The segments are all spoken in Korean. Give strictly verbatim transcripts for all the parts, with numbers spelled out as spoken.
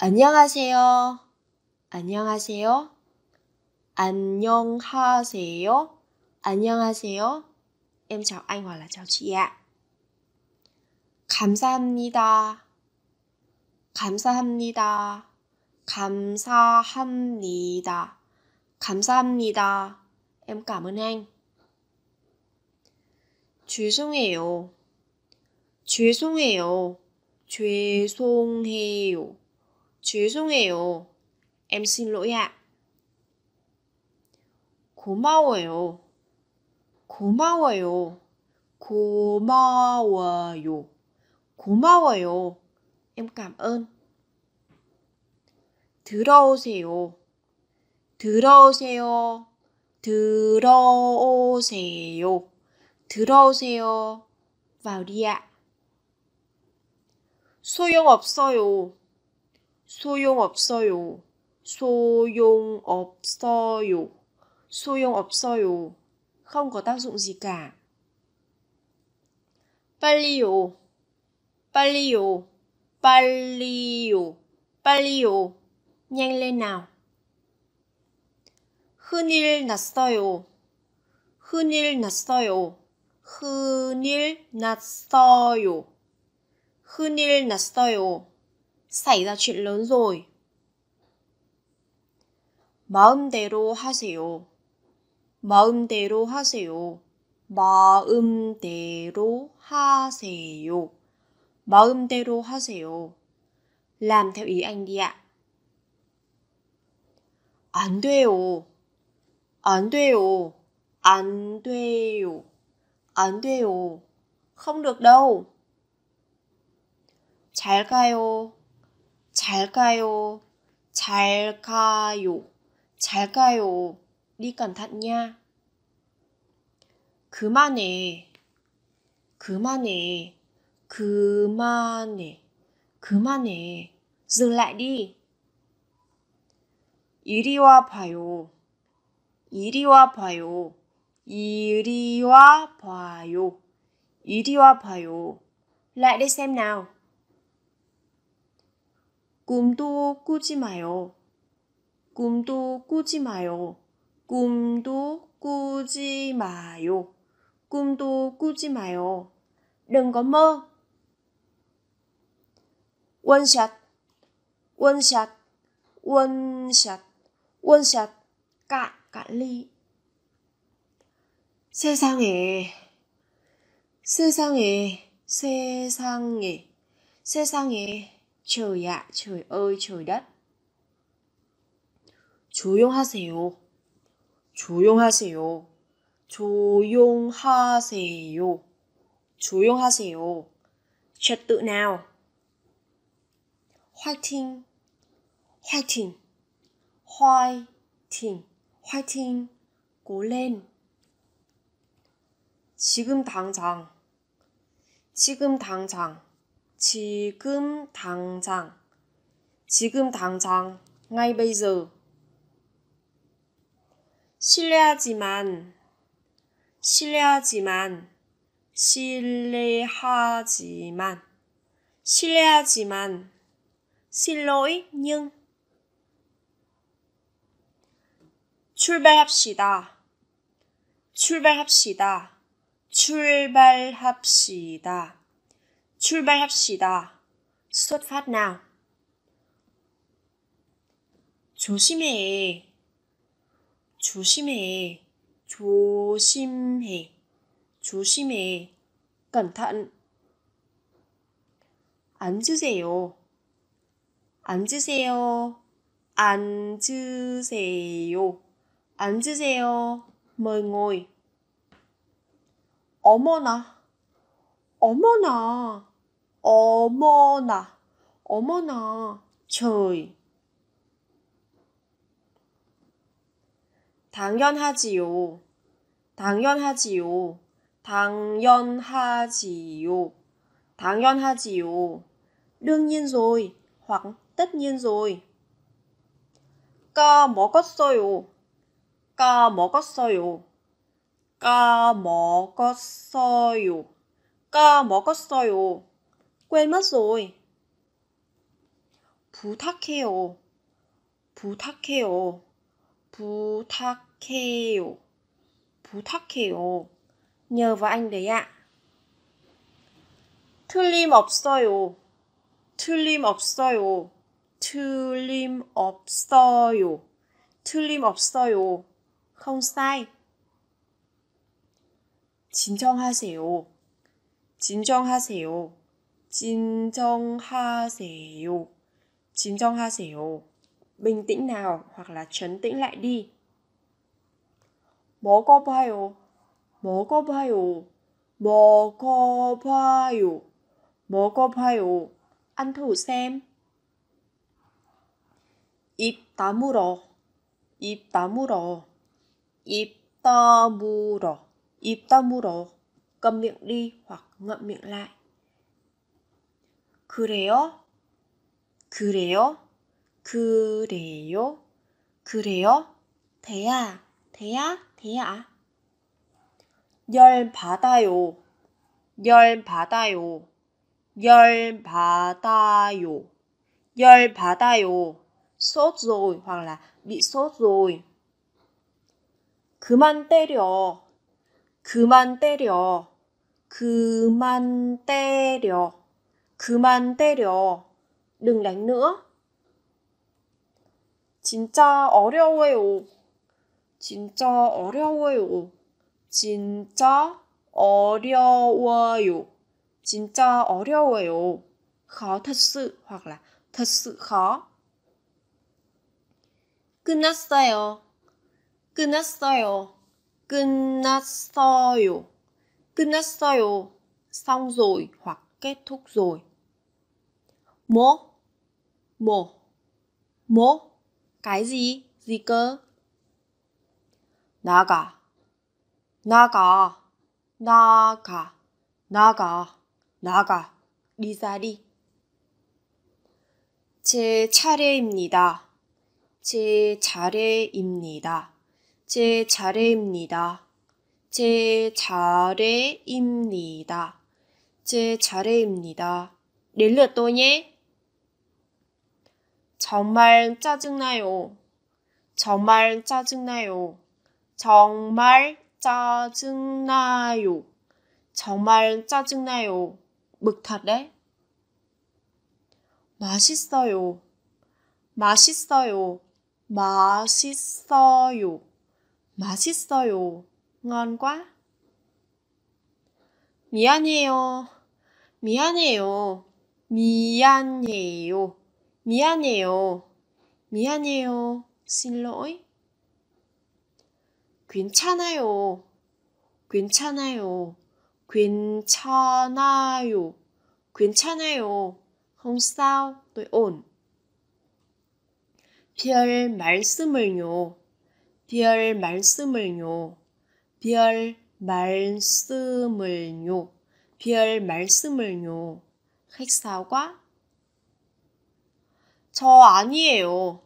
안녕하세요. 안녕하세요. 안녕하세요. 안녕하세요. Em chào anh hoặc là chào chị ạ. 감사합니다. 감사합니다. 감사합니다. 감사합니다. Em cảm ơn anh. 죄송해요. 죄송해요. 죄송해요. 죄송해요. Em xin lỗi ạ. 고마워요. 고마워요. 고마워요. 고마워요. Em cảm ơn. 들어오세요. 들어오세요. 들어오세요. 들어오세요. vào đi ạ. 소용없어요. 소용없어요. 소용없어요. 소용없어요. không có tác dụng gì cả. 빨리요. 빨리요. 빨리요. 빨리요. nhanh lên nào. 큰일 났어요. 큰일 났어요. 큰일 났어요. 큰일 났어요. xảy ra chuyện lớn rồi. 마음대로 하세요. 마음대로 하세요. 마음대로 하세요. 마음대로 하세요. làm theo ý anh đi ạ. 안 돼요. 안 돼요. 안 돼요. 안 돼요. không được đâu. 잘 가요. 잘 가요. 잘 가요. 잘 가요. đi cẩn thận nha. 그만해. 그만해. 그만해. 그만해. dừng lại đi. 이리 와 봐요. 이리 와 봐요. 이리 와 봐요. 이리 와 봐요. lại đây xem nào. 꿈도 꾸지 마요. 꿈도 꾸지 마요. 꿈도 꾸지 마요. 꿈도 꾸지 마요. đừng có mơ. 원샷. 원샷. 원샷. 원샷. cạn cạn ly. 세상에. 세상에. 세상에. 세상에. trời ạ, trời ơi, trời đất. 조용하세요. 조용하세요. 조용하세요. 조용하세요. trật tự nào. 화이팅. 화이팅. 화이팅. 화이팅. cố lên. 지금 당장. 지금 당장. 지금 당장. 지금 당장. ngay bây giờ. 실례하지만. 실례하지만. 실례하지만. 실례하지만. xin lỗi nhưng. 출발합시다. 출발합시다. 출발합시다. 출발합시다. xuất phát nào. 조심해. 조심해. 조심해. 조심해. cẩn thận. 앉으세요. 앉으세요. 앉으세요. 앉으세요. mời ngồi. 어머나. 어머나. 어머나. 어머나. trời. 당연하지요. 당연하지요. 당연하지요. 당연하지요. đương nhiên rồi hoặc tất nhiên rồi. 까먹었어요. 까먹었어요. 까먹었어요. 까먹었어요. quên mất rồi. 부탁해요. 부탁해요. 부탁해요. 부탁해요. nhờ vào anh đấy ạ. 틀림없어요. 틀림없어요. 틀림없어요. 틀림없어요. Không sai. 진정하세요. 진정하세요. 진정하세요. 진정하세요. Bình tĩnh nào hoặc là trấn tĩnh lại đi. 먹어봐요. 먹어봐요. 먹어봐요. 먹어봐요. Ăn thử xem. 입 다물어. 입 다물어. 입 다물어. 입 다물어. Cầm miệng đi hoặc ngậm miệng lại. 그래요? 그래요? 그래요? 그래요? 돼야, 돼야, 돼야. 열 받아요. 열 받아요. 열 받아요. 열 받아요. Sốt rồi hoặc là bị sốt rồi. 그만 때려. 그만 때려. 그만 때려. 그만 때려. Đừng đánh nữa. 진짜 어려워요. 진짜 어려워요. 진짜 어려워요. 진짜 어려워요. khó thật sự hoặc là thật sự khó. 끝났어요. 끝났어요. 끝났어요. 끝났어요. Xong rồi hoặc kết thúc rồi. 뭐? 뭐? 뭐? Cái gì? Gì cơ? 나가. 나가. 나가. 나가. 나가. Đi ra đi. 제 차례입니다. 제 차례입니다. 제 차례입니다. 제 차례입니다. 제 차례입니다. Đến lượt tôi nhé. 정말 짜증나요. 정말 짜증나요. 정말 짜증나요. 정말 짜증나요. Bực thật đấy. 맛있어요. 맛있어요. 맛있어요. 맛있어요. Ngon quá. 미안해요. 미안해요. 미안해요. 미안해요. 미안해요. Xin lỗi. 괜찮아요. 괜찮아요. 괜찮아요. 괜찮아요. Không sao. Tôi ổn. 별 말씀을요. 별 말씀을요. 별 말씀을요. 별 말씀을요. Khách sáo quá. 저 아니에요.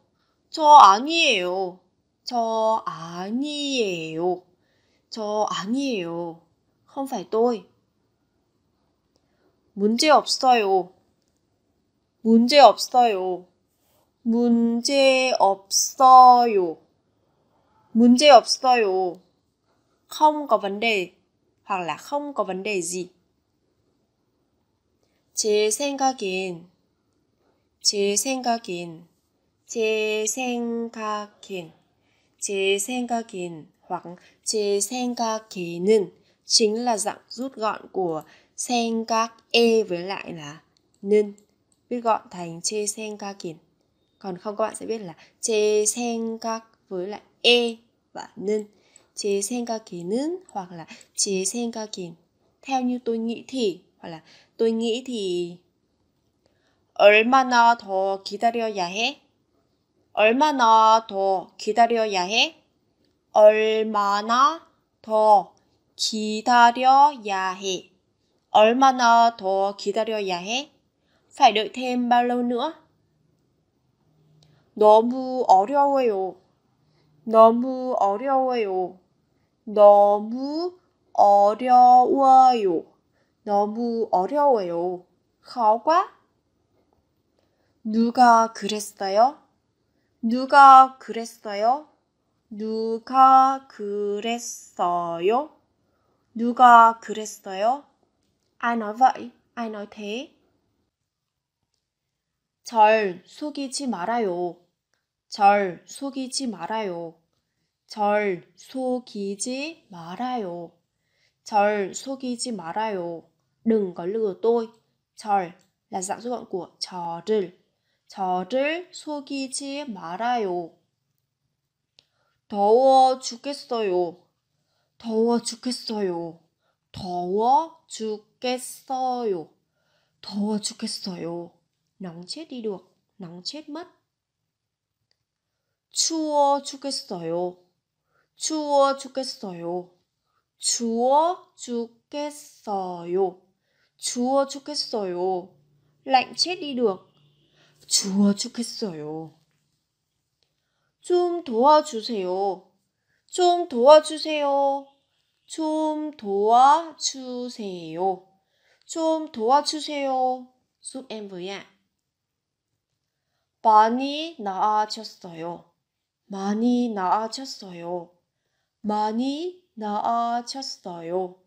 저 아니에요. 저 아니에요. 저 아니에요. Không phải tôi. 문제 없어요. 문제 없어요. 문제 없어요. 문제 없어요. Không có vấn đề hoặc là không có vấn đề gì. 제 생각엔 제 생각엔, 제 생각엔, 제 생각엔 hoặc 제 생각에는 chính là dạng rút gọn của 생각에 với lại là nên, viết gọn thành 제 생각엔. Còn không các bạn sẽ biết là 제 생각 với lại e và nên. 제 생각에는 hoặc là 제 생각엔. Theo như tôi nghĩ thì hoặc là tôi nghĩ thì. 얼마나 더 기다려야 해? 얼마나 더 기다려야 해? 얼마나 더 기다려야 해? 얼마나 더 기다려야 해? Phải đợi thêm bao lâu nữa? 너무 어려워요. 너무 어려워요. 너무 어려워요. 너무 어려워요. Khó quá. 누가 그랬어요? 누가 그랬어요? 누가 그랬어요? 누가 그랬어요? Ai nói vậy? Ai nói thế? 절 속이지 말아요. 절 속이지 말아요. 절 속이지 말아요. 절 속이지 말아요. Đừng có lừa tôi. 절 là dạng rút gọn của 저를. 저를 속이지 말아요. 더워 죽겠어요. 더워 죽겠어요. 더워 죽겠어요. 더워 죽겠어요. Nóng chết đi được. Nóng chết mất. 추워 죽겠어요. 추워 죽겠어요. 추워 죽겠어요. 추워 죽겠어요. Lạnh chết đi được. 추워 죽겠어요. 좀 도와주세요. 좀 도와주세요. 좀 도와주세요. 좀 도와주세요. giúp em với ạ. 많이 나아졌어요. 많이 나아졌어요. 많이 나아졌어요.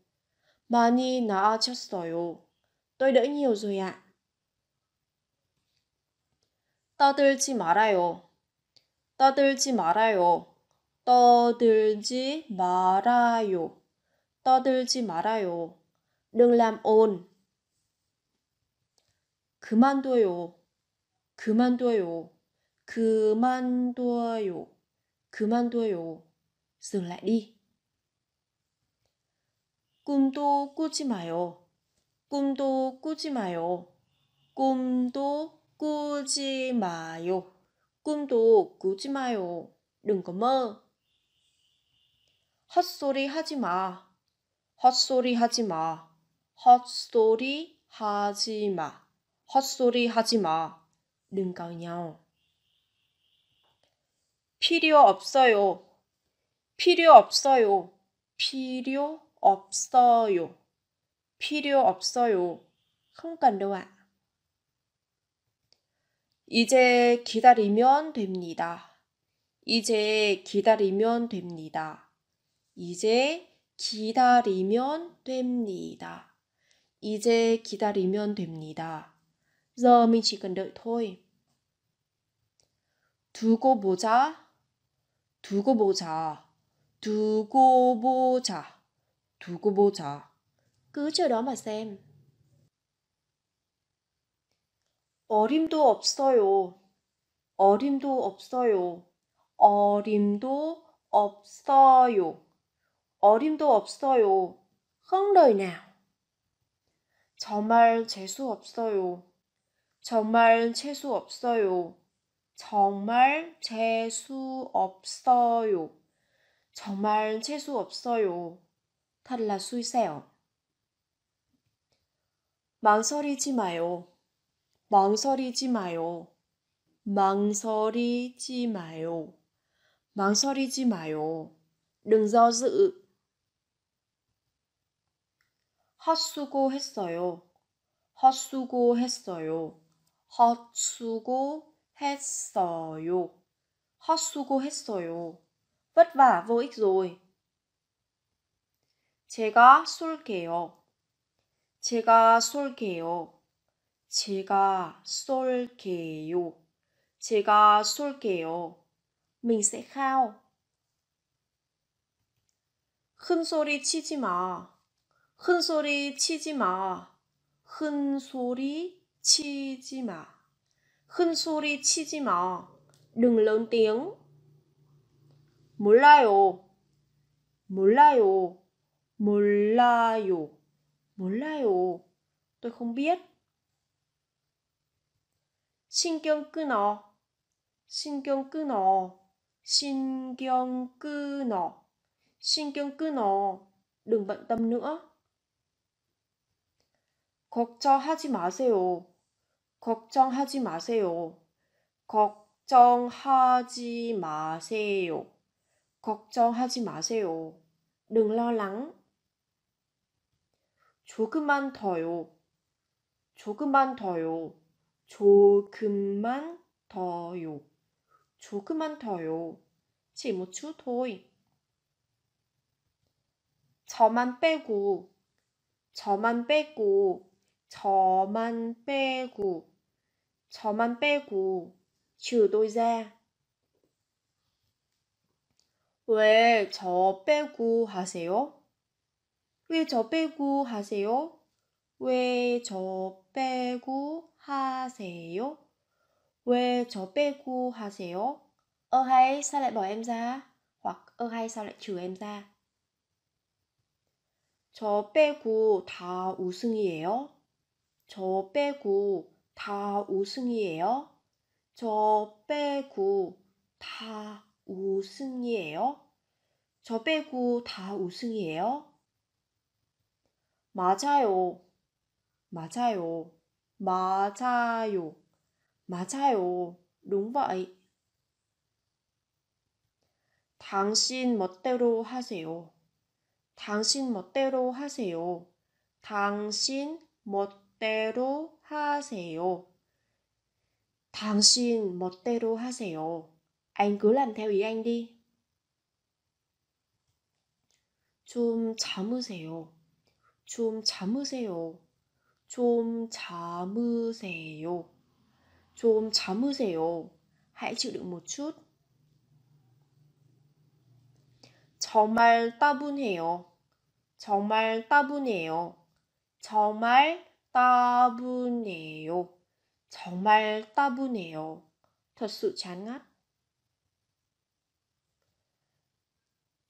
많이 나아졌어요. Tôi đỡ nhiều rồi ạ. 떠들지 말아요. 떠들지 말아요. 떠들지 말아요. 떠들지 말아요. Đừng làm ồn. 그만둬요. 그만둬요. 그만둬요. 그만둬요. Dừng lại đi. 꿈도 꾸지 마요. 꿈도 꾸지 마요. 꿈도 꾸지 마요. 꿈도 꾸지 마요. Đừng có mơ. 헛소리 하지 마. 헛소리 하지 마. 헛소리 하지 마. 헛소리 하지 마. Đừng cãi nhau. 필요 없어요. 필요 없어요. 필요 없어요. 필요 없어요. Không cần đâu ạ. 이제 기다리면 됩니다. 이제 기다리면 됩니다. 이제 기다리면 됩니다. 이제 기다리면 됩니다. Giờ mình chỉ cần đợi thôi. 두고 보자. 두고 보자. 두고 보자. 두고 보자. Cứ chờ đó mà xem. 어림도 없어요. 어림도 없어요. 어림도 없어요. 어림도 없어요. Không đời nào. 정말 재수 없어요. 정말 재수 없어요. 정말 재수 없어요. 정말 재수 없어요. Thật là xui xẻo. 망설이지 마요. 망설이지 마요. 망설이지 마요. 망설이지 마요. Đừng do dự. 헛수고했어요. 헛수고했어요. 헛수고했어요. 헛수고했어요. vất vả vô ích rồi. 제가 쏠게요. 제가 쏠게요. 제가 쏠게요. 제가 쏠게요. Mình sẽ khao. 큰 소리 치지 마. 큰 소리 치지 마. 큰 소리 치지 마. 큰 소리 치지 마. Đừng lớn tiếng. 몰라요. 몰라요. 몰라요. 몰라요. Tôi không biết. 신경 끊어. 신경 끊어. 신경 끊어. 신경 끊어. Đừng bận tâm nữa. 걱정하지 마세요. 걱정하지 마세요. 걱정하지 마세요. 걱정하지 마세요. Đừng lo lắng. 조금만 더요. 조금만 더요. 조금만 더요. 조금만 더요. 지무추 더이. 저만 빼고, 저만 빼고, 저만 빼고, 저만 빼고, 주도자. 왜 저 빼고 하세요? 왜 저 빼고 하세요? 왜 저 빼고 하세요? 왜 저 빼고 하세요? Ơ hay sao lại bỏ em ra? Hoặc ơ hay sao lại trừ em ra? 저 빼고 다 우승이에요. 저 빼고 다 우승이에요. 저 빼고 다 우승이에요. 저 빼고 다 우승이에요. 맞아요. 맞아요. 맞아요. 맞아요. Đúng vậy. 당신 멋대로 하세요. 당신 멋대로 하세요. 당신 멋대로 하세요. 당신 멋대로 하세요. Anh cứ làm theo ý anh đi. 좀 참으세요. 좀 참으세요. 좀 참으세요. 좀 참으세요. Hãy chịu đựng một chút. 정말 따분해요. 정말 따분해요. 정말 따분해요. 정말 따분해요. Thật sự chán ngắt.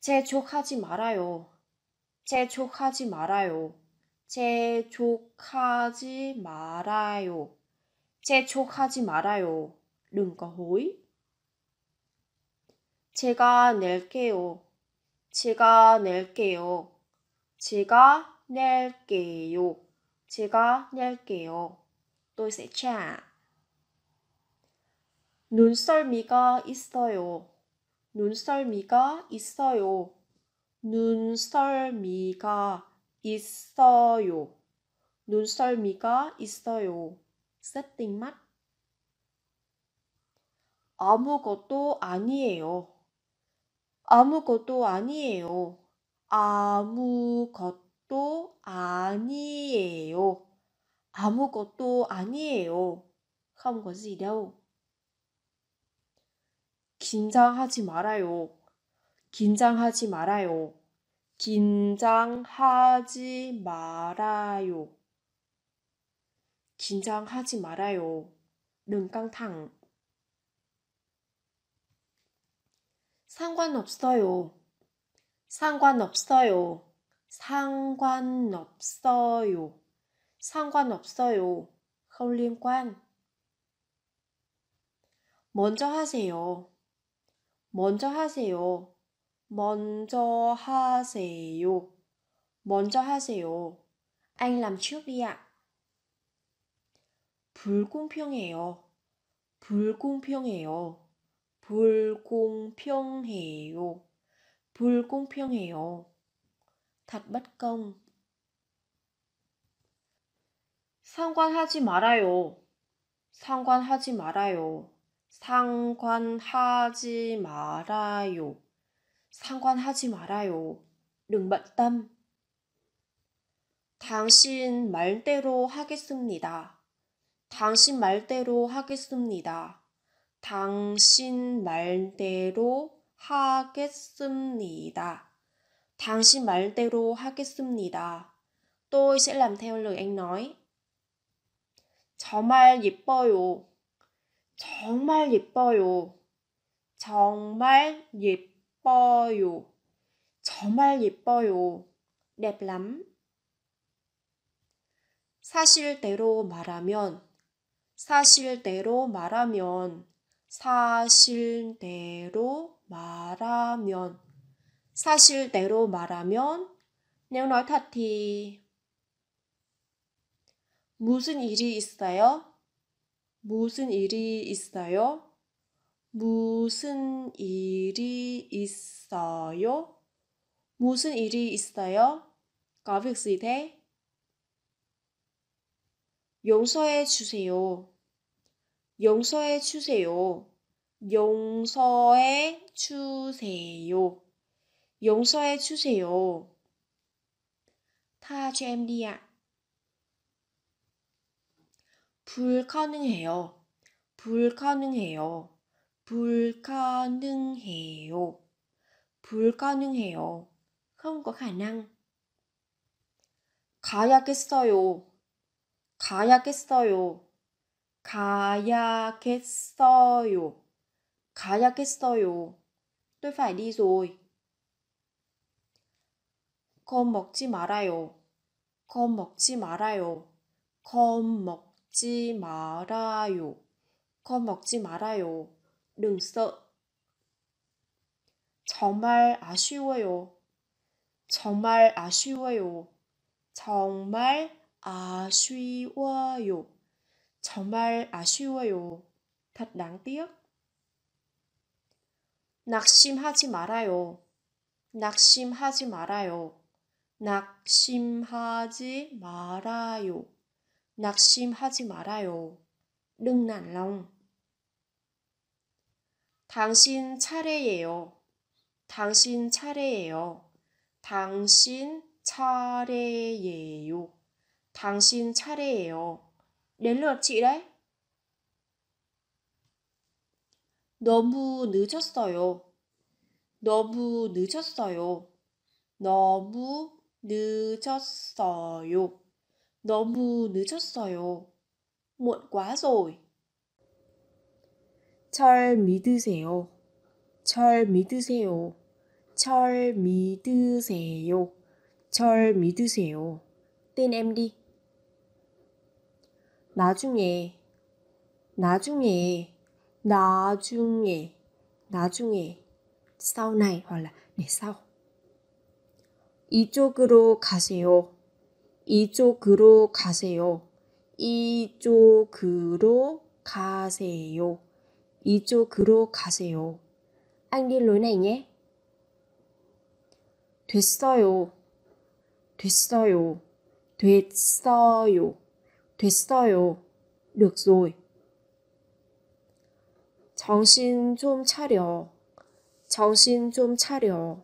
재촉하지 말아요. 재촉하지 말아요. 재촉하지 말아요. 재촉하지 말아요. Đừng có hối. 제가 낼게요. 제가 낼게요. 제가 낼게요. 제가 낼게요. Tôi sẽ trả. 눈썰미가 있어요. 눈썰미가 있어요. 눈썰미가 있어요. 눈썰미가 있어요. Rất tinh mắt. 아무것도 아니에요. 아무것도 아니에요. 아무것도 아니에요. 아무것도 아니에요. Không có gì đâu. 긴장하지 말아요. 긴장하지 말아요. 긴장하지 말아요. 긴장하지 말아요. Đừng căng thẳng. 상관없어요. 상관없어요. 상관없어요. 상관없어요. Không liên quan. 먼저 하세요. 먼저 하세요. 먼저 하세요. 먼저 하세요. Anh làm trước đi ạ. 불공평해요. 불공평해요. 불공평해요. 불공평해요. Thật bất công. 상관하지 말아요. 상관하지 말아요. 상관하지 말아요. 상관하지 말아요. Đừng bận tâm. 당신 말대로 하겠습니다. 당신 말대로 하겠습니다. 당신 말대로 하겠습니다. 당신 말대로 하겠습니다. Tôi sẽ làm theo lời anh nói. 정말 예뻐요. 정말 예뻐요. 정말 예뻐요. 정말 예뻐요. Đẹp lắm. 사실대로 말하면, 사실대로 말하면, 사실대로 말하면, 사실대로 말하면, nếu nói thật thì, 무슨 일이 있어요? 무슨 일이 있어요? 무슨 일이 있어요? 무슨 일이 있어요? Có việc gì thế? 용서해 주세요. 용서해 주세요. 용서해 주세요. 용서해 주세요. tha cho em đi ạ. 불가능해요. 불가능해요. 불가능해요. 불가능해요. không có khả năng. 가야겠어요. 가야겠어요. 가야겠어요. 가야겠어요. Tôi phải đi rồi. 겁 먹지 말아요. 겁 먹지 말아요. 겁 먹지 말아요. 겁 먹지 말아요. Đừng sợ. 정말 아쉬워요. 정말 아쉬워요. 정말 아쉬워요. 정말 아쉬워요. Thật đáng tiếc. 낙심하지 말아요. 낙심하지 말아요. 낙심하지 말아요. 낙심하지 말아요. Đừng nản lòng. 당신 차례예요. 당신 차례예요. 당신 차례예요. 당신 차례예요. Đến lượt chị đấy. 너무 늦었어요. 너무 늦었어요. 너무 늦었어요. 너무 늦었어요. Muộn quá rồi. 절 믿으세요. 절 믿으세요. 절 믿으세요. 절 믿으세요. Tin em đi. 나중에, 나중에, 나중에, 나중에, sau này hoặc là để sau. 이쪽으로 가세요. 이쪽으로 가세요. 이쪽으로 가세요. 이쪽으로 가세요. Anh đi lối này nhé. 됐어요. 됐어요. 됐어요. 됐어요. Được rồi. 정신 좀 차려. 정신 좀 차려.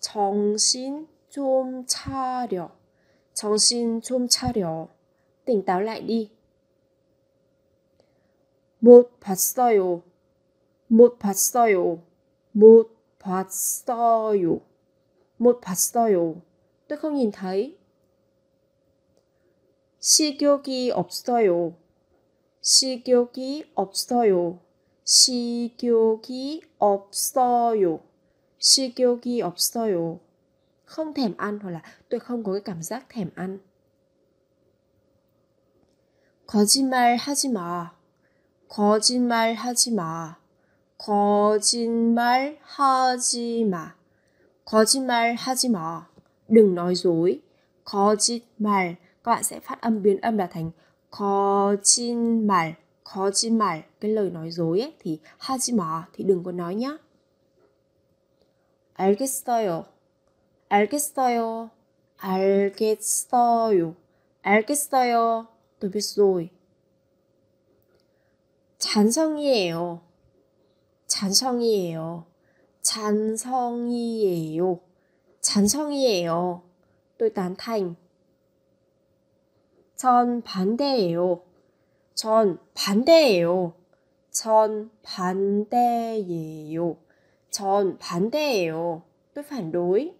정신 좀 차려. 정신 좀 차려. tỉnh táo lại đi. 못 봤어요. 못 봤어요. 못 봤어요. 못 봤어요. Tôi không nhìn thấy. 식욕이 없어요. 식욕이 없어요. 식욕이 없어요. 식욕이 없어요. Không thèm ăn hoặc là tôi không có cái cảm giác thèm ăn. 거짓말 하지 마. 거짓말 하지 마. 거짓말 하지 마. 거짓말 하지 마. Đừng nói dối. 거짓말. Các bạn sẽ phát âm biến âm là thành 거짓말. 거짓말. Cái lời nói dối ấy, thì 하지 마 thì đừng có nói nhé. 알겠어요. 알겠어요. 알겠어요. 알겠어요. Tôi biết rồi. 잔성이에요. 잔성이에요. 잔성이에요. 잔성이에요. Tôi tán thành. 전 반대예요. 전 반대예요. 전 반대예요. 전 반대예요. Tôi phản đối.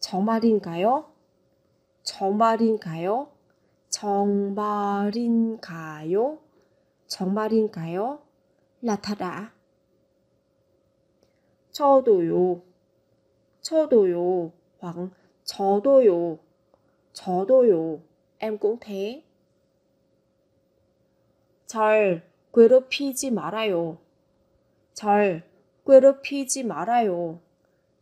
정말인가요? 정말인가요? 정말인가요? 정말인가요? Là thật ạ. 저도요. 저도요. hoặc 저도요. 저도요. Em cũng thế. 절 괴롭히지 말아요. 절 괴롭히지 말아요.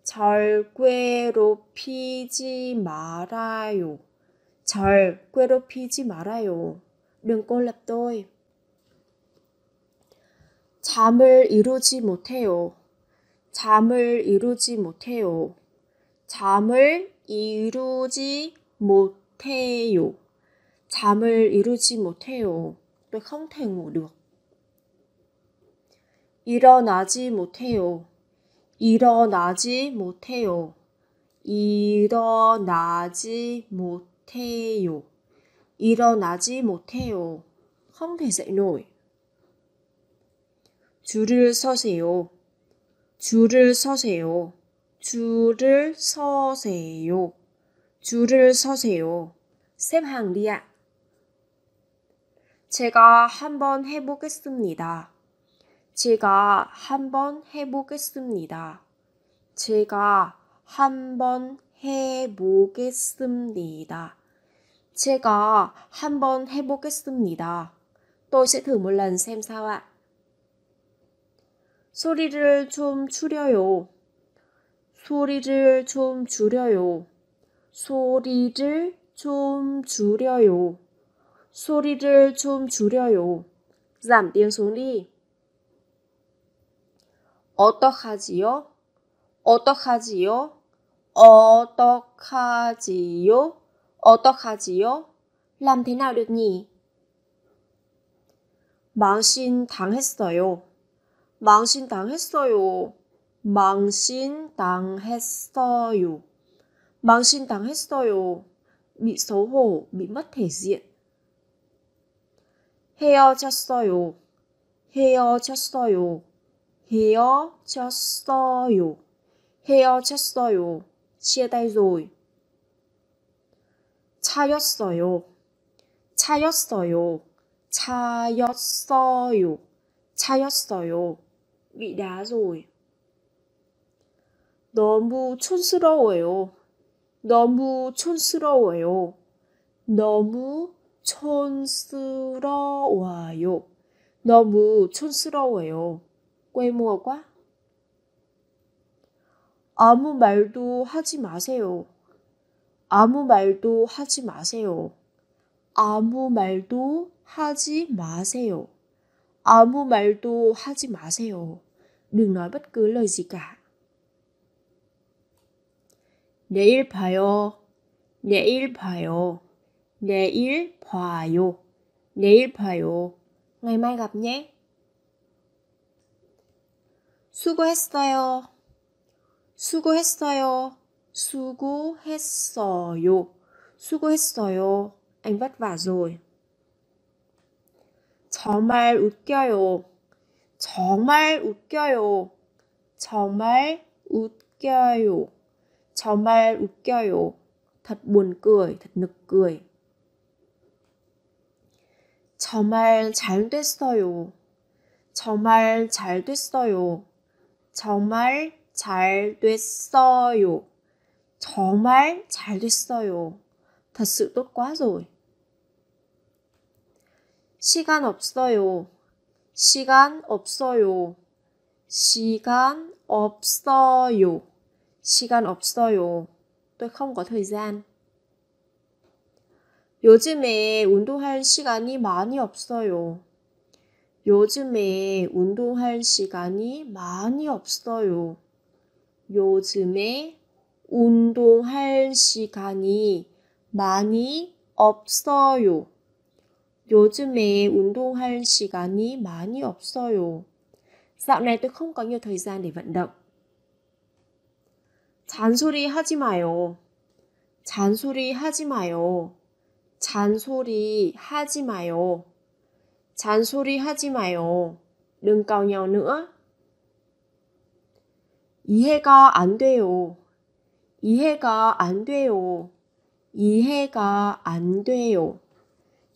절 괴롭히지 말아요. 절 괴롭히지 말아요. Đừng cô lập tôi. 잠을 이루지 못해요. 잠을 이루지 못해요. 잠을 이루지 못해요. 잠을 이루지 못해요. tôi không thể ngủ được. 일어나지 못해요. 일어나지 못해요. 일어나지 못해요. 일어나지 못해요. không thể dậy nổi. 줄을 서세요. 줄을 서세요. 줄을 서세요. 줄을 서세요. xếp hàng đi ạ. 제가 한번 해보겠습니다. 제가 한번 해보겠습니다. 제가 한번 해보겠습니다. 제가 한번 해보겠습니다. Tôi sẽ thử một lần xem sao ạ. 소리를 좀 줄여요. 소리를 좀 줄여요. 소리를 좀 줄여요. 소리를 좀 줄여요. giảm tiếng xuống đi. 어떡하지요? 어떡하지요? 어떡하지요? 어떡하지요? làm thế nào được nhỉ? 망신당했어요. 망신당했어요. 망신당했어요. 망신당했어요. bị xấu hổ, bị mất thể diện. 헤어졌어요. 헤어졌어요. 헤어졌어요. 헤어졌어요. chia tay rồi. 차였어요. 차였어요. 차였어요. 차였어요. bị đá rồi. 너무 촌스러워요. 너무 촌스러워요. 너무 촌스러워요. 너무 촌스러워요. quê mùa quá. 아무 말도 하지 마세요. 아무 말도 하지 마세요. 아무 말도 하지 마세요. 아무 말도 하지 마세요. Đừng nói bất cứ lời gì cả. 내일 봐요. 내일 봐요. 내일 봐요. 내일 봐요. Ngày mai gặp nhé. 수고했어요. 수고했어요. 수고했어요. 수고했어요. Anh vất vả rồi. 정말 웃겨요. 정말 웃겨요. 정말 웃겨요. 정말 웃겨요. Thật buồn cười, thật nực cười. 정말 잘 됐어요. 정말 잘 됐어요. 정말 잘 됐어요. 정말 잘 됐어요. Thật sự tốt quá rồi. 시간 없어요. 시간 없어요. 시간 없어요. 시간 없어요. Tôi không có thời gian. 요즘에 운동할 시간이 많이 없어요. 요즘에 운동할 시간이 많이 없어요. 요즘에 운동할 시간이 많이 없어요. 요즘에 운동할 시간이 많이 없어요. Dạo này tôi không có nhiều thời gian để vận động. 잔소리 하지 마요. 잔소리 하지 마요. 잔소리 하지 마요. 잔소리 하지 마요. Đừng càu nhau nữa. 이해가 안 돼요. 이해가 안 돼요. 이해가 안 돼요.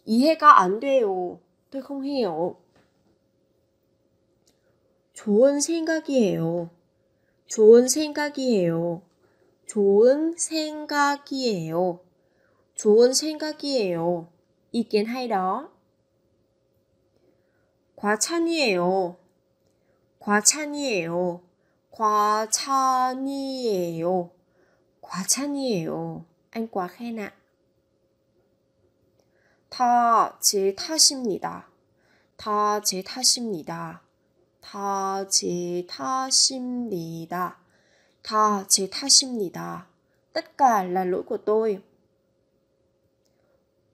이해가 안 돼요. Tôi không hiểu. 좋은 생각이에요. 좋은 생각이에요. 좋은 생각이에요. 좋은 생각이에요. Ý kiến hay đó. 과찬이에요. 과찬이에요. 과찬이에요. 과찬이에요. Anh quá khen ạ. 다 제 탓입니다. 다 제 탓입니다. 다 제 탓입니다. 다 제 탓입니다. Tất cả là lỗi của tôi.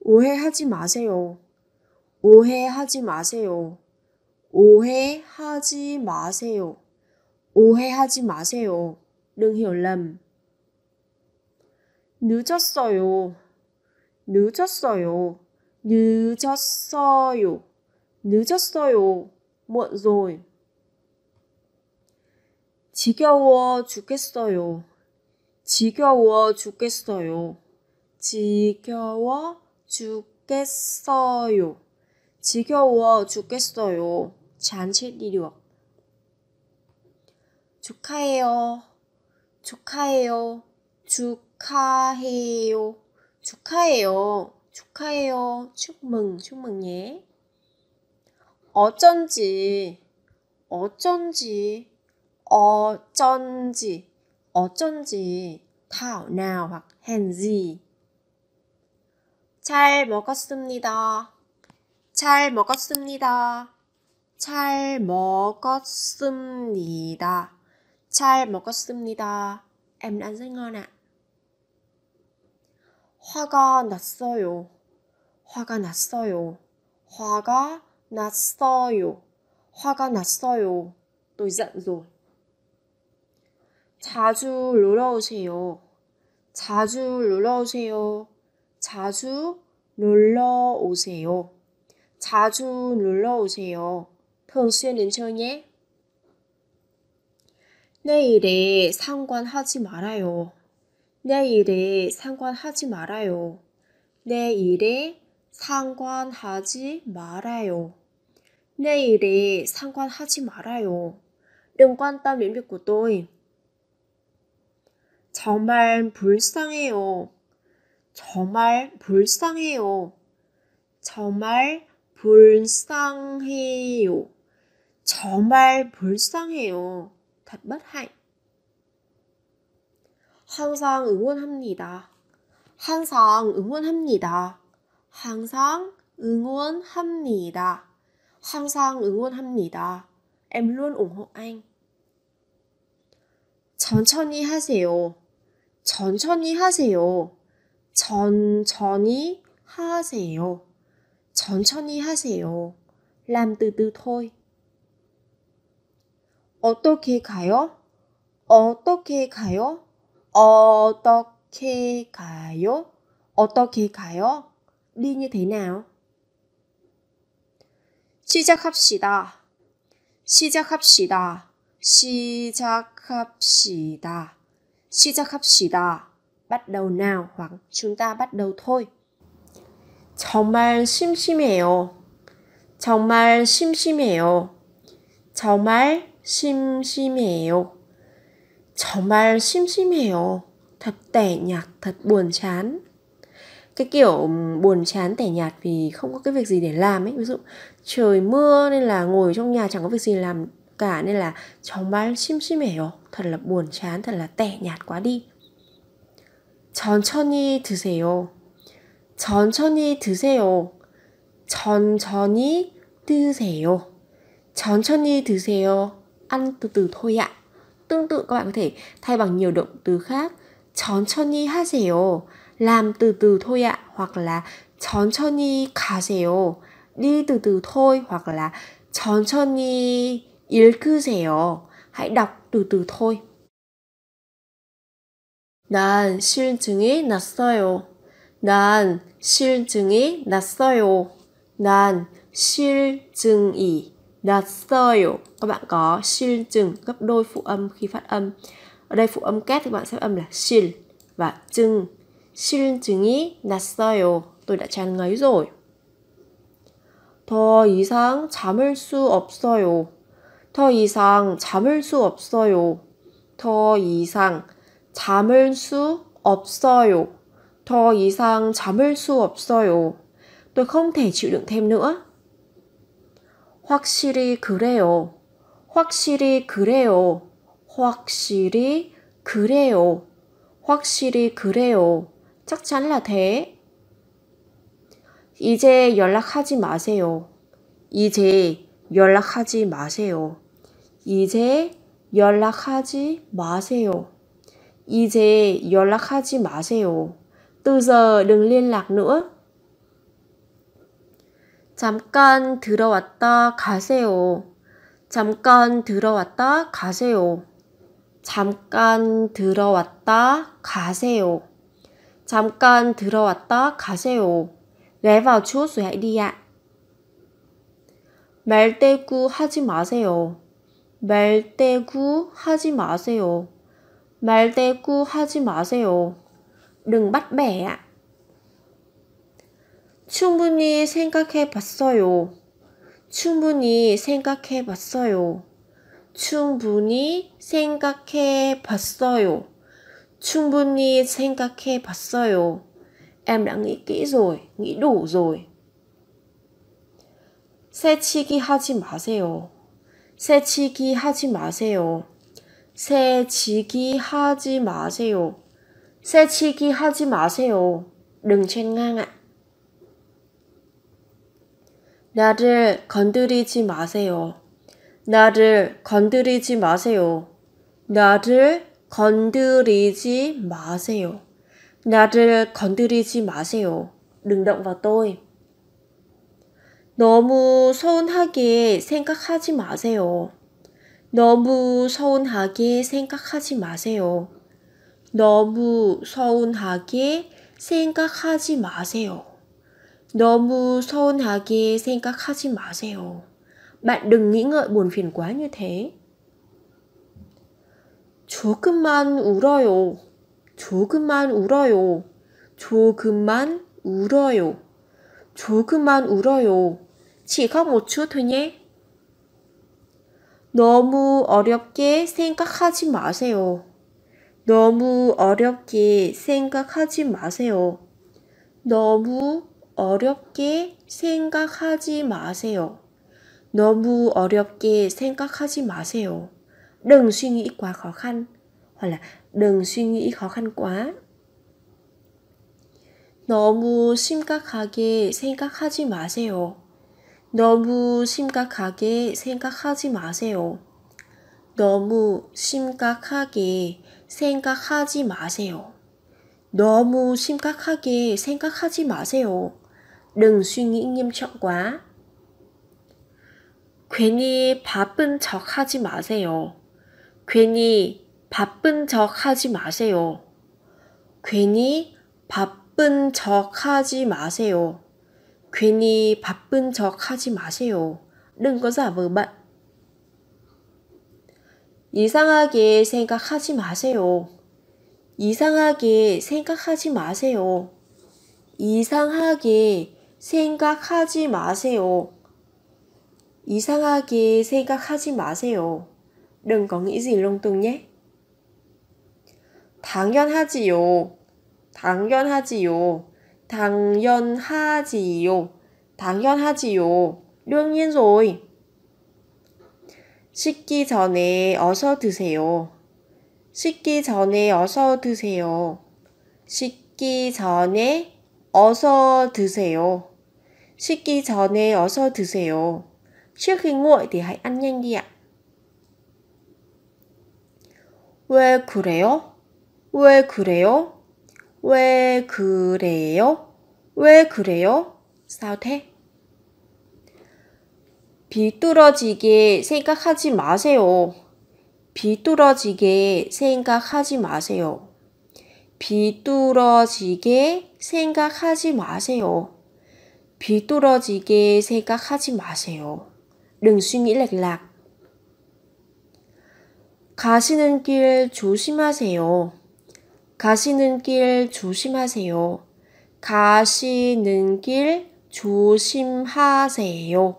오해하지 마세요. 오해하지 마세요. 오해하지 마세요. 오해하지 마세요. Đừng hiểu lầm. 늦었어요. 늦었어요. 늦었어요. 늦었어요. muộn rồi. 지겨워 죽겠어요. 지겨워 죽겠어요. 지겨워 죽겠어요. 지겨워 죽겠어요. chán chết đi được. 축하해요. 축하해요. 축하해요. 축하해요. 축하해요. chúc mừng, chúc mừng nhé. 어쩐지, 어쩐지, 어쩐지, 어쩐지, thảo nào hoặc hèn gì. 잘 먹었습니다. 잘 먹었습니다. 잘 먹었습니다. 잘 먹었습니다. Em đã ăn rất ngon ạ. 화가 났어요. 화가 났어요. 화가 났어요. 화가 났어요. Tôi giận rồi. 자주 놀러 오세요. 자주 놀러 오세요. 자주 놀러 오세요. 자주 놀러 오세요. thường xuyên đến chơi nhé. 내일에 상관하지 말아요. 내일에 상관하지 말아요. 내일에 상관하지 말아요. 내일에 상관하지 말아요. Đừng quan tâm đến việc của tôi. 정말 불쌍해요. 정말 불쌍해요. 정말 불쌍해요. 정말 불쌍해요. thật bất hạnh. 항상 응원합니다. 항상 응원합니다. 항상 응원합니다. 항상 응원합니다. Em luôn ủng hộ anh. 천천히 하세요. 천천히 하세요. 천천히 하세요. 천천히 하세요. Làm từ từ thôi. 어떻게 가요? 어떻게 가요? 어떻게 가요? 어떻게 가요? Đi như thế nào? 시작합시다. 시작합시다. 시작합시다. 시작합시다. Bắt đầu nào hoặc chúng ta bắt đầu thôi. 정말 심심해요. 정말 심심해요. 정말 심심해요. 정말 심심해요. Thật tẻ nhạt, thật buồn chán. Cái kiểu buồn chán tẻ nhạt vì không có cái việc gì để làm ấy. Ví dụ trời mưa nên là ngồi trong nhà chẳng có việc gì làm cả. Nên là 정말 심심해요. Thật là buồn chán, thật là tẻ nhạt quá đi. 천천히 드세요. 천천히 드세요. 천천히 드세요. 천천히 드세요. Ăn từ từ thôi ạ. Tương tự các bạn có thể thay bằng nhiều động từ khác. 천천히 하세요. Làm từ từ thôi ạ. Hoặc là 천천히 가세요. Đi từ từ thôi. Hoặc là 천천히 읽으세요. Hãy đọc từ từ thôi. 난 실증이 났어요. 난 실증이 났어요. 난 실증이 났어요. Các bạn có 실증 gấp đôi phụ âm khi phát âm. Ở đây phụ âm kép thì bạn sẽ âm là 실 và 증. 실증이 났어요. Tôi đã chán ngấy rồi. 더 이상 참을 수 없어요. 더 이상 참을 수 없어요. 더 이상 참을 수 없어요. 더 이상 참을 수 없어요. Tôi không thể chịu đựng thêm nữa. 확실히 그래요. 확실히 그래요. 확실히 그래요. 확실히 그래요. chắc chắn là thế. 이제 연락하지 마세요. 이제 연락하지 마세요. 이제 연락하지 마세요. 이제 연락하지 마세요. Từ giờ đừng liên lạc nữa. 잠깐 들어왔다 가세요. 잠깐 들어왔다 가세요. 잠깐 들어왔다 가세요. 잠깐 들어왔다 가세요. 레바 추수해리야. 말대꾸 하지 마세요. 말대꾸 하지 마세요. 말대꾸 하지 마세요. đừng bắt bẻ ạ. 충분히 생각해 봤어요. 충분히 생각해 봤어요. 충분히 생각해 봤어요. 충분히 생각해 봤어요. Em đã nghĩ kỹ rồi, nghĩ đủ rồi. 새치기 하지 마세요. 새치기 하지 마세요. 새치기 하지 마세요. 새치기 하지 마세요. đừng chen ngang ạ. 나를 건드리지 마세요. 나를 건드리지 마세요. 나를 건드리지 마세요. 나를 건드리지 마세요. đừng động vào tôi. 너무 서운하게 생각하지 마세요. 너무 서운하게 생각하지 마세요. 너무 서운하게 생각하지 마세요. 너무 서운하게 생각하지 마세요. Bạn đừng nghĩ ngợi buồn phiền quá như thế. 조금만 울어요. 조금만 울어요. 조금만 울어요. 조금만 울어요. Chỉ khóc một chút thôi nhé. 너무 어렵게 생각하지 마세요. 너무 어렵게 생각하지 마세요. 너무 어렵게 생각하지 마세요. 너무 어렵게 생각하지 마세요. đừng suy nghĩ quá khó khăn. Hoặc là đừng suy nghĩ khó khăn quá. 너무 심각하게 생각하지 마세요. 너무 심각하게 생각하지 마세요. 너무 심각하게 생각하지 마세요. 너무 심각하게 생각하지 마세요. đừng suy nghĩ nghiêm trọng quá. 괜히 바쁜 척 하지 마세요. 괜히 바쁜 척 하지 마세요. 괜히 바쁜 척 하지 마세요. 괜히 바쁜 척 하지 마세요. đừng có giả vờ bận. 이상하게 생각하지 마세요. 이상하게 생각하지 마세요. 이상하게 생각하지 마세요. 이상하게 생각하지 마세요. đừng có nghĩ gì lung tung nhé. 당연하지요. 당연하지요. 당연하지요. 당연하지요. đương nhiên rồi. 식기 전에 어서 드세요. 식기 전에 어서 드세요. 식기 전에 어서 드세요. 식기 전에 어서 드세요. Trước khi nguội thì hãy ăn nhanh đi ạ. 왜 그래요? 왜 그래요? 왜 그래요? 왜 그래요? Sao thế? 비뚤어지게 생각하지 마세요. 비뚤어지게 생각하지 마세요. 비뚤어지게 생각하지 마세요. 비뚤어지게 생각하지 마세요. đừng suy nghĩ lệch lạc. 가시는 길 조심하세요. 가시는 길 조심하세요. 가시는 길 조심하세요.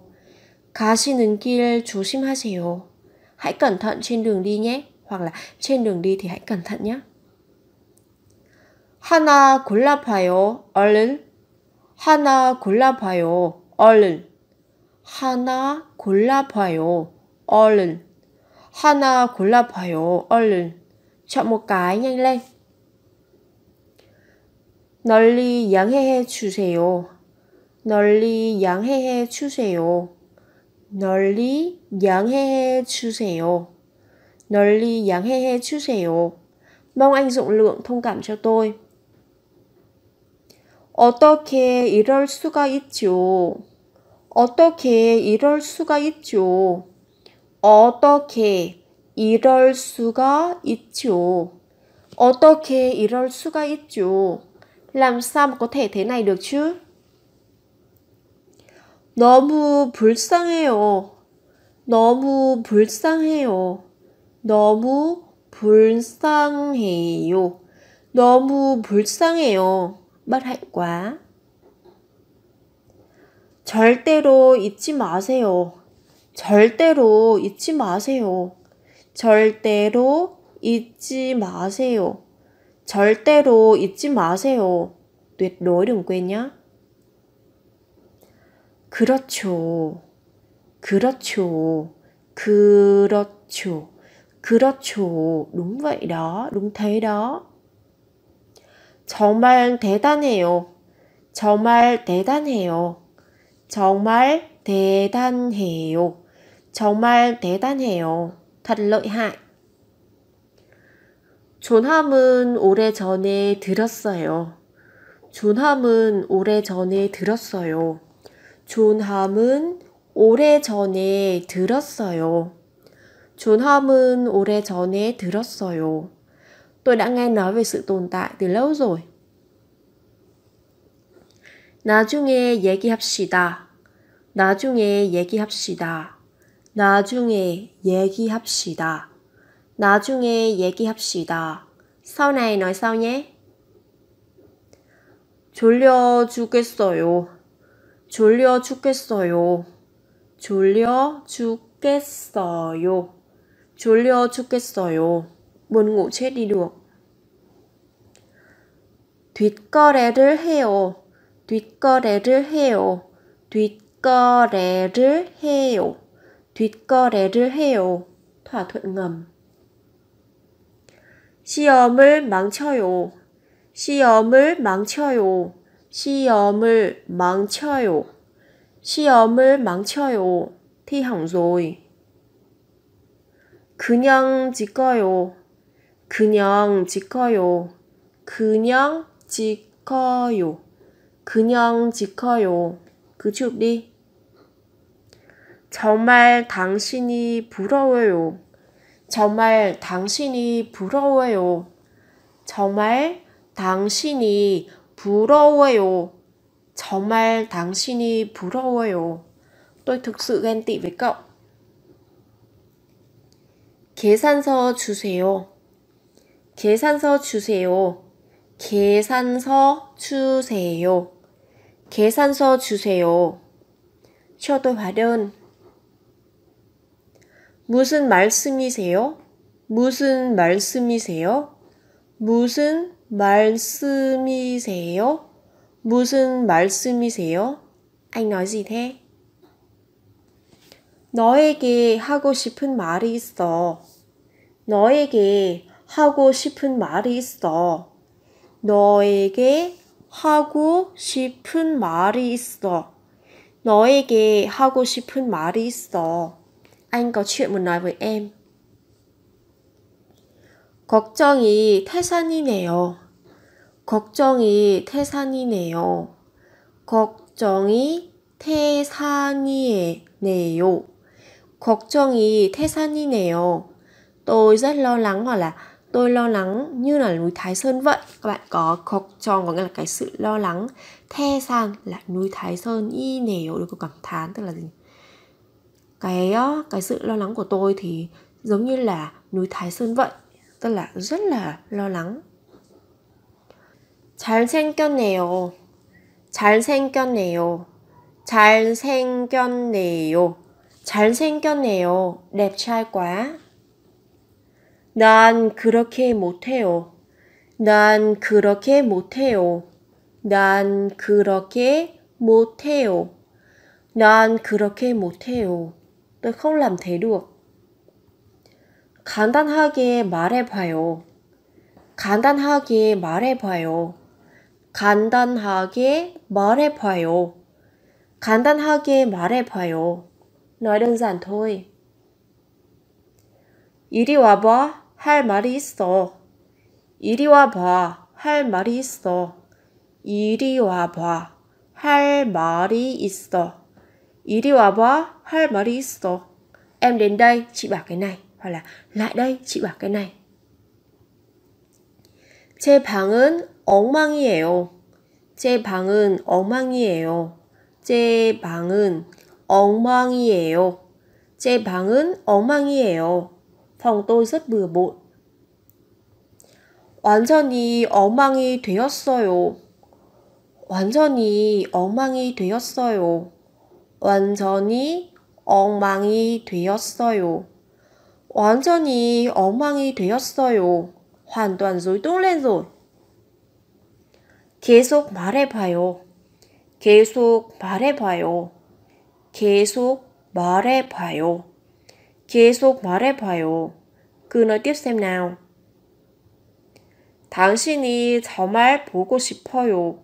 가시는 길 조심하세요. Hãy cẩn thận trên đường đi nhé. Hoặc là trên đường đi thì hãy cẩn thận nhé. 하나 골라봐요. 얼른. 하나 골라봐요. 얼른. 하나 골라봐요. 얼른. 하나 골라봐요. 얼른. Chọn một cái nhanh lên. 널리 양해해 주세요. 널리 양해해 주세요. 널리 양해해 주세요. 널리 양해해 주세요. Mong anh rộng lượng thông cảm cho tôi. 어떻게 이럴 수가 있죠. 어떻게 이럴 수가 있죠. 어떻게 이럴 수가 있죠. 어떻게 이럴 수가 있죠. Làm sao mà có thể thế này được chứ? 너무 불쌍해요. 너무 불쌍해요. 너무 불쌍해요. 너무 불쌍해요. bất hạnh quá. 절대로 잊지 마세요. 절대로 잊지 마세요. 절대로 잊지 마세요. 절대로 잊지 마세요. tuyệt đối đừng quên nhé. 그렇죠. 그렇죠. 그렇죠. 그렇죠. đúng vậy đó. đúng thế đó. 정말 대단해요. 정말 대단해요. 정말 대단해요. 정말 대단해요. thật lợi hại. 존함은 오래전에 들었어요. 존함은 오래전에 들었어요. 존함은 오래전에 들었어요. 존함은 오래전에 들었어요. Tôi đã nghe nói về sự tồn tại từ lâu rồi. 나중에 얘기합시다. 나중에 얘기합시다. 나중에 얘기합시다. 나중에 얘기합시다. Sau này nói sau nhé. 졸려 죽겠어요. 졸려 죽겠어요. 졸려 죽겠어요. 졸려 죽겠어요. buồn ngủ chết đi được. 뒷거래를 해요. 뒷거래를 해요. 뒷거래를 해요. 뒷거래를 해요. thỏa thuận ngầm. 시험을 망쳐요. 시험을 망쳐요. 시험을 망쳐요. 시험을 망쳐요. thi hỏng rồi. 그냥 지켜요. 그냥 지켜요. 그냥 지켜요. 그냥 지켜요. cứ chụp đi. 정말 당신이 부러워요. 정말 당신이 부러워요. 정말 당신이 부러워요. 정말 당신이 부러워요. tôi thực sự ghen tị với cậu. 계산서 주세요. 계산서 주세요. 계산서 주세요. 계산서 주세요. cho tôi hóa đơn. 무슨 말씀이세요? 무슨 말씀이세요? 무슨 말씀이세요? 무슨 말씀이세요? anh nói gì thế? 너에게 하고 싶은 말이 있어. 너에게 하고 싶은 말이 있어. 너에게 하고 싶은 말이 있어. 너에게 하고 싶은 말이 있어. Anh có chuyện muốn nói với em. 걱정이 태산이네요. 걱정이 태산이네요. 걱정이 태산이네요. 걱정이 태산이네요. Tôi rất lo lắng hoặc là tôi lo lắng như là núi Thái Sơn vậy. Các bạn có 걱정 có nghĩa là cái sự lo lắng. 태산 là núi Thái Sơn. 이네요 được cảm thán tức là gì? Cái, cái sự lo lắng của tôi thì giống như là núi Thái Sơn vậy. Tức là rất là lo lắng. 잘생겼네요. 잘생겼네요. 잘생겼네요. 잘생겼네요. đẹp trai quá. 난 그렇게 못해요. 난 그렇게 못해요. 난 그렇게 못해요. 난 그렇게 못해요. tôi không làm thế được. 간단하게 말해봐요. 간단하게 말해봐요. 간단하게 말해봐요. 간단하게 말해봐요. nói đơn giản thôi. 이리 와봐. 할 말이 있어. 이리 와봐. 할 말이 있어. 이리 와봐. 할 말이 있어. 이리 와봐, 할 말이 있어. Em đến đây, chị bảo cái này. Hoặc là lại đây, chị bảo cái này. 제 방은 엉망이에요. 제 방은 엉망이에요. 제 방은 엉망이에요. 제 방은 엉망이에요. phòng tôi rất bừa bộn. 완전히 엉망이 되었어요. 완전히 엉망이 되었어요. 완전히 엉망이 되었어요. 완전히 엉망이 되었어요. hoàn toàn rối tung lên rồi. 계속 말해봐요. 계속 말해봐요. 계속 말해봐요. 계속 말해봐요. Cứ nói tiếp xem nào. 당신이 정말 보고 싶어요.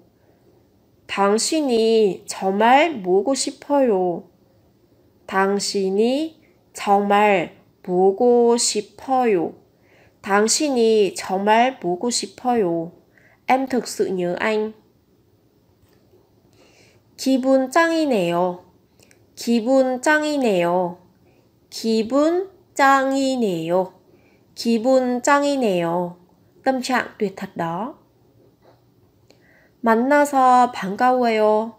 당신이 정말 보고 싶어요. 당신이 정말 보고 싶어요. 당신이 정말 보고 싶어요. Em thực sự nhớ anh. 기분 짱이네요. 기분 짱이네요. 기분 짱이네요. 기분 짱이네요. Tâm trạng tuyệt thật đó. 만나서 반가워요.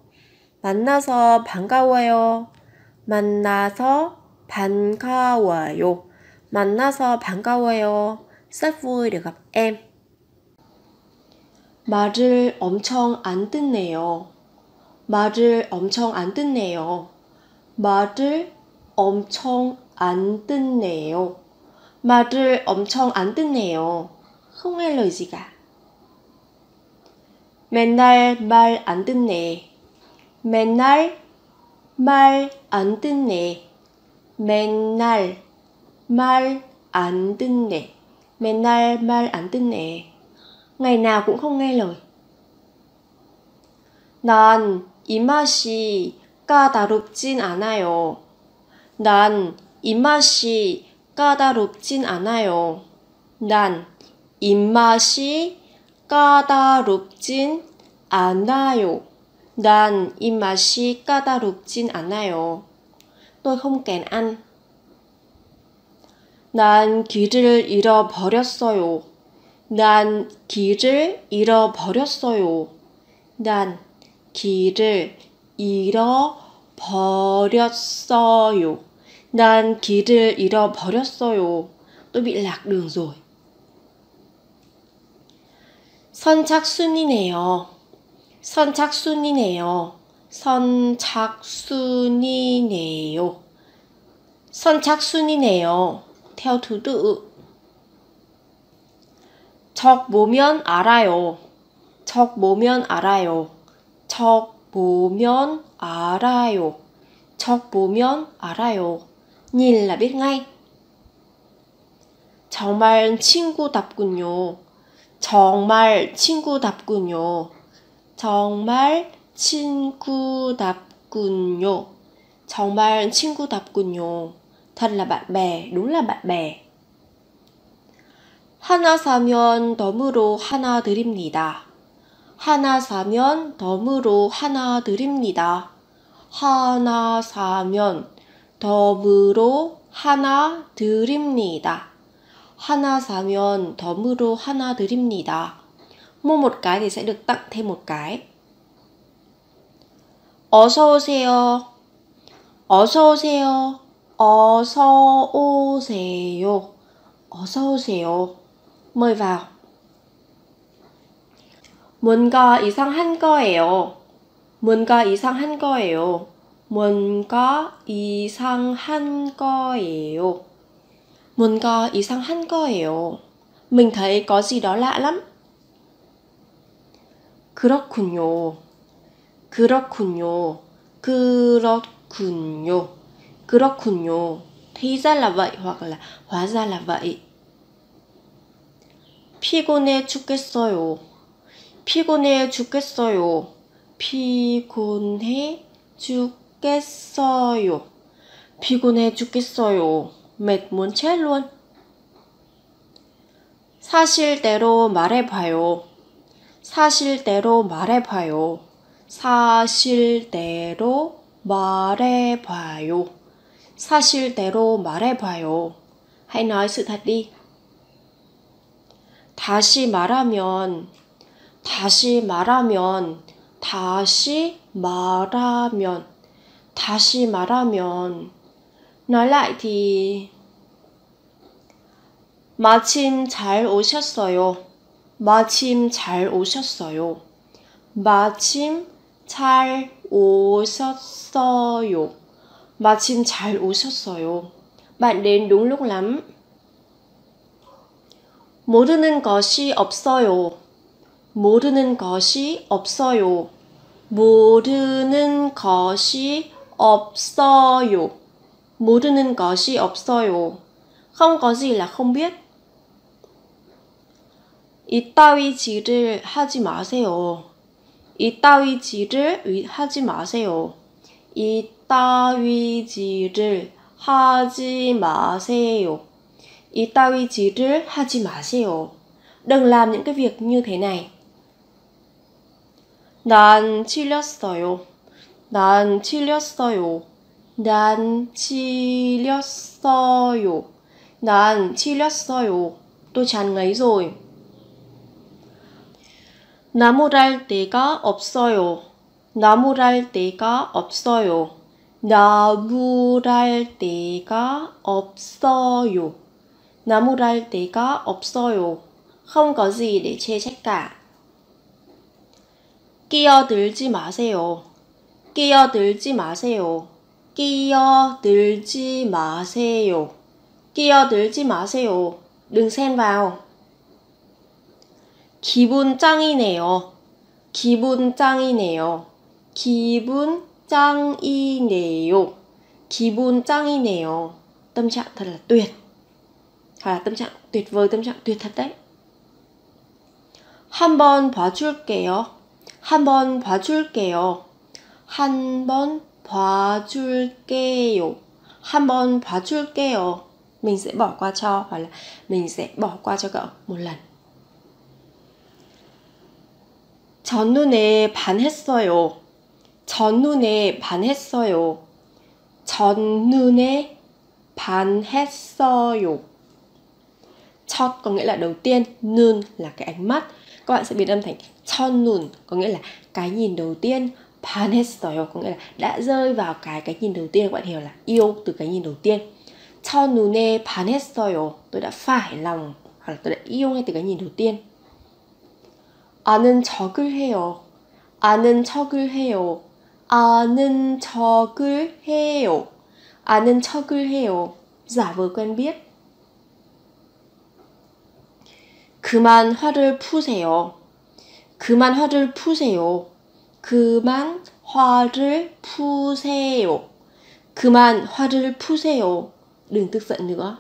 만나서 반가워요. 만나서 반가워요. 만나서 반가워요. Rất vui được gặp em. 말을 엄청 안 듣네요. 말을 엄청 안 듣네요. 말을 엄청 안 듣네요. 말을 엄청 안 듣네요. Không nghe lời gì cả. 맨날 말 안 듣네. 맨날 말 안 듣네. 맨날 말 안 듣네. 맨날 말 안 듣네. ngày nào cũng không nghe lời. 난 이 맛이 까다롭진 않아요. 난 이 맛이 까다롭진 않아요. 난 이 맛이 까다롭진 않아요. 난 이 맛이 까다롭진 않아요. Tôi không kén ăn. 난 길을 잃어버렸어요. 난 길을 잃어버렸어요. 난 길을 잃어버렸어요. 난 길을 잃어버렸어요. Tôi bị lạc đường rồi. 선착순이네요. 선착순이네요. 선착순이네요. 선착순이네요. theo thứ tự. 적 보면 알아요. 적 보면 알아요. 적 보면 알아요. 적 보면 알아요. nhìn là biết ngay. 정말 친구답군요. 정말 친구답군요. 정말 친구답군요. 정말 친구답군요. Thật là bạn bè, đúng là bạn bè. 하나 사면 덤으로 하나 드립니다. 하나 사면 덤으로 하나 드립니다. 하나 사면 덤으로 하나 드립니다. 하나 사면 덤으로 하나 드립니다. Mua một cái thì sẽ được tặng thêm một cái. 어서 오세요. 어서 오세요. 어서 오세요. 어서 오세요. Mời vào. 뭔가 이상한 거예요. 뭔가 이상한 거예요. 뭔가 이상한 거예요. 뭔가 이상한 거예요. Mình thấy có gì đó lạ lắm. 그렇군요. 그렇군요. 그렇군요. 그렇군요. Thì ra là vậy hoặc là hóa ra là vậy. 피곤해 죽겠어요. 피곤해 죽겠어요. 피곤해 죽겠어요. 피곤해 죽겠어요. Mệt muốn chết luôn. 사실대로 말해봐요. 사실대로 말해봐요. 사실대로 말해봐요. 사실대로 말해봐요. Hãy nói sự thật đi. 다시 말하면, 다시 말하면, 다시 말하면, 다시 말하면. Nói lại thì 마침 잘 오셨어요. 마침 잘 오셨어요. 마침 잘 오셨어요. 마침 잘 오셨어요. Bạn đến đúng lúc lắm. 모르는 것이 없어요. 모르는 것이 없어요. 모르는 것이 없어요. 모르는 것이 없어요. Không có gì là không biết. 이따위 질을 하지 마세요. 이따위 질을 하지 마세요. 이따위 질을 하지 마세요. 이따위 질을 하지 마세요. Đừng làm những cái việc như thế này. 난 찔렸어요. 난 찔렸어요. 난 찔렸어요. 난 찔렸어요. Tôi chán ngấy rồi. 나무랄 데가 없어요. 나무랄 데가 없어요. 나무랄 데가 없어요. 나무랄 데가 없어요. Không có gì để chê trách cả. 끼어들지 마세요. 끼어들지 마세요. 끼어들지 마세요. 끼어들지 마세요. Đừng xen vào. 기분 짱이네요. 기분 짱이네요. 기분 짱이네요. 기분 짱이네요. Tâm trạng thật là tuyệt. Hoặc là tâm trạng tuyệt vời, tâm trạng tuyệt thật đấy. 한 번 봐줄게요. 한 번 봐줄게요. 한 번 봐줄게요. 한 번 봐줄게요. Mình sẽ bỏ qua cho, hoặc là mình sẽ bỏ qua cho cậu một lần. 첫눈에 반했어요. 첫눈에 반했어요. 첫눈에 반했어요. 첫 có nghĩa là đầu tiên, 눈 là cái ánh mắt. Các bạn sẽ biến âm thành 첫눈 có nghĩa là cái nhìn đầu tiên, 반했어요 có nghĩa là đã rơi vào cái cái nhìn đầu tiên. Các bạn hiểu là yêu từ cái nhìn đầu tiên. 첫눈에 반했어요. Tôi đã phải lòng, hoặc là tôi đã yêu ngay từ cái nhìn đầu tiên. 아는 척을 해요. 아는 척을 해요. 아는 척을 해요. 아는 척을 해요. Giả vờ quen biết. 그만 화를 푸세요. 그만 화를 푸세요. 그만 화를 푸세요. 그만 화를 푸세요. Đừng tức giận nữa.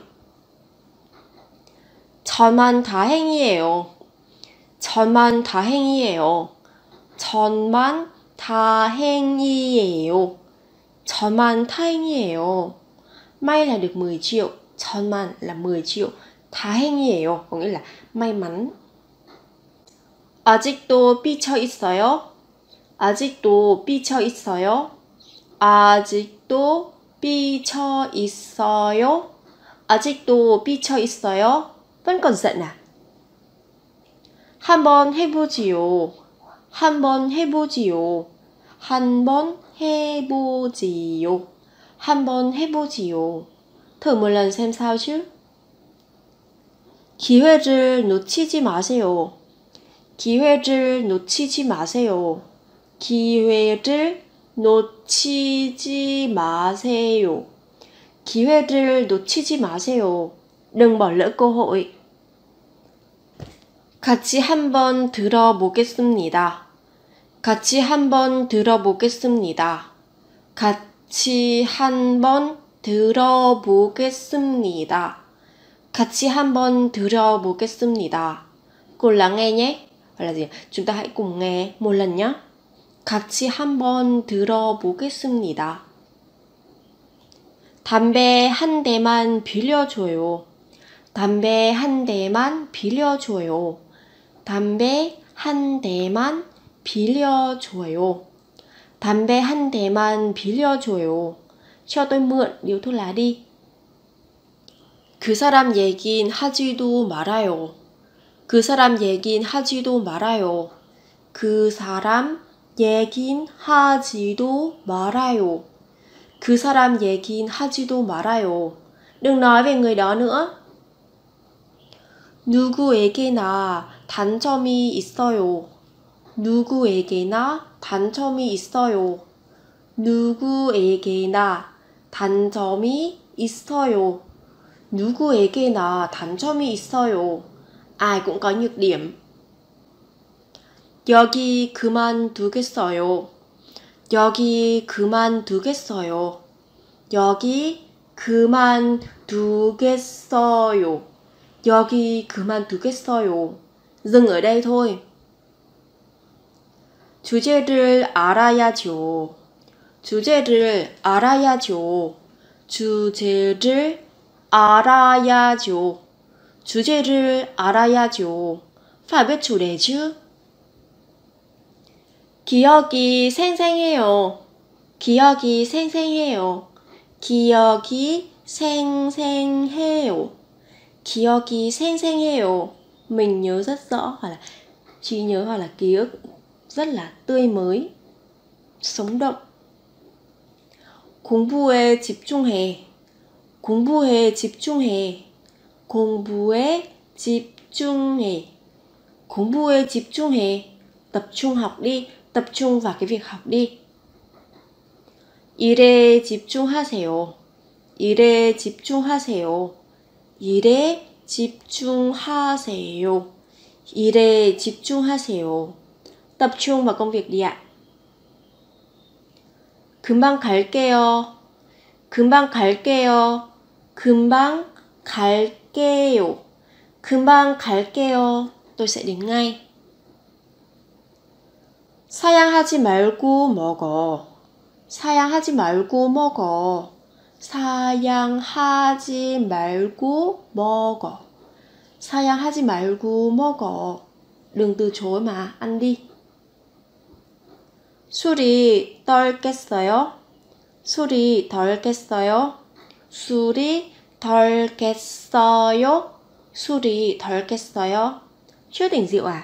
저만 다행이에요. 저만 다행이에요. 저만 다행이에요. 저만 다행이에요. May là được mười triệu. 저만 là mười triệu. 다행이에요 có nghĩa là may mắn. 아직도 삐쳐 있어요. 아직도 삐쳐 있어요. 아직도 삐쳐 있어요. 아직도 삐쳐 있어요. Vẫn còn giận à? 한번 해보지요. 한번 해보지요. 한번 해보지요. 한번 해보지요. Thử một lần xem sao chứ. 기회를 놓치지 마세요. 기회를 놓치지 마세요. 기회를 놓치지 마세요. 기회를 놓치지 마세요. Đừng bỏ lỡ cơ hội. 같이 한번 들어보겠습니다. 같이 한번 들어보겠습니다. 같이 한번 들어보겠습니다. 같이 한번 들어보겠습니다. Cô lắng nghe nhé. Hoặc là gì? Chúng ta hãy cùng nghe một lần nhé. 같이 한번 들어보겠습니다. 담배 한 대만 빌려줘요. 담배 한 대만 빌려줘요. 담배 한 대만 빌려줘요. 담배 한 대만 빌려줘요. cho tôi mượn điếu thuốc lá đi. 그 사람 얘긴 하지도 말아요. 그 사람 얘긴 하지도 말아요. 그 사람 얘긴 하지도 말아요. 그 사람 얘긴 하지도 말아요. Đừng nói về người đó nữa. 누구에게나 단점이 있어요. 누구에게나 단점이 있어요. 누구에게나 단점이 있어요. 누구에게나 단점이 있어요. Ai cũng có nhược điểm. 여기 그만두겠어요. 여기 그만두겠어요. 여기 그만두겠어요. 여기 그만두겠어요. Dừng ở đây thôi. 주제를 알아야죠. 주제를 알아야죠. 주제를 알아야죠. 주제를 알아야죠. Phải biết chủ đề chứ. 기억이 생생해요. 기억이 생생해요. 기억이 생생해요. 기억이 생생해요. Mình nhớ rất rõ, hoặc là trí nhớ, hoặc là ký ức rất là tươi mới, sống động. 공부에 집중해. 공부에 집중해. 공부에 집중해. 공부에 집중해. Tập trung học đi. Tập trung vào cái việc học đi. 일에 집중하세요. 일에 집중하세요. 일에 집중하세요. 일에 집중하세요. Tập trung vào công việc đi ạ. 금방 갈게요. 금방 갈게요. 금방 갈게요. 금방 갈게요. Tôi sẽ đến ngay. 사양하지 말고 먹어. 사양하지 말고 먹어. 사양하지 말고 먹어. 사양하지 말고 먹어. Đừng từ chối mà, ăn đi. 술이 덜 깼어요. 술이 덜 깼어요. 술이 덜 깼어요. 술이 덜 깼어요. Chưa tỉnh rượu à?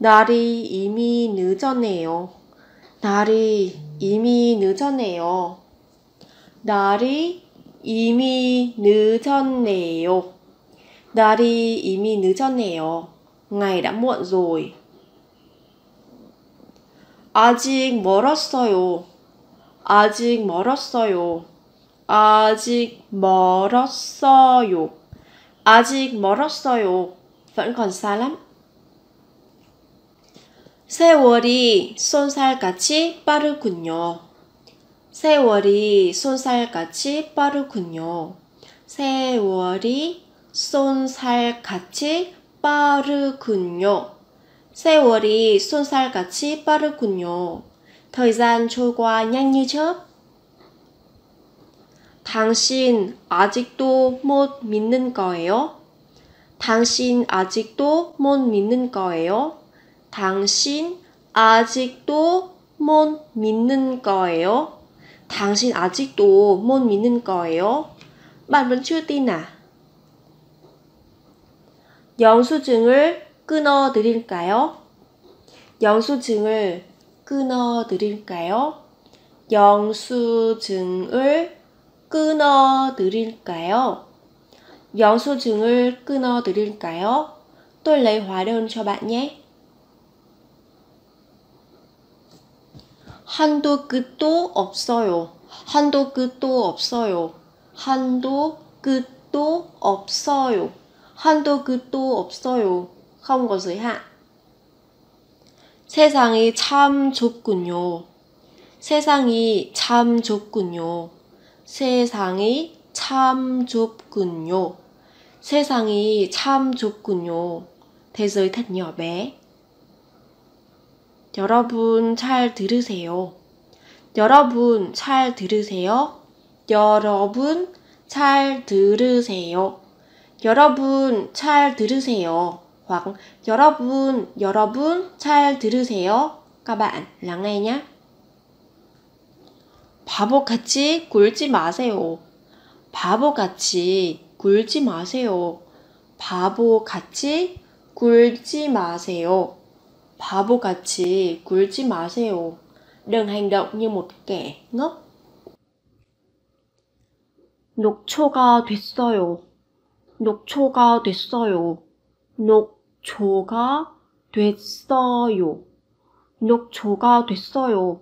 날이 이미 늦었네요. 날이 이미 늦었네요. 날이 이미 늦었네요. 날이 이미 늦었네요. Ngày đã muộn rồi. 아직 멀었어요. 아직 멀었어요. 아직 멀었어요. 아직 멀었어요. Vẫn còn xa lắm. 세월이 쏜살같이 빠르군요. 세월이 쏜살같이 빠르군요. 세월이 쏜살같이 빠르군요. 세월이 쏜살같이 빠르군요. Thời gian trôi qua nhanh như chớp. 당신 아직도 못 믿는 거예요? 당신 아직도 못 믿는 거예요? 당신 아직도 못 믿는 거예요? 당신 아직도 못 믿는 거예요? Bạn vẫn chưa tin à? 영수증을 끊어드릴까요? 영수증을 끊어드릴까요? 영수증을 끊어드릴까요? 영수증을 끊어드릴까요? Tôi lấy hóa đơn cho bạn nhé. 한도 끝도 없어요. 한도 끝도 없어요. 한도 끝도 없어요. 한도 끝도 없어요. Không có giới hạn. 세상이 참 좁군요. 세상이 참 좁군요. 세상이 참 좁군요. 세상이 참 좁군요. Thế giới thật nhỏ bé. 여러분 잘 들으세요. 여러분 잘 들으세요. 여러분 잘 들으세요. 여러분 잘 들으세요. hoặc 여러분 여러분 잘 들으세요. Các bạn lắng nghe nhé. 바보같이 굴지 마세요. 바보같이 굴지 마세요. 바보같이 굴지 마세요. 바보같이 굴지 마세요. Đừng hành động như một kẻ ngốc. 녹초가 됐어요. 녹초가 됐어요. 녹초가 됐어요. 녹초가 됐어요.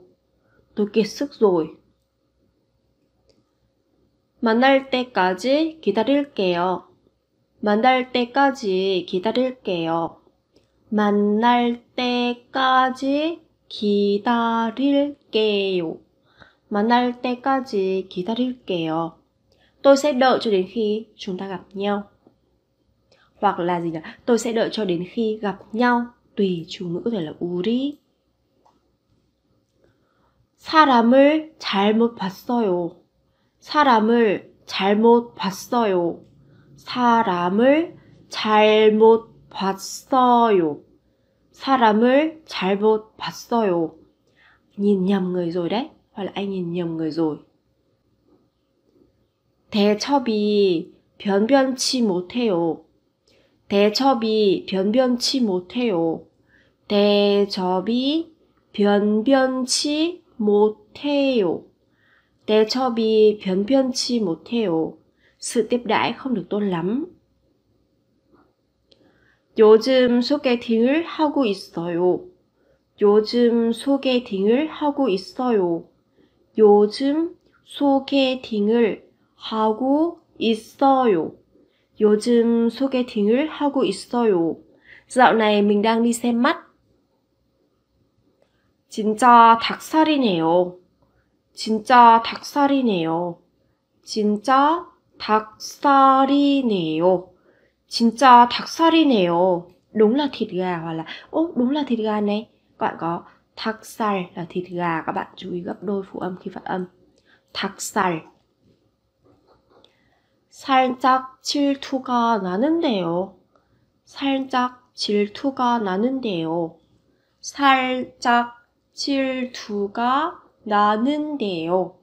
Tôi kiệt sức rồi. 만날 때까지 기다릴게요. 만날 때까지 기다릴게요. 만날 때까지 기다릴게요. 만날 때까지 기다릴게요. Tôi sẽ đợi cho đến khi chúng ta gặp nhau. Hoặc là gì nhỉ? Tôi sẽ đợi cho đến khi gặp nhau. Tùy chủ ngữ có thể là 우리. 사람을 잘못 봤어요. 사람을 잘못 봤어요. 사람을 잘못 봤어요. 사람을 잘못 봤어요. Nhìn nhầm người rồi đấy. Hoặc là anh nhìn nhầm người rồi. 대첩이 변변치 못해요. 대첩이 변변치 못해요. 대첩이 변변치 못해요. 대첩이 변변치 못해요. Sự tiếp đãi không được tốt lắm. 요즘 소개팅을 하고 있어요. 요즘 소개팅을 하고 있어요. 요즘 소개팅을 하고 있어요. 요즘 소개팅을 하고 있어요. Dạo này mình đang đi xem mắt. 진짜 닭살이네요. 진짜 닭살이네요. 진짜 닭살이네요. 진짜 닭살이네요. Đúng là thịt gà hoặc là Ô, đúng là thịt gà này. Các bạn có 닭살 là thịt gà. Các bạn chú ý gấp đôi phụ âm khi phát âm. 닭살. 살짝 질투가 나는데요. 살짝 질투가 나는데요. 살짝 질투가 나는데요.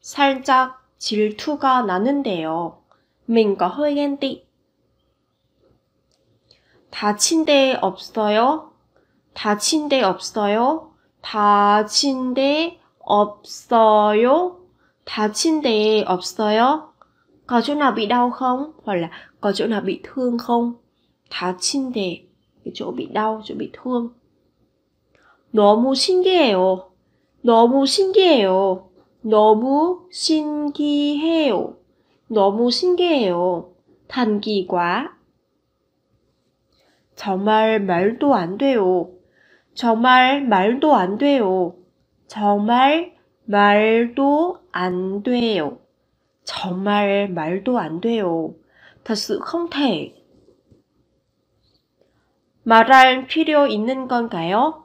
살짝 질투가 나는데요. Mình có hơi ghen tị. 다친 데 없어요. 다친 데 없어요. 다친 데 없어요. 다친 데 없어요. Có chỗ nào bị đau không? Hoặc là có chỗ nào bị thương không? 다친 데, cái chỗ bị đau, chỗ bị thương. 너무 신기해요. 너무 신기해요. 너무 신기해요. 너무 신기해요. Thần kỳ quá. 정말 말도 안 돼요. 정말 말도 안 돼요. 정말 말도 안 돼요. 정말 말도 안 돼요. Thật sự không thể. 말할 필요 있는 건가요?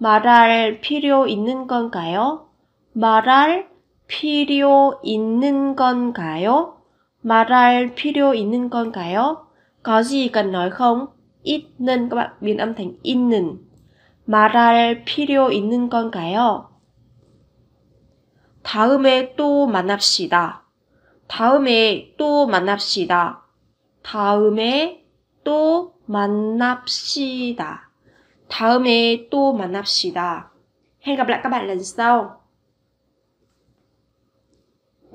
말할 필요 있는 건가요? 말할 필요 있는 건가요? 말할 필요 있는 건가요? Có gì cần nói không? 있는, các bạn biến âm thành 있는. 말할 필요 있는 건가요? 다음에 또 만납시다. 다음에 또 만납시다. 다음에 또 만납시다. 다음에 또 만납시다. Hẹn gặp lại các bạn lần sau.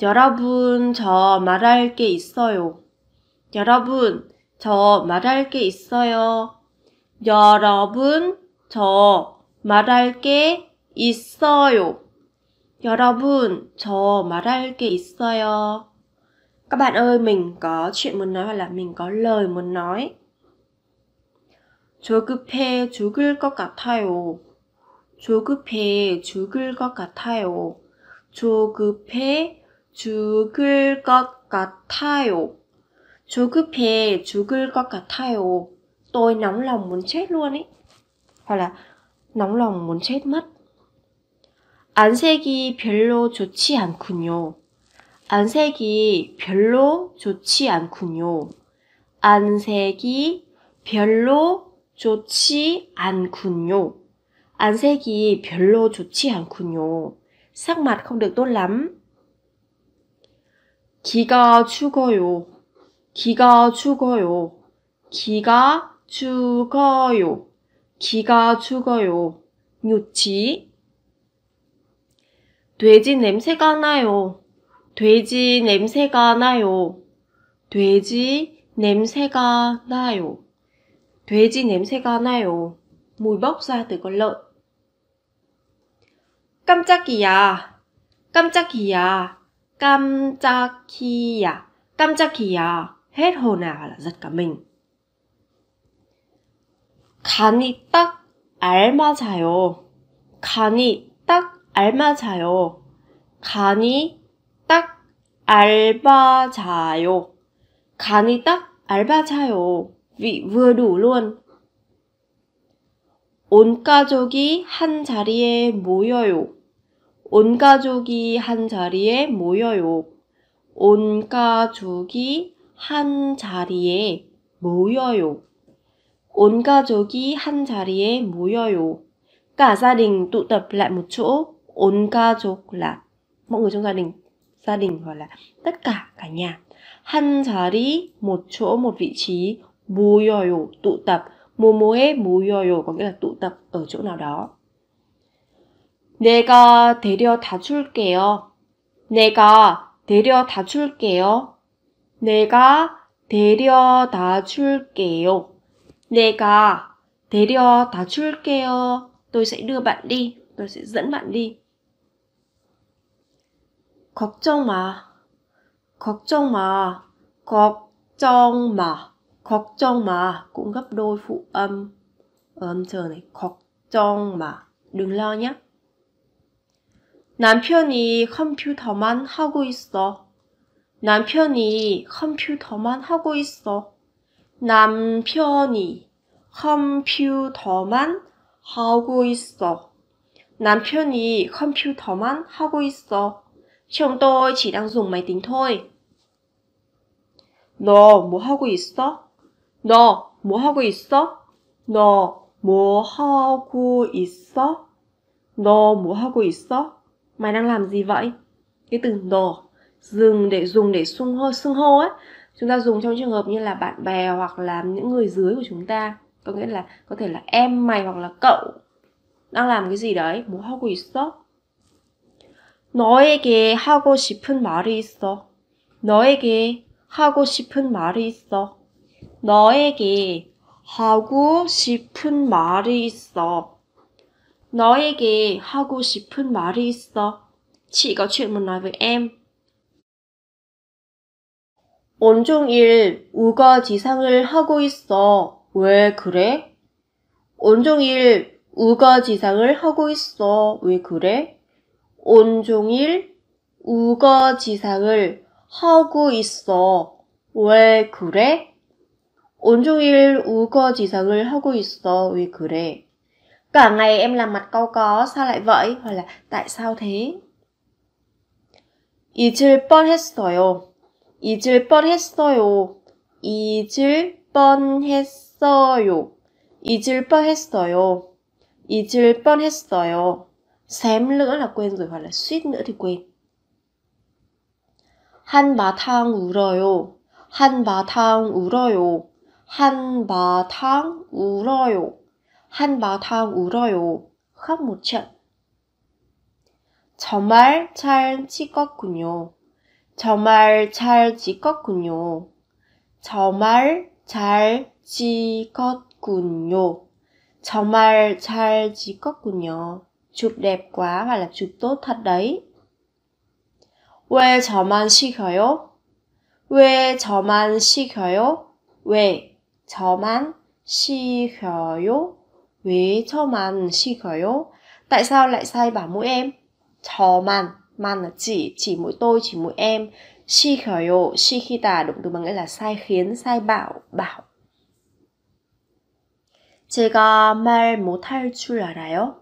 여러분, 저 말할 게 있어요. 여러분, 저 말할 게 있어요. 여러분, 저 말할 게 있어요. 여러분, 저 말할 게 있어요. Các bạn ơi, mình có chuyện muốn nói hoặc là mình có lời muốn nói. 조급해 죽을 것 같아요. 조급해 죽을 것 같아요. 조급해 죽을 것 같아요. 조급해 죽을 것 같아요. Tôi nóng lòng muốn chết luôn ấy. Hoặc là nóng lòng muốn chết mất. 안색이 별로 좋지 않군요. 안색이 별로 좋지 않군요. 안색이 별로 좋지 않군요. 안색이 별로 좋지 않군요. sắc mặt không được tốt lắm. 기가 죽어요. 기가 죽어요. 기가 죽어요. 기가 죽어요. nhụt chí. 돼지 냄새가 나요. 돼지 냄새가 나요. 돼지 냄새가 나요. 돼지 냄새가 나요. mùi bốc ra từ con lợn. 깜짝이야. 깜짝이야. 깜짝이야. 깜짝이야. hết hồn à là giật cả mình. 간이 딱 알맞아요. 간이 딱 알맞아요. 간이 딱 알맞아요. 간이 딱 알맞아요. vị vừa đủ luôn. 온 가족이 한 자리에 모여요. 온 가족이 한 자리에 모여요. 온 가족이 한 자리에 모여요. 온 가족이 한 자리에 모여요. cả gia đình tụ tập lại một chỗ. 온 가족 là mọi người trong gia đình, gia đình gọi là tất cả cả nhà. 한 자리 một chỗ một vị trí. 모여요 tụ tập. 모모에 모여요 có nghĩa là tụ tập ở chỗ nào đó. 내가 데려다 줄게요. 내가 데려다 줄게요. 내가 데려다 줄게요. 내가 데려다 줄게요. Tôi sẽ đưa bạn đi. Tôi sẽ dẫn bạn đi. 걱정 마. 걱정 마. 걱정 마. 걱정 마 cũng gấp đôi phụ âm ở âm chờ này. 걱정 마. Đừng lo nhé. 남편이 컴퓨터만 하고 있어. 남편이 컴퓨터만 하고 있어. 남편이 컴퓨터만 하고 있어. 남편이 컴퓨터만 하고 있어. Chồng tôi chỉ đang dùng máy tính thôi. 너 뭐 하고 있어? 너 뭐 하고 있어? 너 뭐 하고 있어? 너 뭐 하고 있어? Mày đang làm gì vậy? Cái từ 너 dùng để dùng để xưng hô xưng hô ấy, chúng ta dùng trong trường hợp như là bạn bè hoặc là những người dưới của chúng ta, có nghĩa là có thể là em mày hoặc là cậu đang làm cái gì đấy. 뭐 하고 있어? 너에게 하고 싶은 말이 있어. 너에게 하고 싶은 말이 있어. 너에게 하고 싶은 말이 있어. 너에게 하고 싶은 말이 있어. Chị có chuyện muốn nói với em. 온종일 우거지상을 하고 있어. 왜 그래? 온종일 우거지상을 하고 있어. 왜 그래? 온종일 우거지상을 하고 있어. 왜 그래? 온종일 우거지상을 하고 있어. 왜 그래? Cả ngày em làm mặt cau có. Sao lại vậy? Hoặc là tại sao thế? 잊을 뻔했어요. 잊을 뻔했어요. 잊을 뻔했어요. 잊을 뻔했어요. 잊을 뻔했어요. Xém nữa là quên rồi, hoặc là suýt nữa thì quên. 한바탕 울어요. 한바탕 울어요. 한바탕 울어요. 한바탕 울어요. khóc một trận. 정말 잘 찍었군요. 정말 잘 찍었군요. 정말 잘 찍었군요. 정말 잘 찍었군요. Chụp đẹp quá hoặc là chụp tốt thật đấy. 왜 저만 시켜요? 왜 저만 시켜요? 왜 저만 시켜요? 왜 저만 시켜요? Tại sao lại sai bảo mỗi em? 저만, man là chỉ, chỉ mỗi tôi, chỉ mỗi em. 시켜요, 시키다, động từ bằng nghĩa là sai khiến, sai bảo, bảo. 제가 말 못할 줄 알아요?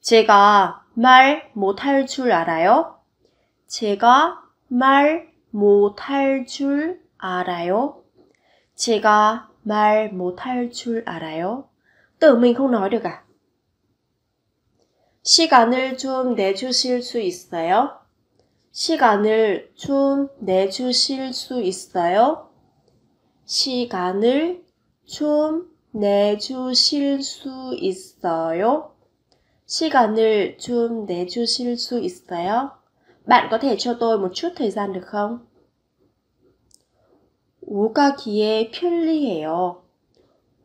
제가 말 못할 줄 알아요? 제가 말 못할 줄 알아요. 제가 말 못할 줄 알아요. Tự mình không nói được à? 시간을 좀 내주실 수 있어요? 시간을 좀 내주실 수 있어요? 시간을 좀 내주실 수 있어요? 시간을 좀 내주실 수 있어요? Bạn có thể cho tôi một chút thời gian được không? 오가기에 편리해요.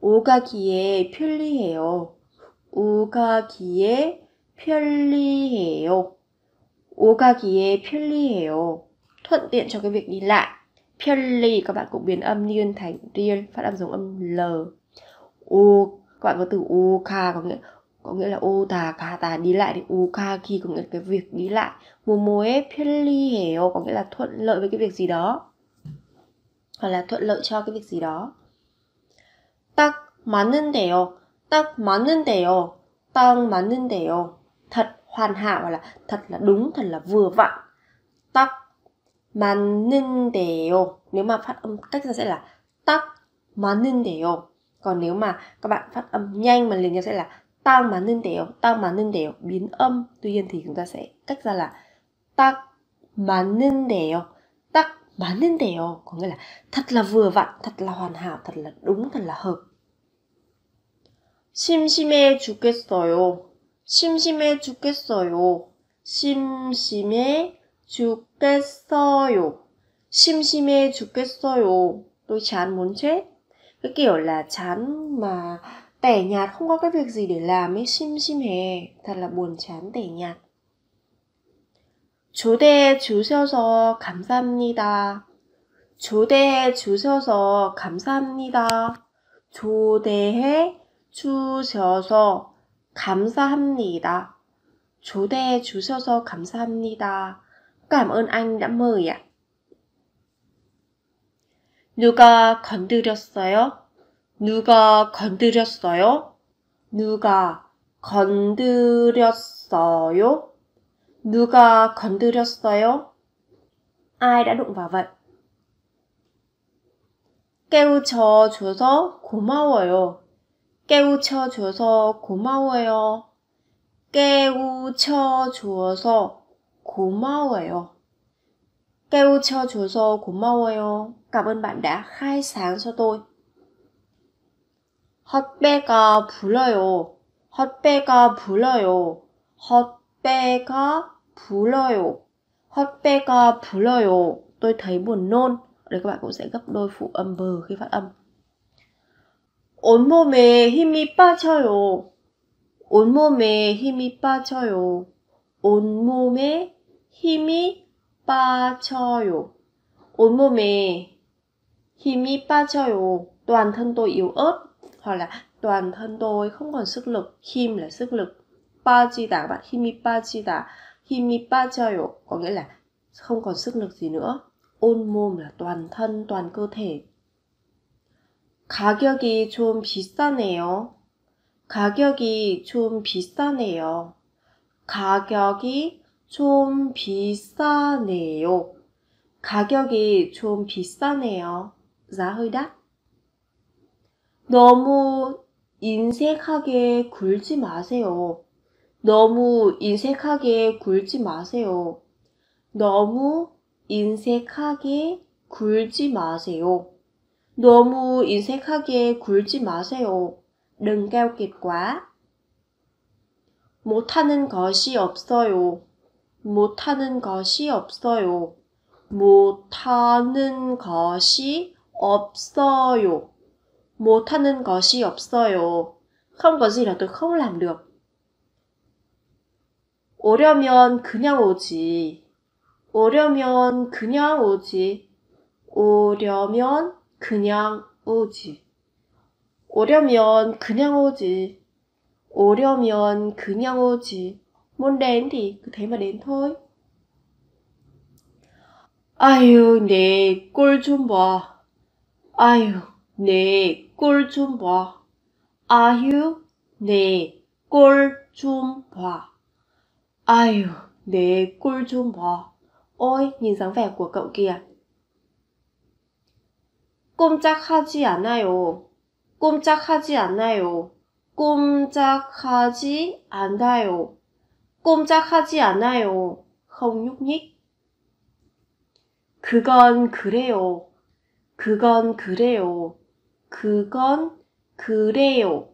오가기에 편리해요. 오가기에 편리해요. 오가기에 편리해요. Thuận tiện cho cái việc đi lại. 편리 các bạn cũng biến âm liên thành riêng, phát âm giống âm L. O các bạn có từ 오가 có nghĩa có nghĩa là 오다 가다 đi lại thì 오가기 có nghĩa là cái việc đi lại. Momo에 편리해요 có nghĩa là thuận lợi với cái việc gì đó. Hoặc là thuận lợi cho cái việc gì đó. 딱 맞는데요. 딱 맞는데요. 딱 맞는데요. Thật hoàn hảo hoặc là thật là đúng, thật là vừa vặn. 딱 맞는데요. Nếu mà phát âm cách ra sẽ là 딱 맞는데요. Còn nếu mà các bạn phát âm nhanh mà liền nhau sẽ là 딱 맞는데요. 딱 맞는데요. Biến âm. Tuy nhiên thì chúng ta sẽ cách ra là 딱 맞는데요. 딱 맞는데요. Có nghĩa là thật là vừa vặn, thật là hoàn hảo, thật là đúng, thật là hợp. 심심해 죽겠어요. 심심해 죽겠어요. 심심해 죽겠어요. 심심해 죽겠어요. Tôi chán muốn chết. Cái kiểu là chán mà tẻ nhạt, không có cái việc gì để làm ấy. 심심해. Thật là buồn chán, tẻ nhạt. 초대해 주셔서 감사합니다. 초대해 주셔서 감사합니다. 초대해 주셔서 감사합니다. 초대해 주셔서 감사합니다. Cảm ơn anh đã mời ạ. 누가 건드렸어요? 누가 건드렸어요? 누가 건드렸어요? 누가 건드렸어요? Ai đã đụng vào vậy? 깨우쳐 줘서 고마워요. 깨우쳐 줘서 고마워요. 깨우쳐 줘서 고마워요. 깨우쳐 줘서 고마워요. Cảm ơn bạn đã khai sáng cho tôi. 헛배가 불러요. 헛배가 불러요. 헛배가 불러요. 헛배가 불러요. Tôi thấy buồn nôn. Ở đây các bạn cũng sẽ gấp đôi phụ âm bờ khi phát âm. 온몸에 힘이 빠져요. 온몸에 힘이 빠져요. 온몸에 힘이 빠져요. 온몸에 힘이 빠져요. Toàn thân tôi yếu ớt hoặc là toàn thân tôi không còn sức lực. 힘 là sức lực. 빠지다 các bạn, 힘이 빠지다. 힘이 빠져요 có nghĩa là không còn sức lực gì nữa. 온몸 là toàn thân, toàn cơ thể. 가격이 좀 비싸네요. 가격이 좀 비싸네요. 가격이 좀 비싸네요. 가격이 좀 비싸네요. giá hơi đắt. 너무 인색하게 굴지 마세요. 너무 인색하게 굴지 마세요. 너무 인색하게 굴지 마세요. 너무 인색하게 굴지 마세요. Đừng keo kiệt quá. 못하는 것이 없어요. 못하는 것이 없어요. 못하는 것이 없어요. 못하는 것이 없어요. Không có gì là tôi không làm được. 오려면 그냥 오지. 오려면 그냥 오지. 오려면 그냥 오지. 오려면 그냥 오지. 오려면 그냥 오지. Muốn đến thì cứ thế mà đến thôi. 아유, 내 꼴 좀 봐. 아유, 내 꼴 좀 봐. 아유, 내 꼴 좀 봐. 아유, 내 꼴 좀 봐. Ôi, nhìn dáng vẻ của cậu kìa. 꼼짝하지 않아요. 꼼짝하지 않아요. 꼼짝하지 않아요. 꼼짝하지 않아요. không nhúc nhích. 그건 그래요. 그건 그래요. 그건 그래요.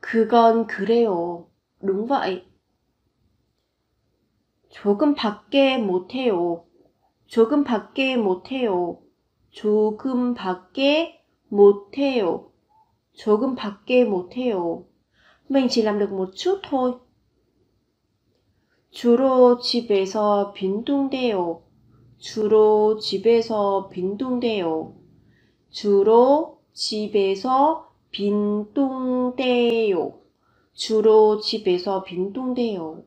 그건 그래요. đúng vậy. 조금밖에 못해요. 조금밖에 못해요. 조금밖에 못해요. 조금밖에 못해요. Mình chỉ làm được một chút thôi. 주로 집에서 빈둥대요. 주로 집에서 빈둥대요. 주로 집에서 빈둥대요. 주로 집에서 빈둥대요.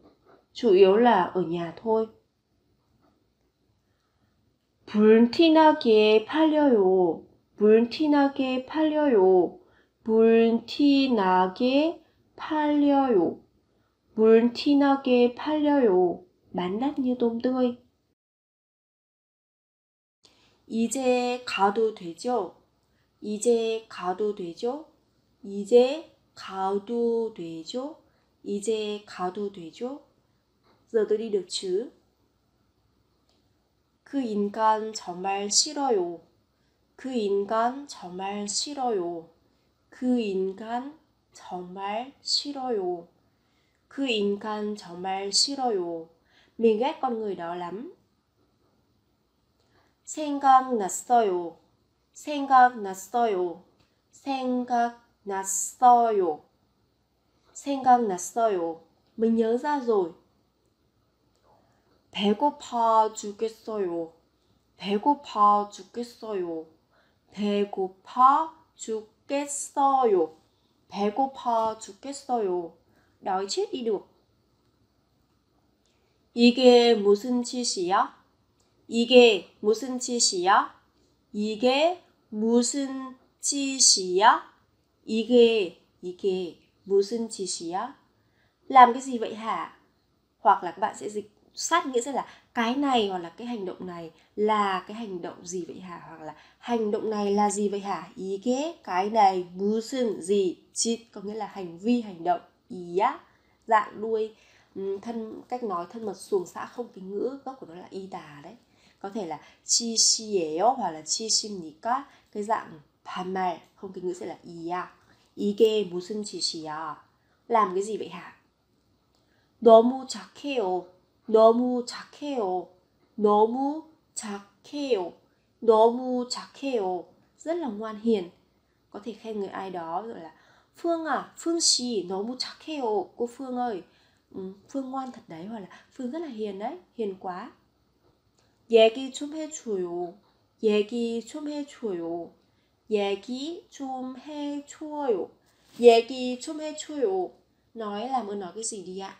Chủ yếu là ở nhà thôi. 불티나게 팔려요. 불티나게 팔려요. 불티나게 팔려요. 불티나게 팔려요. 맛난 như tôm tươi. 이제 가도 되죠? 이제 가도 되죠? 이제 가도 되죠? 이제 가도 되죠? Giờ tôi đi được chứ? 그 인간 정말 싫어요. 그 인간 정말 싫어요. 그 인간 정말 싫어요. 그 인간 정말 싫어요. Mình ghét con người đó lắm. 생각났어요. 생각났어요. 생각났어요. 생각났어요. Mình nhớ ra rồi. 배고파 죽겠어요. 배고파 죽겠어요. 배고파 죽겠어요. 배고파 죽겠어요. Đói chết đi được. 이게 무슨 짓이야? 이게 무슨 짓이야? 이게 무슨 짓이야? 이게 이게 무슨 짓이야? Làm cái gì vậy hả? Hoặc là các bạn sẽ dịch sát nghĩa sẽ là cái này hoặc là cái hành động này là cái hành động gì vậy hả? Hoặc là hành động này là gì vậy hả? 이게 cái này 무슨 gì 짓 có nghĩa là hành vi hành động. 이야 dạng đuôi thân cách nói thân mật xuồng xã không kính ngữ, gốc của nó là y tà đấy. Có thể là chi 시예요 hoặc là chi 심니까. Cái dạng 반말 không kính ngữ sẽ là 이야. 이게 무슨 짓이야? Làm cái gì vậy hả? 너무 착해요. 너무 착해요. 너무 착해요. 너무 착해요. Rất là ngoan hiền. Có thể khen người ai đó rồi là Phương à, Phương xì, 너무 착해요. Cô Phương ơi, Phương ngoan thật đấy. Hoặc là Phương rất là hiền đấy, hiền quá. 얘기 좀 해줘요. 얘기 좀 해줘요. 얘기 좀 해줘요. 얘기 좀 해줘요. Nói làm ơn nói cái gì đi ạ.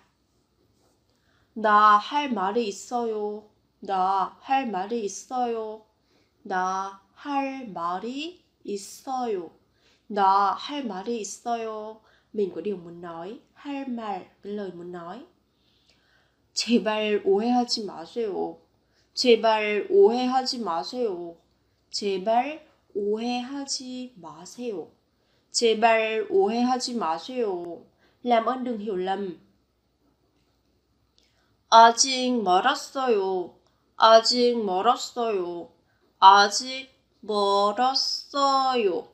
나 할 말이 있어요. 나 할 말이 있어요. 나 할 말이 있어요. 나 할 말이 있어요. Mình có điều muốn nói. 할 말, cái lời muốn nói. 제발 오해하지 마세요. 제발 오해하지 마세요. 제발 오해하지 마세요. 제발 오해하지 마세요. Làm ơn đừng hiểu lầm. 아직 멀었어요. 아직 멀었어요. 아직 멀었어요.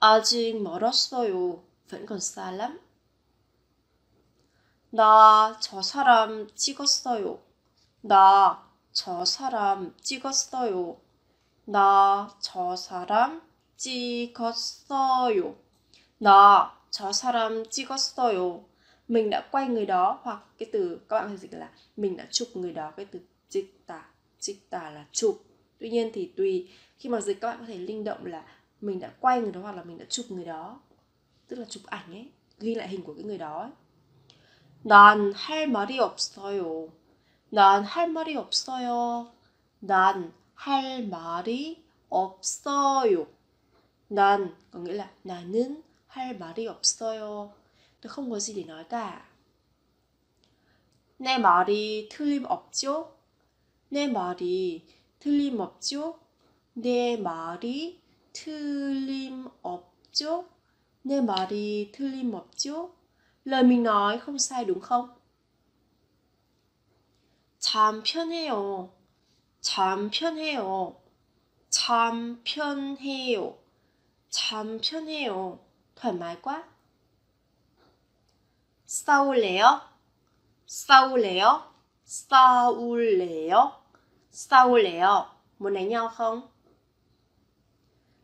아직 멀었어요. Vẫn còn xa lắm. 나 저 사람 찍었어요. 나 저 사람 찍었어요. 나 저 사람 찍었어요. 나 저 사람 찍었어요. Mình đã quay người đó, hoặc cái từ các bạn phải dịch là mình đã chụp người đó. Cái từ chích tả, chích tả là chụp. Tuy nhiên thì tùy khi mà dịch các bạn có thể linh động là mình đã quay người đó hoặc là mình đã chụp người đó. Tức là chụp ảnh ấy, ghi lại hình của cái người đó ấy. 난 할 말이 없어요. 난 할 말이 없어요. 난 할 말이 없어요. 난 có nghĩa là 나는 할 말이 없어요. Tôi không có gì để nói cả. 내 말이 틀림없죠? 내 말이 틀림없죠? 내 말이 틀림없죠? 내 말이 틀림없죠? Lời mình nói không sai đúng không? 참 편해요. 참 편해요. 참 편해요. 참 편해요. 很麻瓜. 싸울래요? 싸울래요? 싸울래요? 싸울래요? muốn đánh nhau không?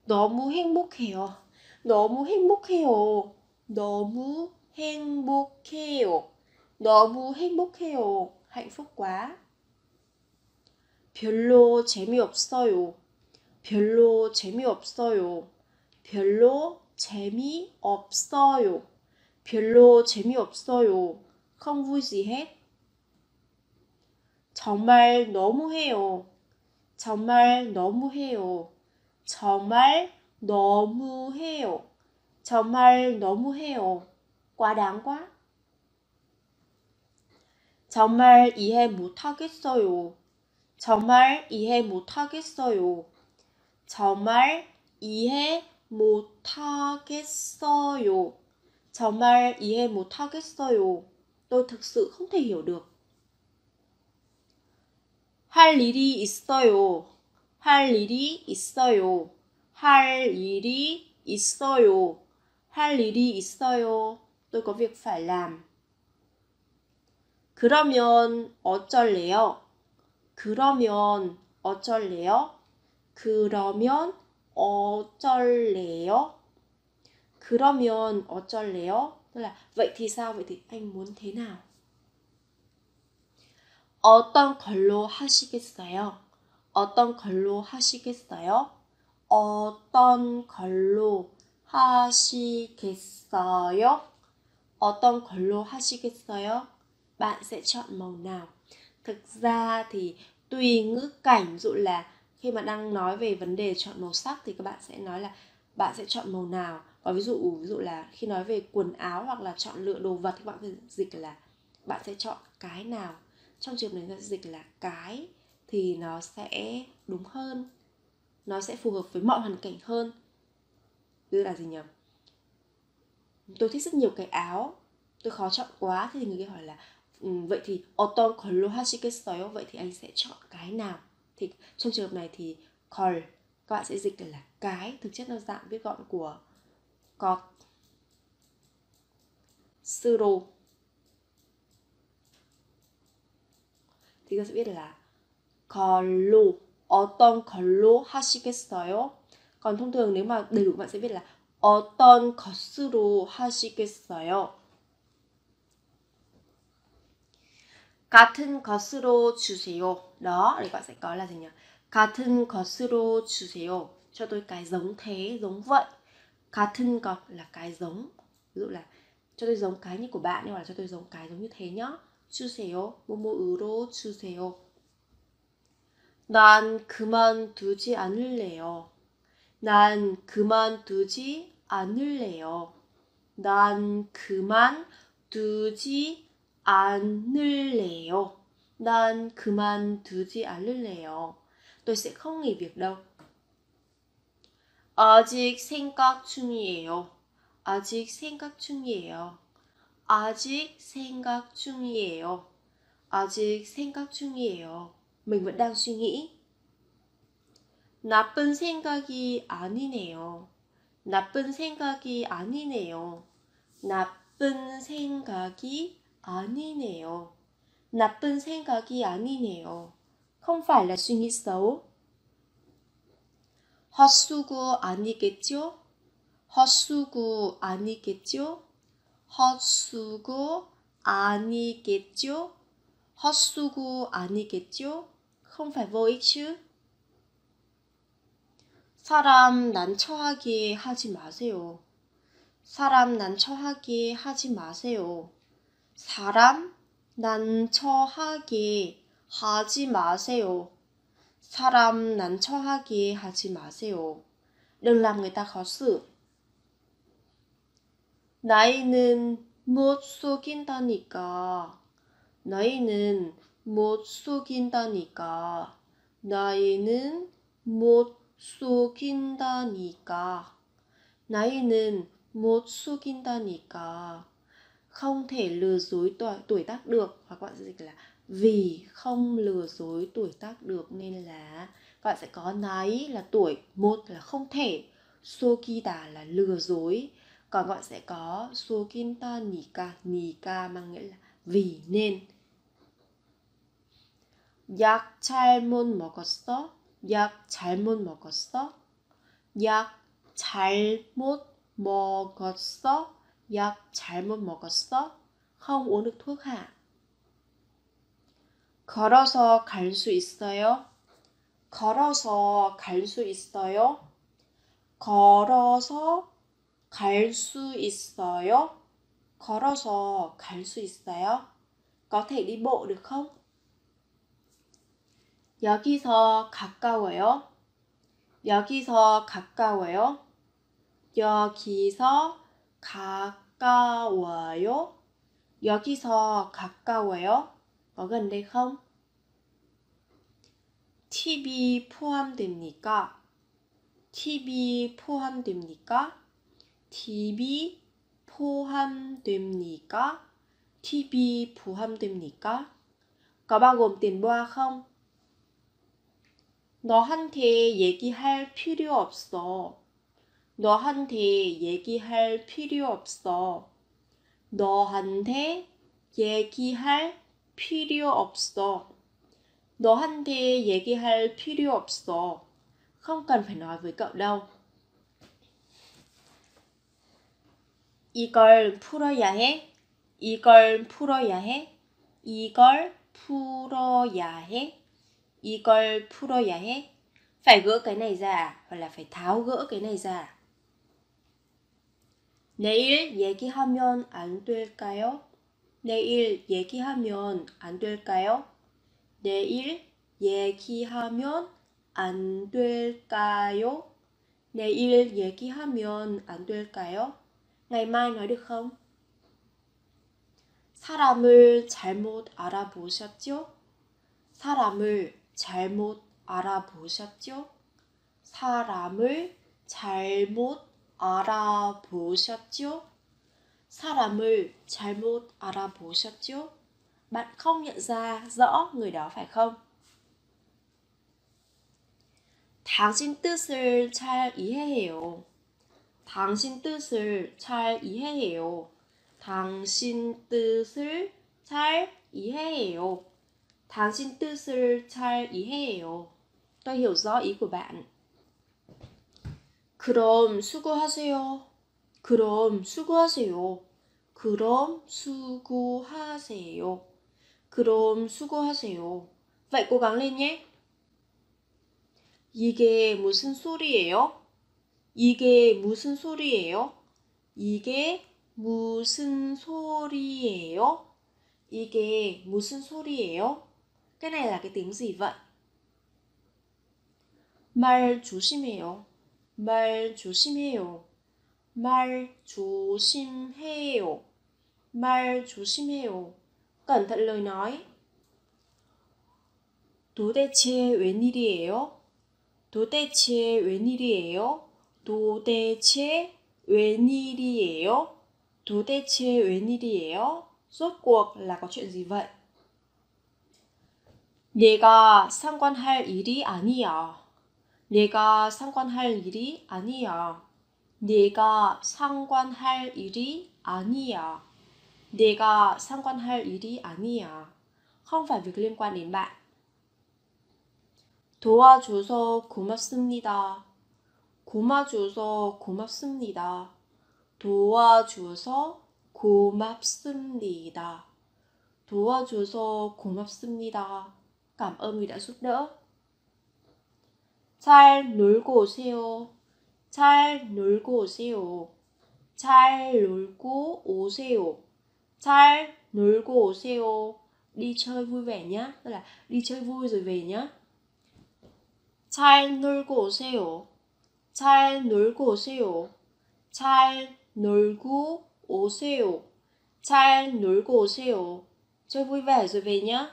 너무 행복해요. 너무 행복해요. 너무 행복해요. 너무 행복해요. hạnh phúc quá. 별로 재미없어요. 별로 재미없어요. 별로 재미없어요. 별로 재미없어요. không vui gì hết. 정말 너무해요. 정말 너무해요. 정말 너무해요. 정말 너무해요. quá đáng quá. 정말 이해 못하겠어요. 정말 이해 못하겠어요. 정말 이해 못하겠어요. 정말 이해 못하겠어요. Tôi thực sự không thể hiểu được. 할 일이 있어요. 할 일이 있어요. 할 일이 있어요. 할 일이 있어요. Tôi có việc phải làm. 그러면 어쩔래요? 그러면 어쩔래요? 그러면 어쩔래요? 그러면 어쩔래요? Tức là vậy thì sao? Vậy thì anh muốn thế nào? 어떤 걸로 하시겠어요? 어떤 걸로 하시겠어요? 어떤 걸로 하시겠어요? 어떤 걸로 하시겠어요? Bạn sẽ chọn màu nào? Thực ra thì tùy ngữ cảnh, dụ là khi mà đang nói về vấn đề chọn màu sắc thì các bạn sẽ nói là bạn sẽ chọn màu nào. Và ví dụ ví dụ là khi nói về quần áo hoặc là chọn lựa đồ vật thì bạn phải dịch là bạn sẽ chọn cái nào. Trong trường này dịch là cái thì nó sẽ đúng hơn. Nó sẽ phù hợp với mọi hoàn cảnh hơn. Tức là gì nhỉ? Tôi thích rất nhiều cái áo. Tôi khó chọn quá. Thế thì người kia hỏi là vậy thì 어떤 걸로 하시겠어요? Vậy thì anh sẽ chọn cái nào? Thì trong trường hợp này thì 걸 các bạn sẽ dịch là cái, thực chất nó dạng viết gọn của cọt. 쓰로 thì các sẽ biết là 걸로, 어떤 걸로 하시겠어요? Còn thông thường nếu mà đầy đủ bạn sẽ biết là 어떤 것으로 하시겠어요? 같은 것으로 주세요. Đó, thì bạn sẽ có là gì nhỉ? 같은 것으로 주세요. Cho tôi cái giống thế, giống vậy. 같은 것 là cái giống. Ví dụ là cho tôi giống cái như của bạn, hoặc là cho tôi giống cái giống như thế nhá. 주세요. 뭐뭐으로 주세요. 난 그만두지 않을래요. 난 그만두지 않을래요. 난 그만두지 않을래요. 난 그만두지 않을래요. Tôi sẽ không nghỉ việc đâu. 아직 생각 중이에요. 아직 생각 중이에요. 아직 생각 중이에요. 아직 생각 중이에요. Mình vẫn đang suy nghĩ. 나쁜 생각이 아니네요. 나쁜 생각이 아니네요. 나쁜 생각이 아니네요. 나쁜 생각이 아니네요. Không phải là suy nghĩ xấu. 헛수고 아니겠죠? 헛수고 아니겠죠? 헛수고 아니겠죠? 헛수고 아니겠죠? Không phải vô ích chứ. 사람 난처하게 하지 마세요. 사람 난처하게 하지 마세요. 사람 난처하게 하지 마세요. 사람 난처하게 하지 마세요. Đừng làm người ta khó xử. 나이는 못 속인다니까. 나이는 못 속인다니까. 나이는 못 속인다니까. 나이는 못 속인다니까. Không thể lừa dối tuổi tác được. Và các bạn sẽ dịch là vì không lừa dối tuổi tác được, nên là bạn sẽ có náy là tuổi, một là không thể, sokida là lừa dối, còn bạn sẽ có sokinta nika, nika mang nghĩa là vì nên. 약 잘못 먹었어? 약 잘못 먹었어? 약 잘못 먹었어? 약 잘못 먹었어? Không uống được thuốc hả? 걸어서 갈 수 있어요? 걸어서 갈 수 있어요? 걸어서 갈 수 있어요? 걸어서 갈 수 있어요? Có thể đi bộ được không? 여기서 가까워요? 여기서 가까워요? 여기서 가까워요? 여기서 가까워요? Có gần đây không? 티비 포함됩니까? 티비 포함됩니까? 티비 포함됩니까? 티비 포함됩니까? Có bao gồm tiền boa không? 너한테 얘기할 필요 없어. 너한테 얘기할 필요 없어. 너한테 얘기할 필요 없어. 너한테 얘기할 필요 없어. Không cần phải nói với cậu đâu. 이걸 풀어야 해. 이걸 풀어야 해. 이걸 풀어야 해. 이걸 풀어야 해. Phải gỡ cái này ra, hoặc là phải tháo gỡ cái này ra. 내일 얘기하면 안 될까요? 내일 얘기하면 안 될까요? 내일 얘기하면 안 될까요? 내일 얘기하면 안 될까요? Ngày mai nói được không? 사람을 잘못 알아보셨죠? 사람을 잘못 알아보셨죠? 사람을 잘못 알아보셨죠? 사람을 잘못 알아보셨죠? Bạn không nhận ra rõ người đó phải không? 당신 뜻을 잘 이해해요. 당신 뜻을 잘 이해해요. 당신 뜻을 잘 이해해요. 당신 뜻을 잘 이해해요. Tôi hiểu rõ ý của bạn. 그럼 수고하세요. 그럼 수고하세요. 그럼 수고하세요. 그럼 수고하세요. Vậy cố gắng lên nhé. 이게 무슨 소리예요? 이게 무슨 소리예요? 이게 무슨 소리예요? 이게 무슨 소리예요? Cái này là cái tiếng gì vậy? 말 조심해요. 말 조심해요. 말 조심해요. 말 조심해요. Cẩn thận lời nói. 도대체 웬일이에요? 도대체 웬일이에요? 도대체 웬일이에요? 도대체 웬일이에요? Rốt cuộc là có chuyện gì vậy? 내가 상관할 일이 아니야. 내가 상관할 일이 아니야. 내가 상관할 일이 아니야. 내가 상관할 일이 아니야. Không phải việc liên quan đến bạn. 도와줘서 고맙습니다. 고마줘서 고맙습니다. 도와줘서 고맙습니다. 도와줘서 고맙습니다. Cảm ơn vì đã giúp đỡ. 잘 놀고 오세요. 잘 놀고 오세요. 잘 놀고 오세요. 잘 놀고 오세요. Đi chơi vui vẻ nhá. Tức là đi chơi vui rồi về nhá. 잘 놀고 오세요. 잘 놀고 오세요. 잘 놀고 오세요. 잘 놀고 오세요. Chơi vui vẻ rồi về nhá.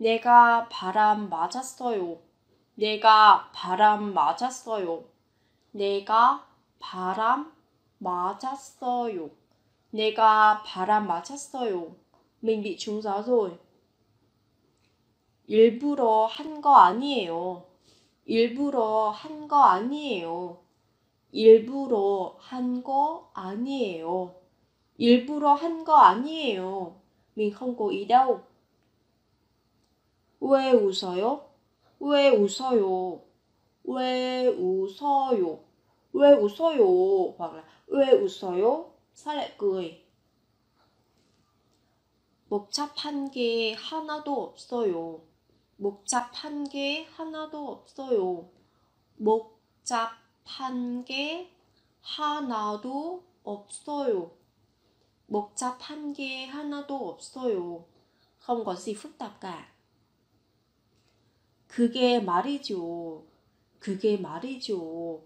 내가 바람 맞았어요. 내가 바람 맞았어요. 내가 바람 맞았어요. 내가 바람 맞았어요. mình bị trúng gió rồi. 일부러 한 거 아니에요. 일부러 한 거 아니에요. 일부러 한 거 아니에요. 일부러 한 거 아니에요. Mình không cố ý đâu. 왜 웃어요? 왜 웃어요? 왜 웃어요? 왜 웃어요? hoặc là 왜 웃어요? Sao lại cười? 복잡한 게 하나도 없어요. 복잡한 게 하나도 없어요. 복잡한 게 하나도 없어요. 복잡한 게 하나도 없어요. Không có gì phức tạp cả. 그게 말이죠. 그게 말이죠.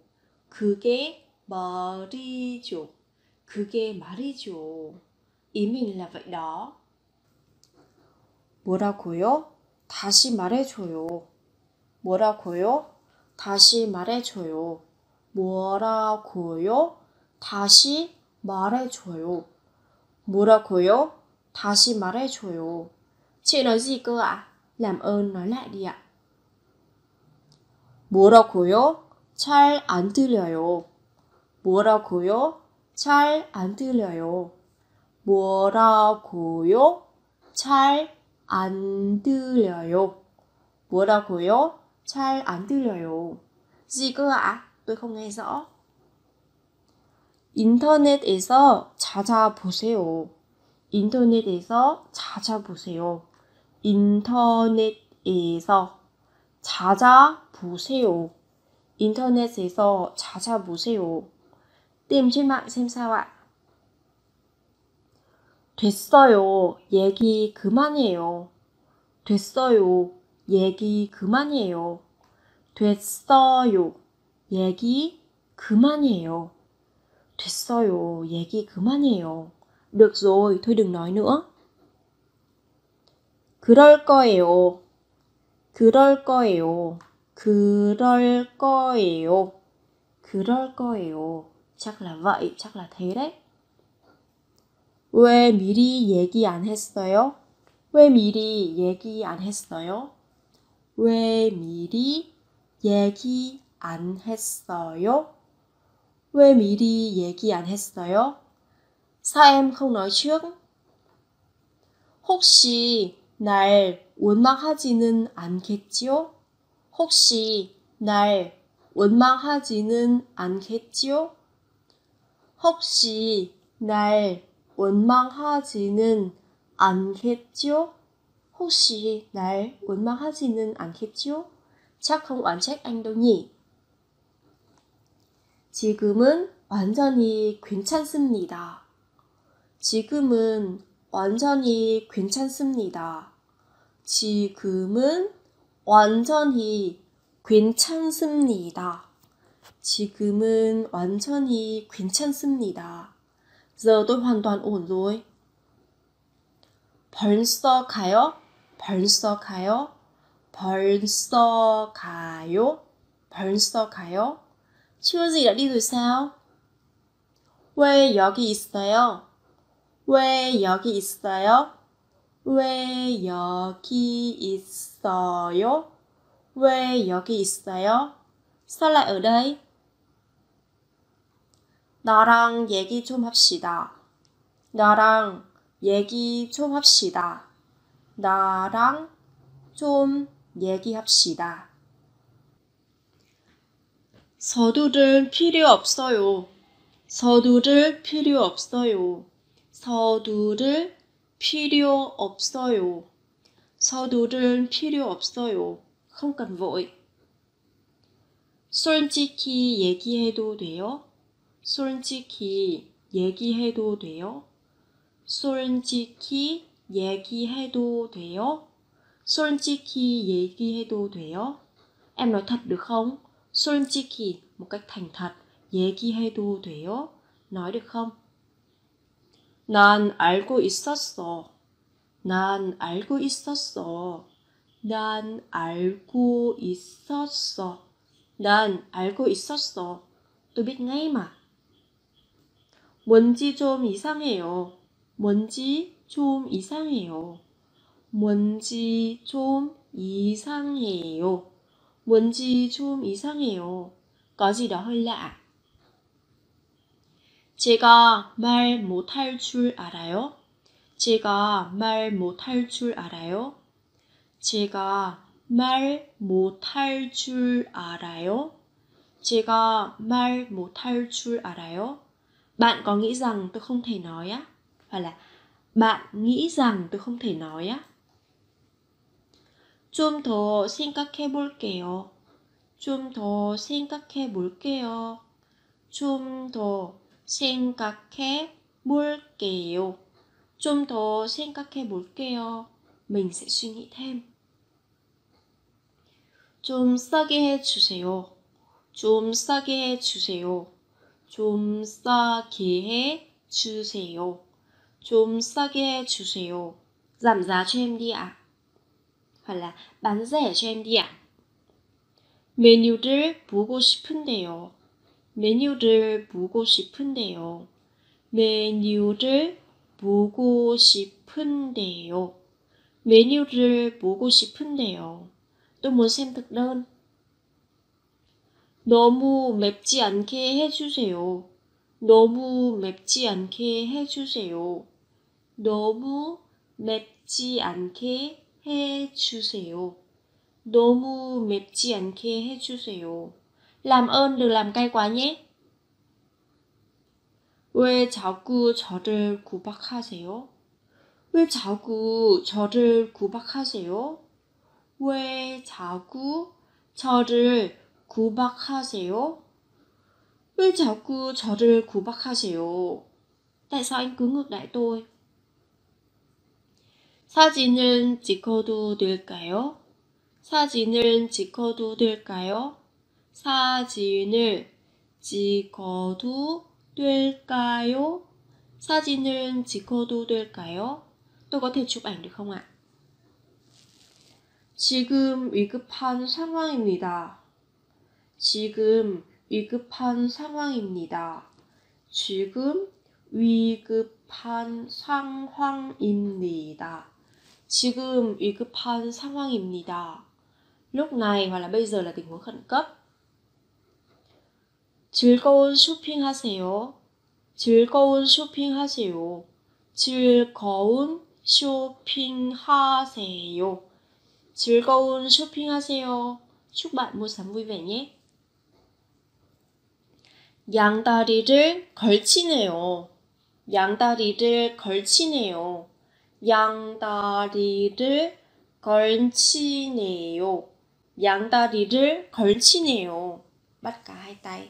그게 말이죠. 그게 말이죠. Ý mình là vậy đó. 뭐라고요? 다시 말해줘요. 뭐라고요? 다시 말해줘요. 뭐라고요? 다시 말해줘요. 뭐라고요? 다시 말해줘요. Chị nói gì cơ ạ? Làm ơn nói lại đi ạ. 뭐라고요? 잘 안 들려요. 뭐라고요? 잘 안 들려요. 뭐라고요? 잘 안 들려요. 뭐라고요? 잘 안 들려요. Gì cơ ạ? Tôi không nghe rõ. 인터넷에서 찾아보세요. 인터넷에서 찾아보세요. 인터넷에서 찾아보세요. 인터넷에서 찾아보세요. Tìm trên mạng xem sao ạ. 됐어요. 얘기 그만해요. 됐어요. 얘기 그만해요. 됐어요. 얘기 그만해요. 됐어요. 얘기 그만해요. Được rồi, thôi đừng nói nữa. 그럴 거예요. 그럴 거예요. 그럴 거예요. 그럴 거예요. Chắc là vậy, chắc là thế đấy. 왜 미리 얘기 안 했어요? 왜 미리 얘기 안 했어요? 왜 미리 얘기 안 했어요? 왜 미리 얘기 안 했어요? Sao em không nói trước? 혹시 날 원망하지는 않겠지요? 혹시 날 원망하지는 않겠지요? 혹시 날 원망하지는 않겠지요? 혹시 날 원망하지는 않겠지요? Chắc không oán trách anh đâu nhỉ? 지금은 완전히 괜찮습니다. 지금은 완전히 괜찮습니다. 지금은 완전히 괜찮습니다. 지금은 완전히 괜찮습니다. Giờ tôi hoàn toàn ổn rồi. 벌써 가요? 벌써 가요? 벌써 가요? 벌써 가요? Chưa gì đã đi rồi sao? 왜 여기 있어요? 왜 여기 있어요? 왜 여기 있어요? 왜 여기 있어요? Sao lại ở đây? 나랑 얘기 좀 합시다. 나랑 얘기 좀 합시다. 나랑 좀 얘기합시다. 서두를 필요 없어요. 서두를 필요 없어요. 서두를 필요 없어요. 서두를 필요 없어요. Không cần vội. 솔직히 얘기해도 돼요? 솔직히 얘기해도 돼요? 솔직히 얘기해도 돼요? 솔직히 얘기해도 돼요? Em nói thật được không? 솔직히 một cách thành thật. 얘기해도 돼요? Nói được không? 난 알고 있었어. 난 알고 있었어. 난 알고 있었어. 난 알고 있었어. Tôi biết ngay mà. 뭔지 좀 이상해요. 뭔지 좀 이상해요. 뭔지 좀 이상해요. 뭔지 좀 이상해요. 거지러 흘라. 제가 말 못할 줄 알아요? 제가 말 못할 줄 알아요? 제가 말 못할 줄 알아요? 제가 말 못할 줄 알아요? Bạn có nghĩ rằng tôi không thể nói á? Hoặc là bạn nghĩ rằng tôi không thể nói á? 좀 더 생각해 볼게요. 좀 더 생각해 볼게요. 좀 더 생각해 볼게요. 좀 더 생각해 볼게요. Mình sẽ suy nghĩ thêm. 좀 싸게 해주세요. 좀 싸게 해주세요. 좀 싸게 해주세요. 좀 싸게 해주세요. giảm giá cho em đi ạ. Hoặc là bán rẻ cho em đi ạ. 메뉴를 보고 싶은데요. 메뉴를 보고 싶은데요. 메뉴를 보고 싶은데요. 메뉴를 보고 싶은데요. Tôi muốn xem thực đơn. 너무 맵지 않게 해주세요. 너무 맵지 않게 해주세요. 너무 맵지 않게 해주세요. 너무 맵지 않게 해주세요. Làm ơn đừng làm cay quá nhé. 왜 자꾸 저를 구박하세요? 왜 자꾸 저를 구박하세요? 왜 자꾸 저를 구박하세요? 왜 자꾸 저를 구박하세요? Tại sao anh cứ ngược đãi tôi? 사진은 찍어도 될까요? 사진을 찍어도 될까요? 사진을 찍어도 될까요? 사진을 찍어도 될까요? Tôi có thể chụp ảnh được không ạ? 지금 위급한 상황입니다. 지금 위급한 상황입니다. 지금 위급한 상황입니다. 지금 위급한 상황입니다. Lúc này hoặc là bây giờ là tình huống khẩn cấp. 즐거운 쇼핑하세요. 즐거운 쇼핑하세요. 즐거운 쇼핑하세요. 즐거운 쇼핑하세요. Chúc bạn mua sắm vui vẻ nhé. 양다리를 걸치네요. 양다리를 걸치네요. 양다리를 걸치네요. 양다리를 걸치네요. Bắt cả hai tay.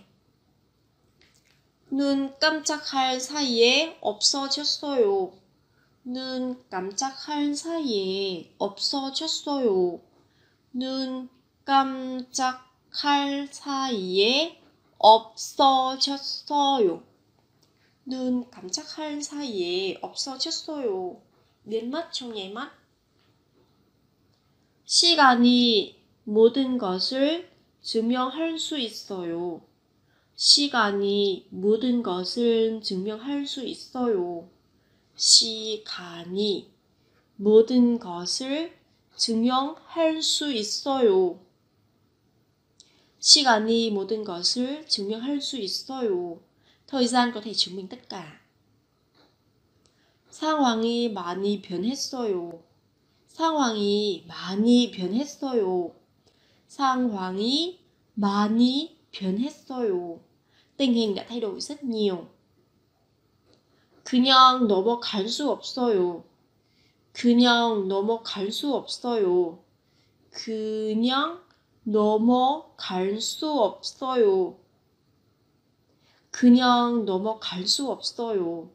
눈 깜짝할 사이에 없어졌어요. 눈 깜짝할 사이에 없어졌어요. 눈 깜짝할 사이에 없어졌어요. 눈 깜짝할 사이에 없어졌어요. biến mất trong nháy mắt. 시간이 모든 것을 증명할 수 있어요. 시간이 모든 것을 증명할 수 있어요. 시간이 모든 것을 증명할 수 있어요. 시간이 모든 것을 증명할 수 있어요. Thời gian có thể chứng minh tất cả. 상황이 많이 변했어요. 상황이 많이 변했어요. 상황이 많이 변했어요. Tình hình đã thay đổi rất nhiều. 그냥 넘어갈 수 없어요. 그냥 넘어갈 수 없어요. 그냥 넘어갈 수 없어요. 그냥 넘어갈 수 없어요.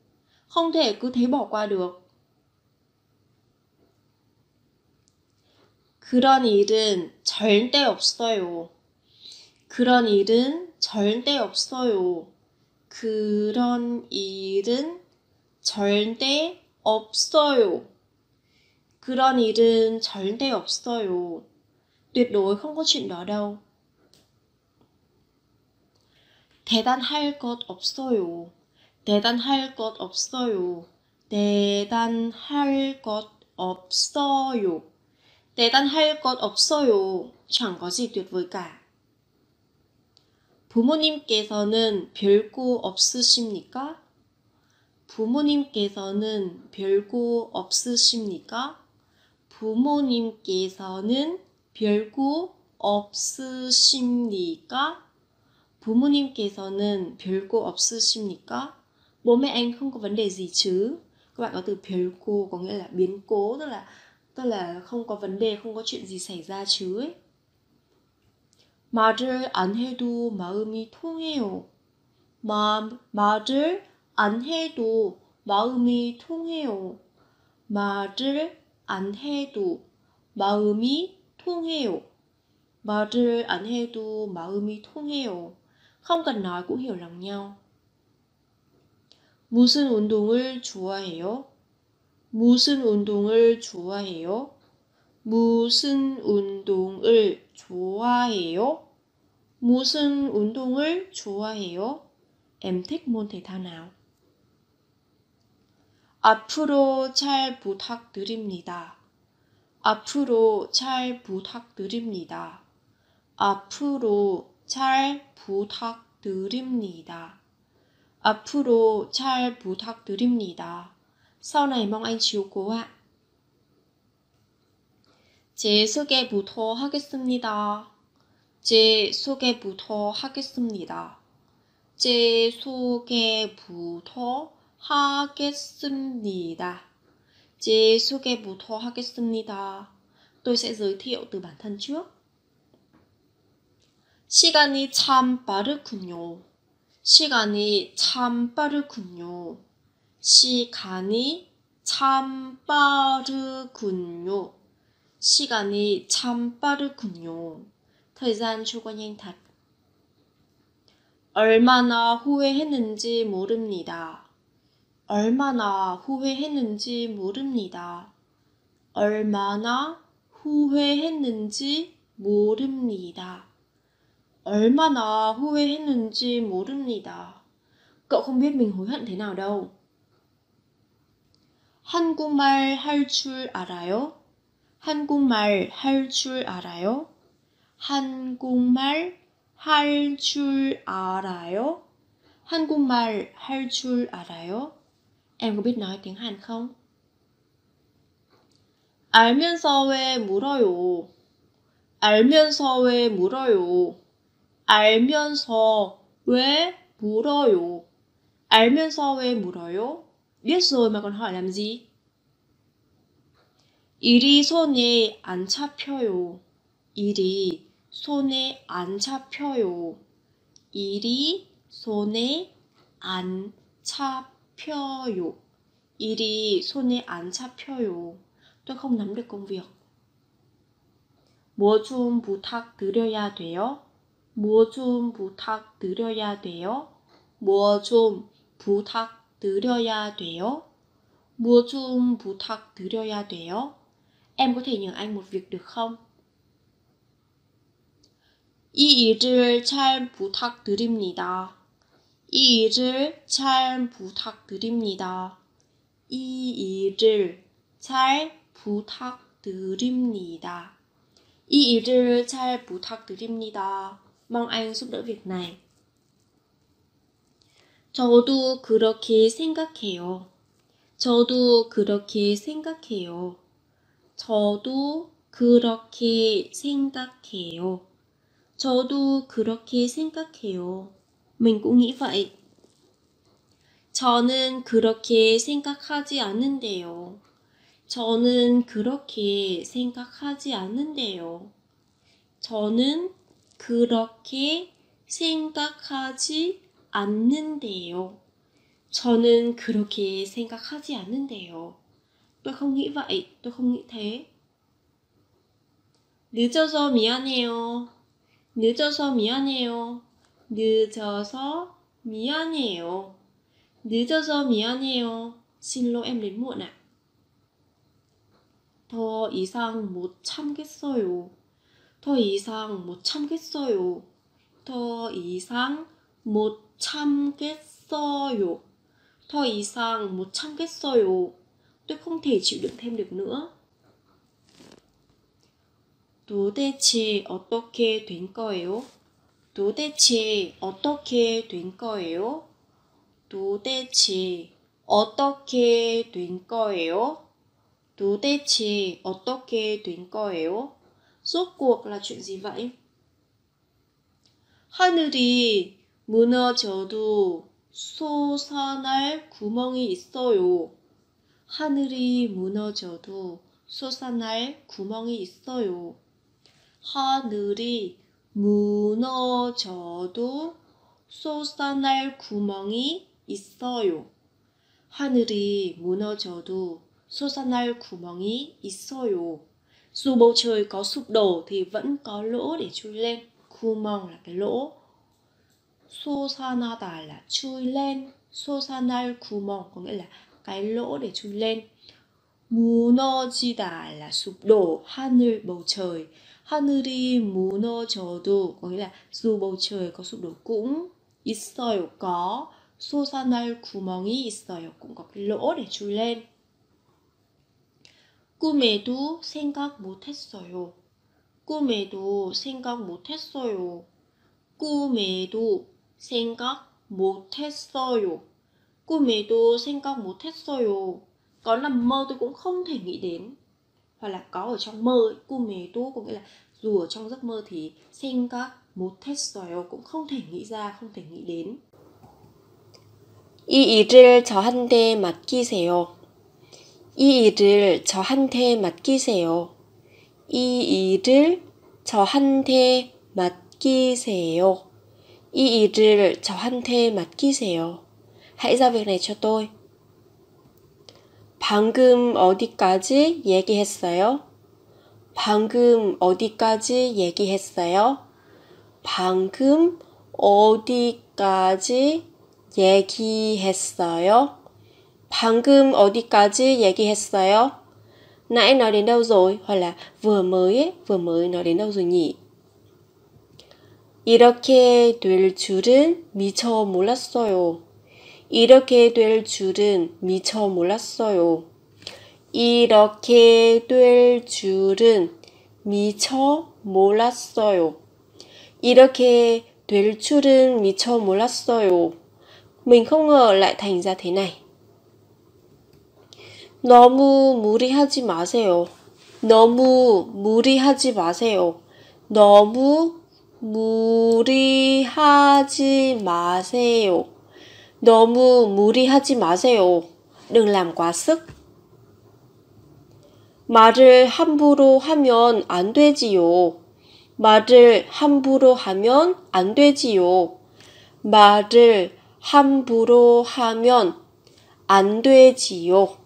Không thể cứ thế bỏ qua được. 그런 일은 절대 없어요. 그런 일은 절대 없어요. 그런 일은 절대 없어요. 그런 일은 절대 없어요. Tuyệt đối không có chuyện đó đâu. 대단할 것 없어요. 대단할 것 없어요. 대단할 것 없어요. 대단할 것 없어요. chẳng có gì tuyệt vời cả. 부모님께서는 별거 없으십니까? 부모님께서는 별거 없으십니까? 부모님께서는 별거 없으십니까? 부모님께서는 별거 없으십니까? Bố mẹ anh không có vấn đề gì chứ? Các bạn có từ 별거 có nghĩa là biến cố, tức là tức là không có vấn đề, không có chuyện gì xảy ra chứ ấy. 말을 안 해도 마음이 통해요. 마, 말을 안 해도 마음이 통해요. 말을 안 해도 마음이 통해요. 말을 안 해도 마음이 통해요. Không cần nói cũng hiểu lòng nhau. 무슨 운동을 좋아해요? 무슨 운동을 좋아해요? 무슨 운동을 좋아해요? 무슨 운동을 좋아해요? Em thích môn thể thao nào? 앞으로 잘 부탁드립니다. 앞으로 잘 부탁드립니다. 앞으로 잘 부탁드립니다. 앞으로 잘 부탁드립니다. Sau này mong anh chiếu cố ạ. 제 소개부터 하겠습니다. 제 소개부터 하겠습니다. 제 소개부터 하겠습니다. 제 소개부터 하겠습니다. Tôi sẽ giới thiệu từ bản thân trước. 시간이 참 빠르군요. 시간이 참 빠르군요. 시간이 참 빠르군요. 시간이 참 빠르군요. Thời gian trôi qua nhanh thật. 얼마나 후회했는지 모릅니다. 얼마나 후회했는지 모릅니다. 얼마나 후회했는지 모릅니다. 얼마나 후회했는지 모릅니다. Cậu không biết mình hối hận thế nào đâu. 한국말 할 줄 알아요? 한국말 할 줄 알아요? 한국말 할 줄 알아요? 한국말 할 줄 알아요? Em có biết nói tiếng Hàn không? 알면서 왜 물어요? 알면서 왜 물어요? 알면서 왜 물어요? 알면서 왜 물어요? Biết rồi mà còn hỏi làm gì? 일이 손에 안 잡혀요. 일이 손에 안 잡혀요. 일이 손에 안 잡혀요. 일이 손에 안 잡혀요. Tôi không nắm được công việc. 뭐 좀 부탁드려야 돼요? 뭐 좀 부탁드려야 돼요? 뭐 좀 부탁드려야 돼요? 뭐 좀 부탁드려야 돼요? Em có thể nhờ anh một việc được không? 이 일을 잘 부탁드립니다. 이 일을 잘 부탁드립니다. 이 일을 잘 부탁드립니다. 이 일을 잘 부탁드립니다. Mong anh giúp đỡ việc này. 저도 그렇게 생각해요. 저도 그렇게 생각해요. 저도 그렇게 생각해요. 저도 그렇게 생각해요. Mình cũng nghĩ vậy. 저는 그렇게 생각하지 않는데요. 저는 그렇게 생각하지 않는데요. 저는 그렇게 생각하지 않는데요. 저는 그렇게 생각하지 않는데요. Tôi không nghĩ vậy, tôi không nghĩ thế. 늦어서 미안해요. 늦어서 미안해요. 늦어서 미안해요. 늦어서 미안해요. Xin lỗi em đến muộn ạ. 더 이상 못 참겠어요. 더 이상 못 참겠어요. 더 이상 못 참겠어요. Thôi ý sang một trăm cái sôi ồ, tôi không thể chịu đựng thêm được nữa. 도대체 어떻게 된 거예요? 도대체 어떻게 된 거예요? 도대체 어떻게 된 거예요? 도대체 어떻게 된 거예요? Rốt cuộc là chuyện gì vậy? 하늘이 무너져도 솟아날 구멍이 있어요. 하늘이 무너져도 솟아날 구멍이 있어요. 하늘이 무너져도 솟아날 구멍이 있어요. 하늘이 무너져도 솟아날 구멍이 있어요. Dù bầu trời có sụp đổ thì vẫn có lỗ để chui lên. 구멍 là cái lỗ. 솟아나다 là chui lên. 솟아날 구멍 có nghĩa là cái lỗ để chui lên. 무너지다 là sụp đổ. 하늘 bầu trời. 하늘이 무너져도 có nghĩa là dù bầu trời có sụp đổ cũng. 있어요 có. 솟아날 구멍이 있어요 cũng có cái lỗ để chui lên. 꿈에도 생각 못했어요. 꿈에도 생각 못했어요. 꿈에도 생각 못했어요. 꿈에도 생각 못했어요. Có nằm mơ tôi cũng không thể nghĩ đến. Hoặc là có ở trong mơ. 꿈에도 có nghĩa là dù ở trong giấc mơ thì 생각 못했어요 cũng không thể nghĩ ra, không thể nghĩ đến. 이 일을 저한테 맡기세요. 이 일을 저한테 맡기세요. 이 일을 저한테 맡기세요. 이 일을 저한테 맡기세요. Hãy giao việc này cho tôi. 방금 어디까지 얘기했어요? 방금 어디까지 얘기했어요? 방금 어디까지 얘기했어요? 방금 어디까지 얘기했어요? Nãy nói đến đâu rồi? Hoặc là vừa mới ấy, vừa mới nói đến đâu rồi nhỉ? 이렇게 될 줄은 미처 몰랐어요. 이렇게 될 줄은 미처 몰랐어요. 이렇게 될 줄은 미처 몰랐어요. 이렇게 될 줄은 미처 몰랐어요. Mình không ngờ lại thành ra thế này. 너무 무리하지 마세요. 너무 무리하지 마세요. 너무 무리하지 마세요. 너무 무리하지 마세요. Đừng làm quá sức. 말을 함부로 하면 안 되지요. 말을 함부로 하면 안 되지요. 말을 함부로 하면 안 되지요.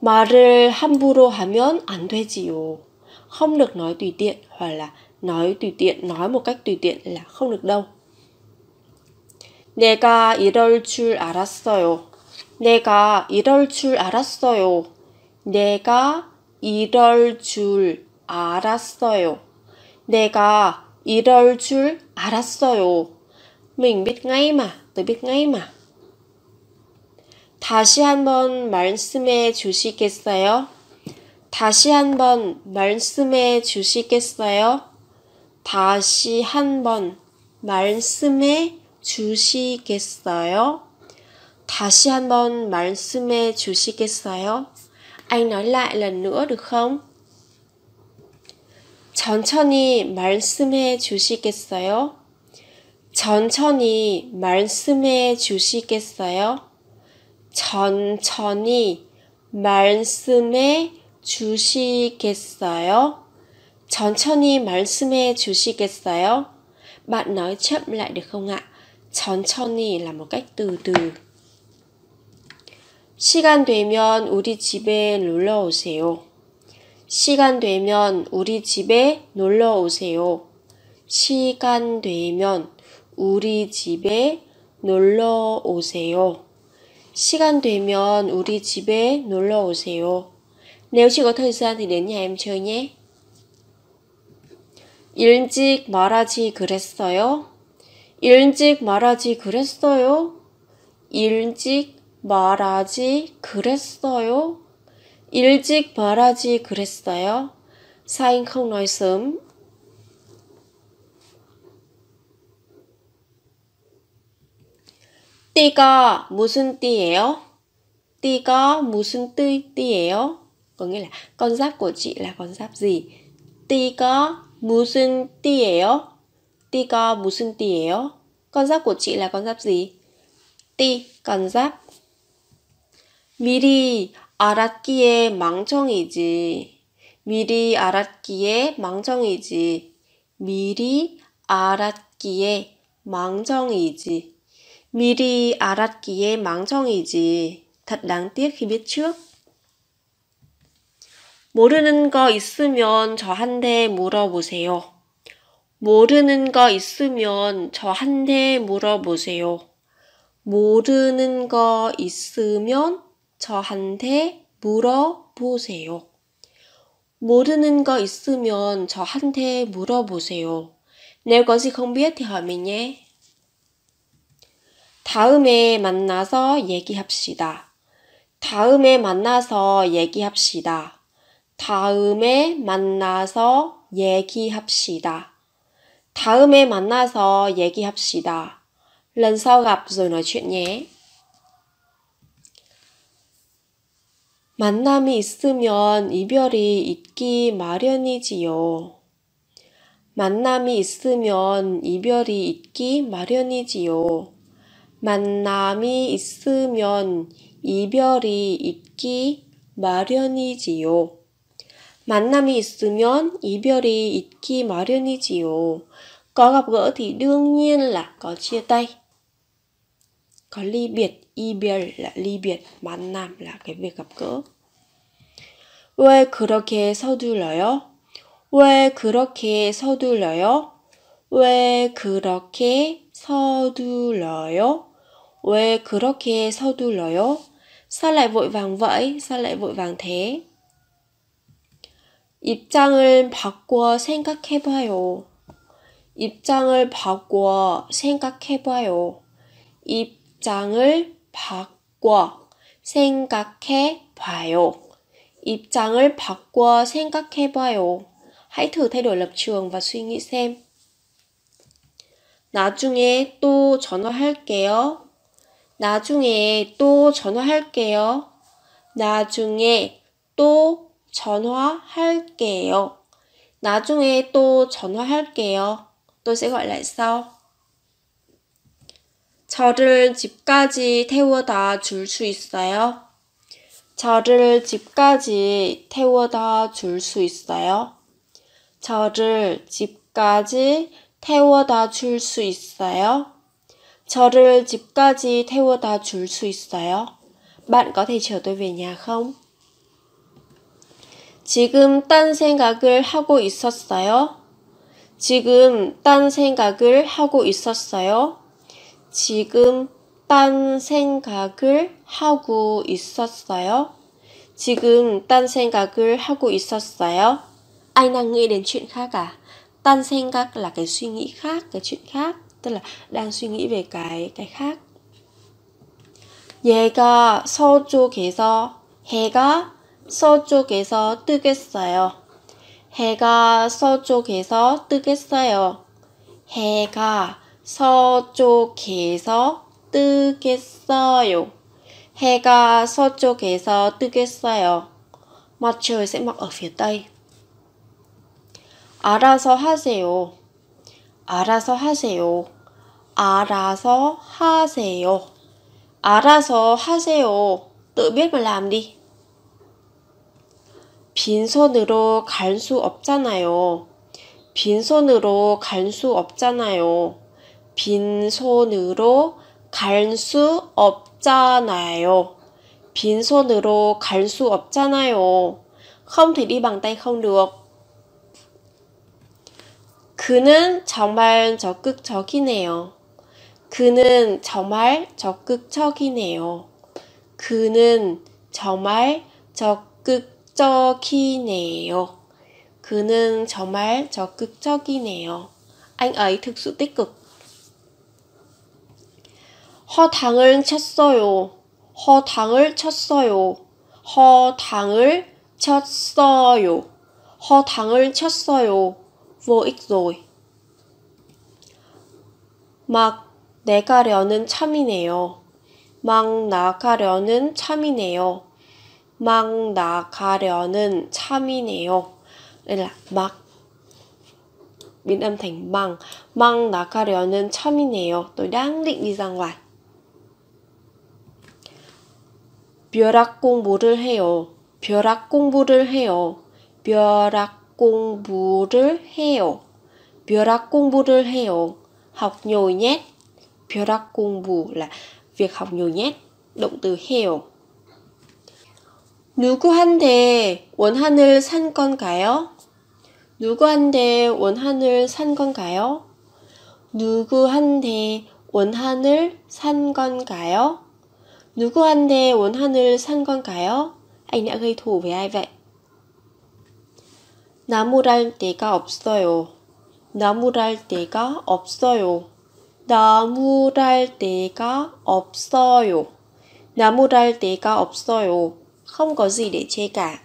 말을 함부로 하면 안 되지요. Không được nói tùy tiện hoặc là nói tùy tiện, nói một cách tùy tiện là không được đâu. 내가 이럴 줄 알았어요. 내가 이럴 줄 알았어요. 내가 이럴 줄 알았어요. 내가 이럴 줄 알았어요. Mình biết ngay mà, tôi biết ngay mà. 다시 한번 말씀해 주시겠어요? 다시 한번 말씀해 주시겠어요? 다시 한번 말씀해 주시겠어요? 다시 한번 말씀해 주시겠어요? Anh nói lại lần nữa được không? 천천히 말씀해 주시겠어요? 천천히 말씀해 주시겠어요? 천천히 말씀해 주시겠어요? 천천히 말씀해 주시겠어요? Bạn nói chậm lại được không ạ? 천천히 là một cách từ từ. 시간 되면 우리 집에 놀러 오세요. 시간 되면 우리 집에 놀러 오세요. 시간 되면 우리 집에 놀러 오세요. 시간 되면 우리 집에 놀러 오세요. Nếu chị có thời gian thì đến nhà em chơi nhé. 일찍 말하지 그랬어요? 일찍 말하지 그랬어요? 일찍 말하지 그랬어요? 일찍 말하지 그랬어요? Sao anh không nói sớm? 띠가 무슨 띠예요? 띠가 무슨 띠, 띠예요? Có nghĩa là con giáp của chị là con giáp gì? 띠가 무슨 띠예요? 띠가 무슨 띠예요? Con giáp của chị là con giáp gì? 띠, con giáp. 미리 알았기에 망정이지. 미리 알았기에 망정이지. 미리 알았기에 망정이지. 미리 알았기에 망정이지. Thật đáng tiếc khi biết trước. 모르는 거 있으면 저한테 물어보세요. 모르는 거 있으면 저한테 물어보세요. 모르는 거 있으면 저한테 물어보세요. 모르는 거 있으면 저한테 물어보세요. Nếu có gì không biết thì hỏi mình nhé. 다음에 만나서 얘기합시다. 다음에 만나서 얘기합시다. 다음에 만나서 얘기합시다. 다음에 만나서 얘기합시다. Lần sau gặp rồi nói chuyện nhé. 만남이 있으면 이별이 있기 마련이지요. 만남이 있으면 이별이 있기 마련이지요. 만남이 있으면 이별이 있기 마련이지요. 만남이 있으면 이별이 있기 마련이지요. Có gặp gỡ thì đương nhiên là có chia tay. Có ly biệt, 이별 là ly biệt, 만남 là cái việc gặp gỡ. 왜 그렇게 서둘러요? 왜 그렇게 서둘러요? 왜 그렇게 서둘러요? 왜 그렇게 서둘러요? Sao lại vội vàng vậy? Sao lại vội vàng thế? 입장을 바꿔 생각해봐요. 입장을 바꿔 생각해봐요. 입장을 바꿔 생각해봐요. 입장을 바꿔 생각해봐요. Hãy thử thay đổi lập trường và suy nghĩ xem. 나중에 또 전화할게요. 나중에 또 전화할게요. 나중에 또 전화할게요. 나중에 또 전화할게요. Tôi sẽ gọi lại sau. 저를 집까지 태워다 줄 수 있어요? 저를 집까지 태워다 줄 수 있어요? 저를 집까지 태워다 줄 수 있어요? 저를 집까지 태워다 줄 수 있어요? Bạn có thể chở tôi về nhà không? 지금 딴 생각을 하고 있었어요? 지금 딴 생각을 하고 있었어요? 지금 딴 생각을 하고 있었어요? 지금 딴 생각을 하고 있었어요? Anh đang nghĩ đến chuyện khác à? 딴 생각 là cái suy nghĩ khác, cái chuyện khác, tức là đang suy nghĩ về cái cái khác. 얘가 서쪽에서 해가 서쪽에서 뜨겠어요. 해가 서쪽에서 뜨겠어요. 해가 서쪽에서 뜨겠어요. 해가 서쪽에서 뜨겠어요. Mặt trời sẽ mọc ở phía tây. 알아서 하세요. 알아서 하세요. 알아서 하세요. 알아서 하세요. Tự biết mà làm đi. 빈손으로 갈 수 없잖아요. 빈손으로 갈 수 없잖아요. 빈손으로 갈 수 없잖아요. 빈손으로 갈 수 없잖아요. Không thể đi bằng tay không được. 그는 정말 적극적이네요. 그는 정말 적극적이네요. 그는 정말 적극 적극적이네요. 그는 정말 적극적이네요. Anh ấy thực sự tích cực. 허당을 쳤어요. 허당을 쳤어요. 허당을 쳤어요. 허당을 쳤어요. vô ích rồi. 막 나가려는 참이네요. 막 나가려는 참이네요. 막 나가려는 참이네요. Đây là 막 biến âm thành bằng. Mang 나가려는 참이네요. Tôi đang định đi ra ngoài. 벼락 공부를 해요. 벼락 공부를 해요. 벼락 공부를 해요. 벼락 공부를 해요. Học nhồi nhét. 벼락 공부 là việc học nhồi nhét. Động từ 해요. 누구한테 원한을 산 건가요? 누구한테 원한을 산 건가요? 누구한테 원한을 산 건가요? 누구한테 원한을 산 건가요? Anh đã gây thù với ai vậy? 나무랄 데가 없어요. 나무랄 데가 없어요. 나무랄 데가 없어요. 나무랄 데가 없어요. Không có gì để chê cả.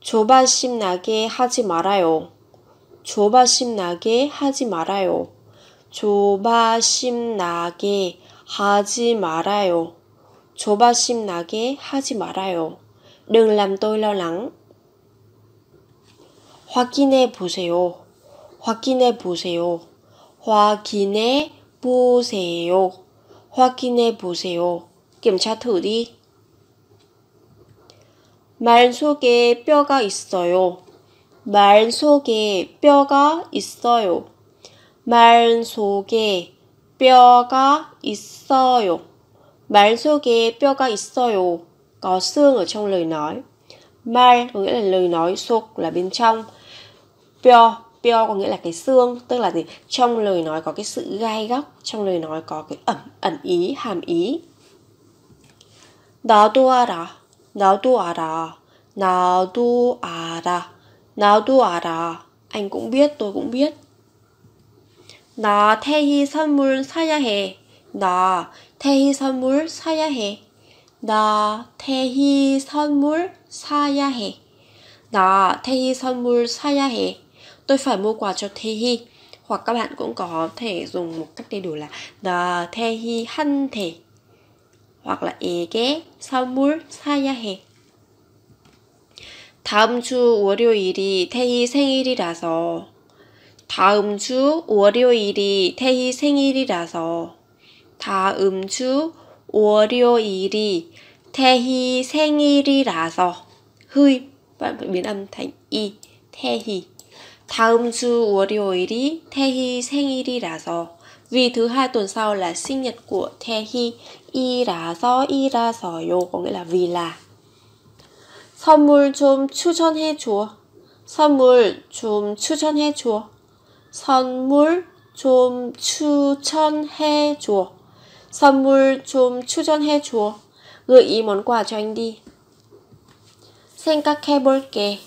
조바심 나게 하지 말아요. 조바심 나게 하지 말아요. 조바심 나게 하지 말아요. 조바심 나게 하지 말아요. Đừng làm tôi lo lắng. 확인해 보세요. 확인해 보세요. 확인해 보세요. 확인해 보세요. Kiểm tra thử đi. 말 속에 뼈가 있어요. 말 속에 뼈가 있어요. 말 속에 뼈가 있어요. 말 속에 뼈가 있어요. Có xương ở trong lời nói. 말 có nghĩa là lời nói, sục là bên trong. 뼈, 뼈 có nghĩa là cái xương, tức là gì? Trong lời nói có cái sự gai góc, trong lời nói có cái ẩn ẩn ý, hàm ý. 나도 알아. 나도 알아. 나도 알아. 나도 알아. Anh cũng biết, tôi cũng biết. 나 태희 선물 사야 해. 나 태희 선물 사야 해. 나 태희 선물 사야 해. 나 태희 선물 사야 해. Tôi phải mua quà cho 태희. Hoặc các bạn cũng có thể dùng một cách đầy đủ là 나 태희 한 테. hoặc là 에게 선물 사야 해. 다음 주 월요일이 태희 생일이라서. 다음 주 월요일이 태희 생일이라서. 다음 주 월요일이 태희 생일이라서. 흐이 bạn biến âm thành 이. 태희. 다음 주 월요일이 태희 생일이라서. Vì thứ hai tuần sau là sinh nhật của Taehy. 이라서, 이라서요 có nghĩa là vì là. 선물 좀 추천해 줘. 선물 좀 추천해 줘. 선물 좀 추천해 줘. 선물 좀 추천해 줘. Gợi ý món quà cho anh đi. 생각해 볼게.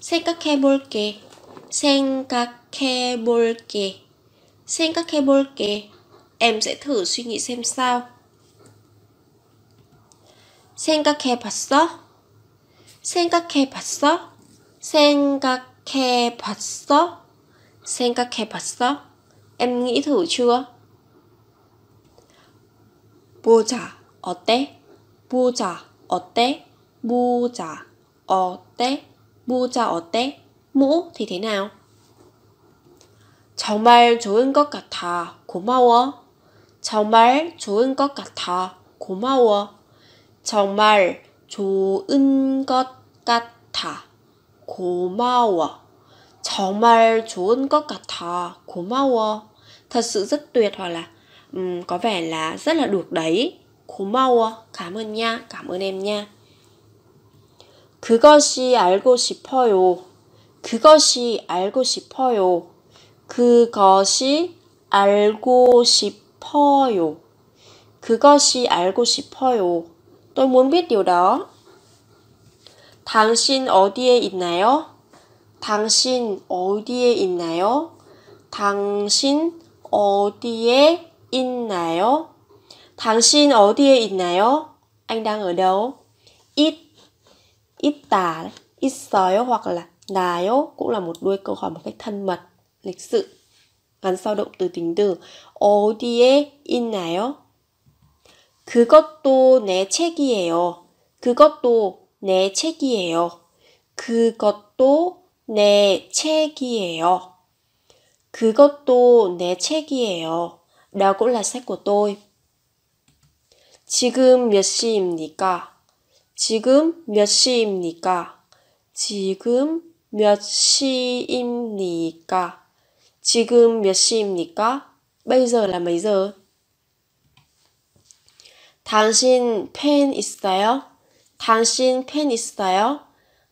생각해 볼게. 생각해 볼게. 생각해 볼게. Em sẽ thử suy nghĩ xem sao. 생각해 봤어? 생각해 봤어? 생각해 봤어? 생각해 봤어? Em nghĩ thử chưa? 보자 어때? 보자 어때? 보자 어때? 보자 어때? Mũ thì thế nào? 정말 좋은 것 같아. 고마워. 정말 좋은 것 같아. 고마워. 정말 좋은 것 같아. 고마워. 정말 좋은 것 같아. 고마워. Thật sự rất tuyệt hoặc là um, có vẻ là rất là được đấy. 고마워. Cảm ơn nha. Cảm ơn em nha. 그것이 알고 싶어요. 그것이 알고 싶어요. 그것이 알고 싶어요. 그것이 알고 싶어요. Tôi muốn biết điều đó. 당신 어디에 있나요? 당신 어디에 있나요? 당신 어디에 있나요? 당신 어디에 있나요? Anh đang ở đâu? Ít, 있다, 있어요 hoặc là 나요 cũng là một đuôi câu hỏi một cách thân mật, lịch sự, gắn sau động từ tính từ. 어디에 있나요? 그것도 내 책이에요. 그것도 내 책이에요. 그것도 내 책이에요. 그것도 내 책이에요. Đó cũng là sách của tôi. 지금 몇 시입니까? 지금 몇 시입니까? 지금 몇 시입니까? 지금 몇 시입니까? Bây giờ là mấy giờ? 당신 펜 있어요? 당신 펜 있어요?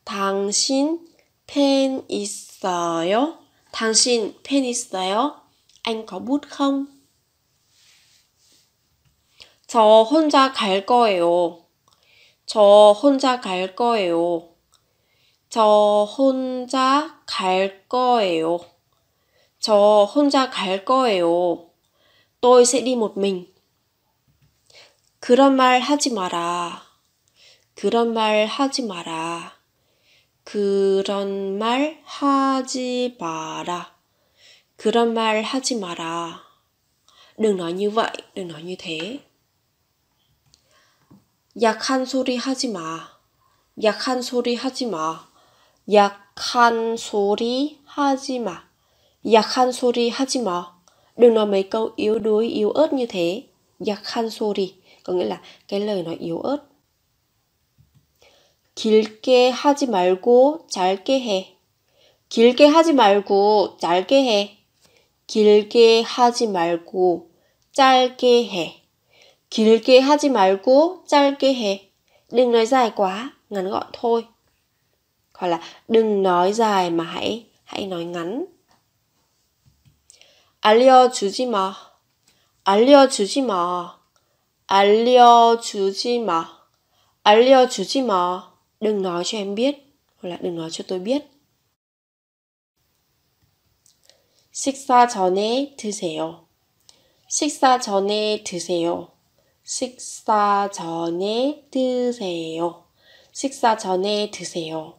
당신 펜 있어요? 당신 펜 있어요? Anh có bút không? 저 혼자 갈 거예요. 저 혼자 갈 거예요. 저 혼자 갈 거예요. 저 혼자 갈 거예요. Tôi sẽ đi một mình. 그런 말 하지 마라. 그런 말 하지 마라. 그런 말 하지 마라. 그런 말 하지 마라. Đừng nói như vậy, đừng nói như thế. 약한 소리 하지 마. 약한 소리 하지 마. 약한 소리 하지 마. 약한 소리 하지 마. Đừng nói mấy câu yếu đuối, yếu ớt như thế. 약한 소리 có nghĩa là cái lời nói yếu ớt. 길게 하지 말고 짧게 해. 길게 하지 말고 짧게 해. 길게 하지 말고 짧게 해. 길게 하지 말고 짧게 해. Đừng nói dài quá, ngắn gọn thôi. Hoặc là đừng nói dài mà hãy hãy nói ngắn. 알려주지 마. 알려주지 마. 알려주지 마. 알려주지 마. Đừng nói cho em biết, hoặc là đừng nói cho tôi biết. 식사 전에 드세요. 식사 전에 드세요. 식사 전에 드세요. 식사 전에 드세요.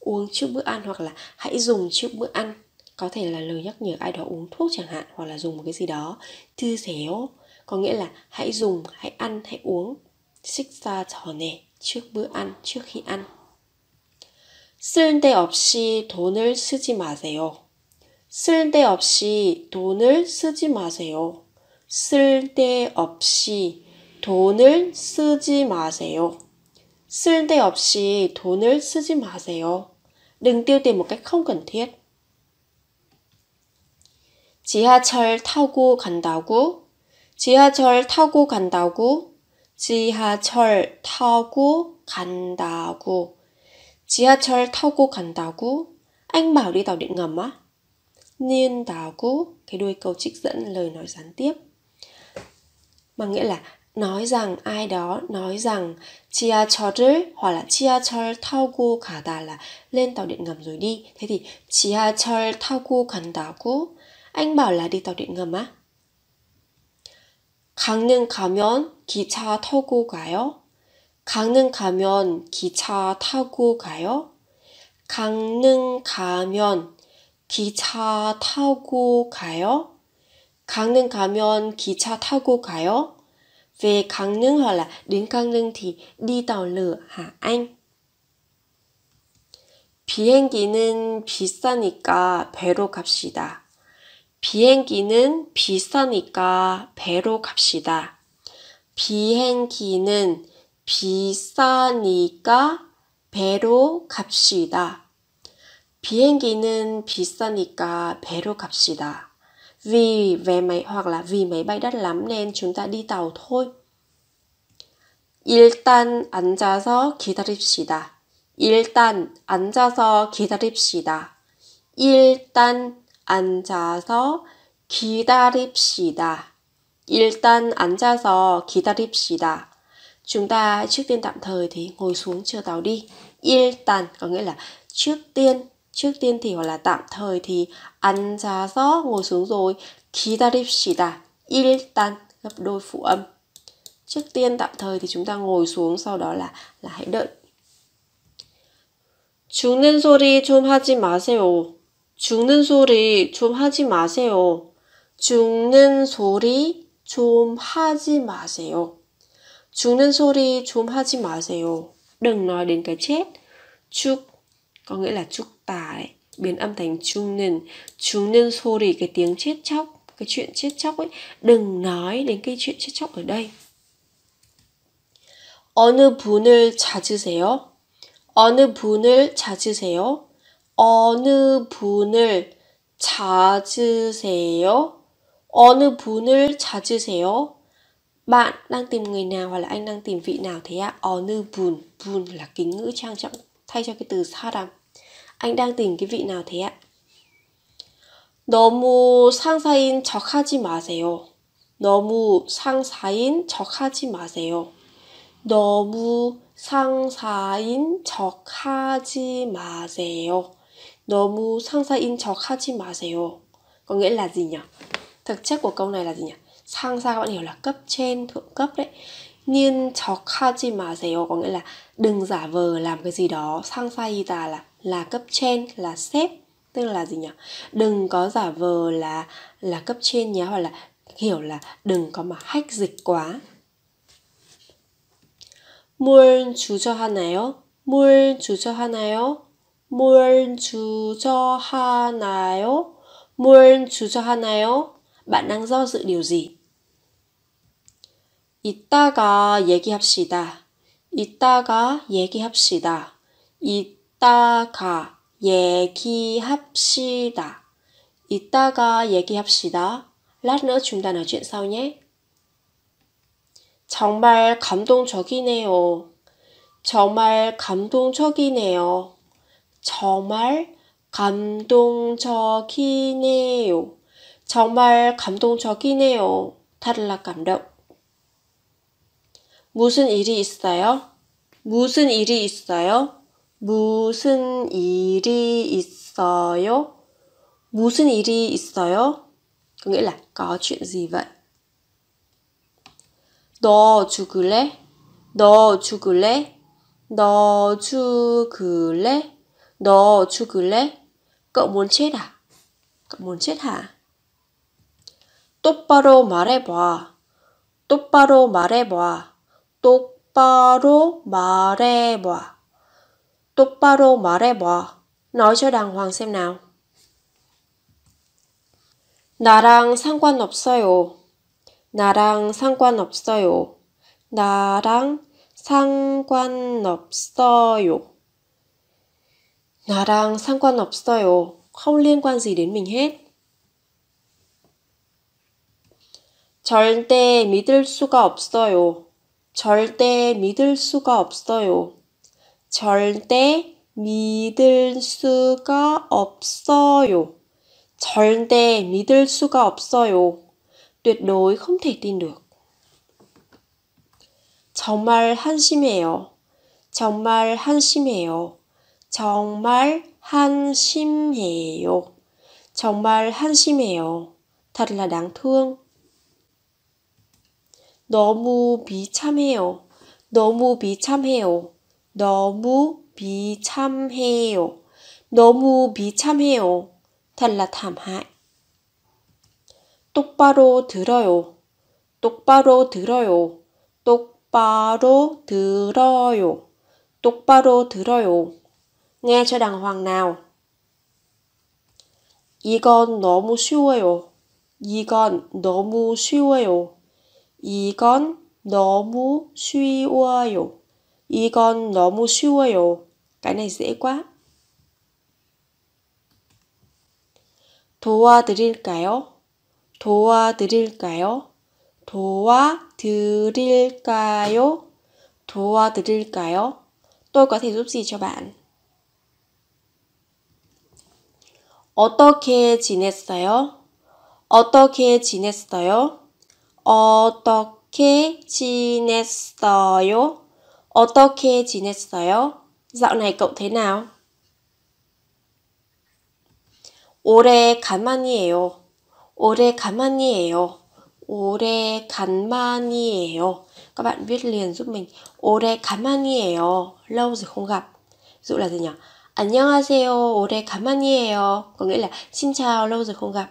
Uống trước bữa ăn hoặc là hãy dùng trước bữa ăn. Có thể là lời nhắc nhở ai đó uống thuốc chẳng hạn, hoặc là dùng một cái gì đó. 드세요 có nghĩa là hãy dùng, hãy ăn, hãy uống. 식사 전에, trước bữa ăn, trước khi ăn. 쓸데없이 돈을 쓰지 마세요. 쓸데없이 돈을 쓰지 마세요. 쓸데없이 돈을 쓰지 마세요. 쓸데없이 돈을 쓰지 마세요. Đừng tiêu tiền một cách không cần thiết. 지하철 타고 간다고. 지하철 타고 간다고. 지하철 타고 간다고. 지하철 타고 간다고. Anh bảo đi tàu điện ngầm á. 니은다고, cái đuôi câu trích dẫn lời nói gián tiếp. Mà nghĩa là nói rằng ai đó, nói rằng 지하철을 hoặc là 지하철 타고 가다 là lên tàu điện ngầm rồi đi. Thế thì 지하철 타고 간다고. Anh bảo là đi tàu điện ngầm á. 강릉 가면 기차 타고 가요. 강릉 가면 기차 타고 가요. 강릉 가면 기차 타고 가요. 강릉 가면 기차 타고 가요. Về 강릉 hoặc là đến 강릉 thì đi tàu lửa hả anh? 비행기는 비싸니까 배로 갑시다. 비행기는 비싸니까 배로 갑시다. 비행기는 비싸니까 배로 갑시다. 비행기는 비싸니까 배로 갑시다. Vì vé máy hoặc là vì máy bay đắt lắm nên chúng ta đi tàu thôi. 일단 앉아서 기다립시다. 일단 앉아서 기다립시다. 일단 앉아서 기다립시다. 일단 앉아서 기다립시다. Chúng ta trước tiên tạm thời thì ngồi xuống chờ tàu đi. 일단 có nghĩa là trước tiên. Trước tiên thì hoặc là tạm thời thì 앉아서 ngồi xuống rồi 기다립시다 일단 gấp đôi phụ âm. Trước tiên tạm thời thì chúng ta ngồi xuống, sau đó là là hãy đợi. 죽는 소리 좀 하지 마세요. 죽는 소리 좀 하지 마세요. 죽는 소리 좀 하지 마세요. 죽는 소리 좀 하지 마세요. Đừng nói đến cái chết. 죽 có nghĩa là chúc tà đấy, biến âm thành 죽는. 죽는 소리, cái tiếng chết chóc, cái chuyện chết chóc ấy. Đừng nói đến cái chuyện chết chóc ở đây. 어느 분을 찾으세요? 어느 분을 찾으세요? 어느 분을 찾으세요? 어느 분을 찾으세요? Bạn đang tìm người nào hoặc là anh đang tìm vị nào thế ạ? 어느 분, 분 là kính ngữ trang trọng thay cho cái từ 사람. Anh đang tìm cái vị nào thế ạ? 너무 상사인 척 하지 마세요. 너무 상사인 척 하지 마세요. 너무 상사인 척 하지 마세요. 너무 상사인 척 하지 마세요. Có nghĩa là gì nhỉ? Thực chất của câu này là gì nhỉ? Sang xa các bạn hiểu là cấp trên, thượng cấp đấy. Nhiên chọc haji maseyo có nghĩa là đừng giả vờ làm cái gì đó. Sang xa y ta là là cấp trên, là sếp, tức là gì nhỉ? Đừng có giả vờ là là cấp trên nhé, hoặc là hiểu là đừng có mà hách dịch quá. 뭘 주저하나요? 뭘 주저하나요? 뭘 주저하나요? 뭘 주저하나요? Bạn đang do dự điều gì? 이따가 얘기합시다. 이따가 얘기합시다. 이따가 얘기합시다. 이따가 얘기합시다. Lát nữa chúng ta nói chuyện sau nhé. 정말 감동적이네요. 정말 감동적이네요. 정말 감동적이네요. 정말 감동적이네요. Thật là cảm động. 무슨 일이 있어요? 무슨 일이 있어요? 무슨 일이 있어요? 무슨 일이 있어요? Có nghĩa là có chuyện gì vậy? 너 죽을래? 너 죽을래? 너 죽을래? 너 죽을래? Cậu muốn chết à? Cậu muốn chết hả? 똑바로 말해봐. 똑바로 말해봐. 똑바로 말해봐. 똑바로 말해봐. Nói cho đàng hoàng xem nào. 나랑 상관없어요. 나랑 상관없어요. 나랑 상관없어요. 나랑 상관없어요. Không liên quan gì đến mình hết. 절대 믿을 수가 없어요. 절대 믿을 수가 없어요. 절대 믿을 수가 없어요. 절대 믿을 수가 없어요. Tuyệt đối không thể tin được. 정말 한심해요. 정말 한심해요. 정말 한심해요. 정말 한심해요. Thật là đáng thương. 너무 비참해요. 너무 비참해요. 너무 비참해요. 너무 비참해요. Thật là thảm hại. 똑바로 들어요. 똑바로 들어요. 똑바로 들어요. 똑바로 들어요. Nghe cho đàng hoàng nào. 이건 너무 쉬워요. 이건 너무 쉬워요. 이건 너무 쉬워요. 이건 너무 쉬워요. Cái này dễ quá. 도와드릴까요? 도와드릴까요? 도와드릴까요? 도와드릴까요? Tôi có thể giúp gì cho bạn? 어떻게 지냈어요? 어떻게 지냈어요? 어떻게 지냈어요? 어떻게 지냈어요? Dạo này cậu thế nào? 오래간만이에요. 오래간만이에요. 오래간만이에요. Các bạn viết liền giúp mình. 오래간만이에요. Lâu rồi không gặp. Ví dụ là gì nhỉ? 안녕하세요. 오래간만이에요. Có nghĩa là xin chào, lâu rồi không gặp.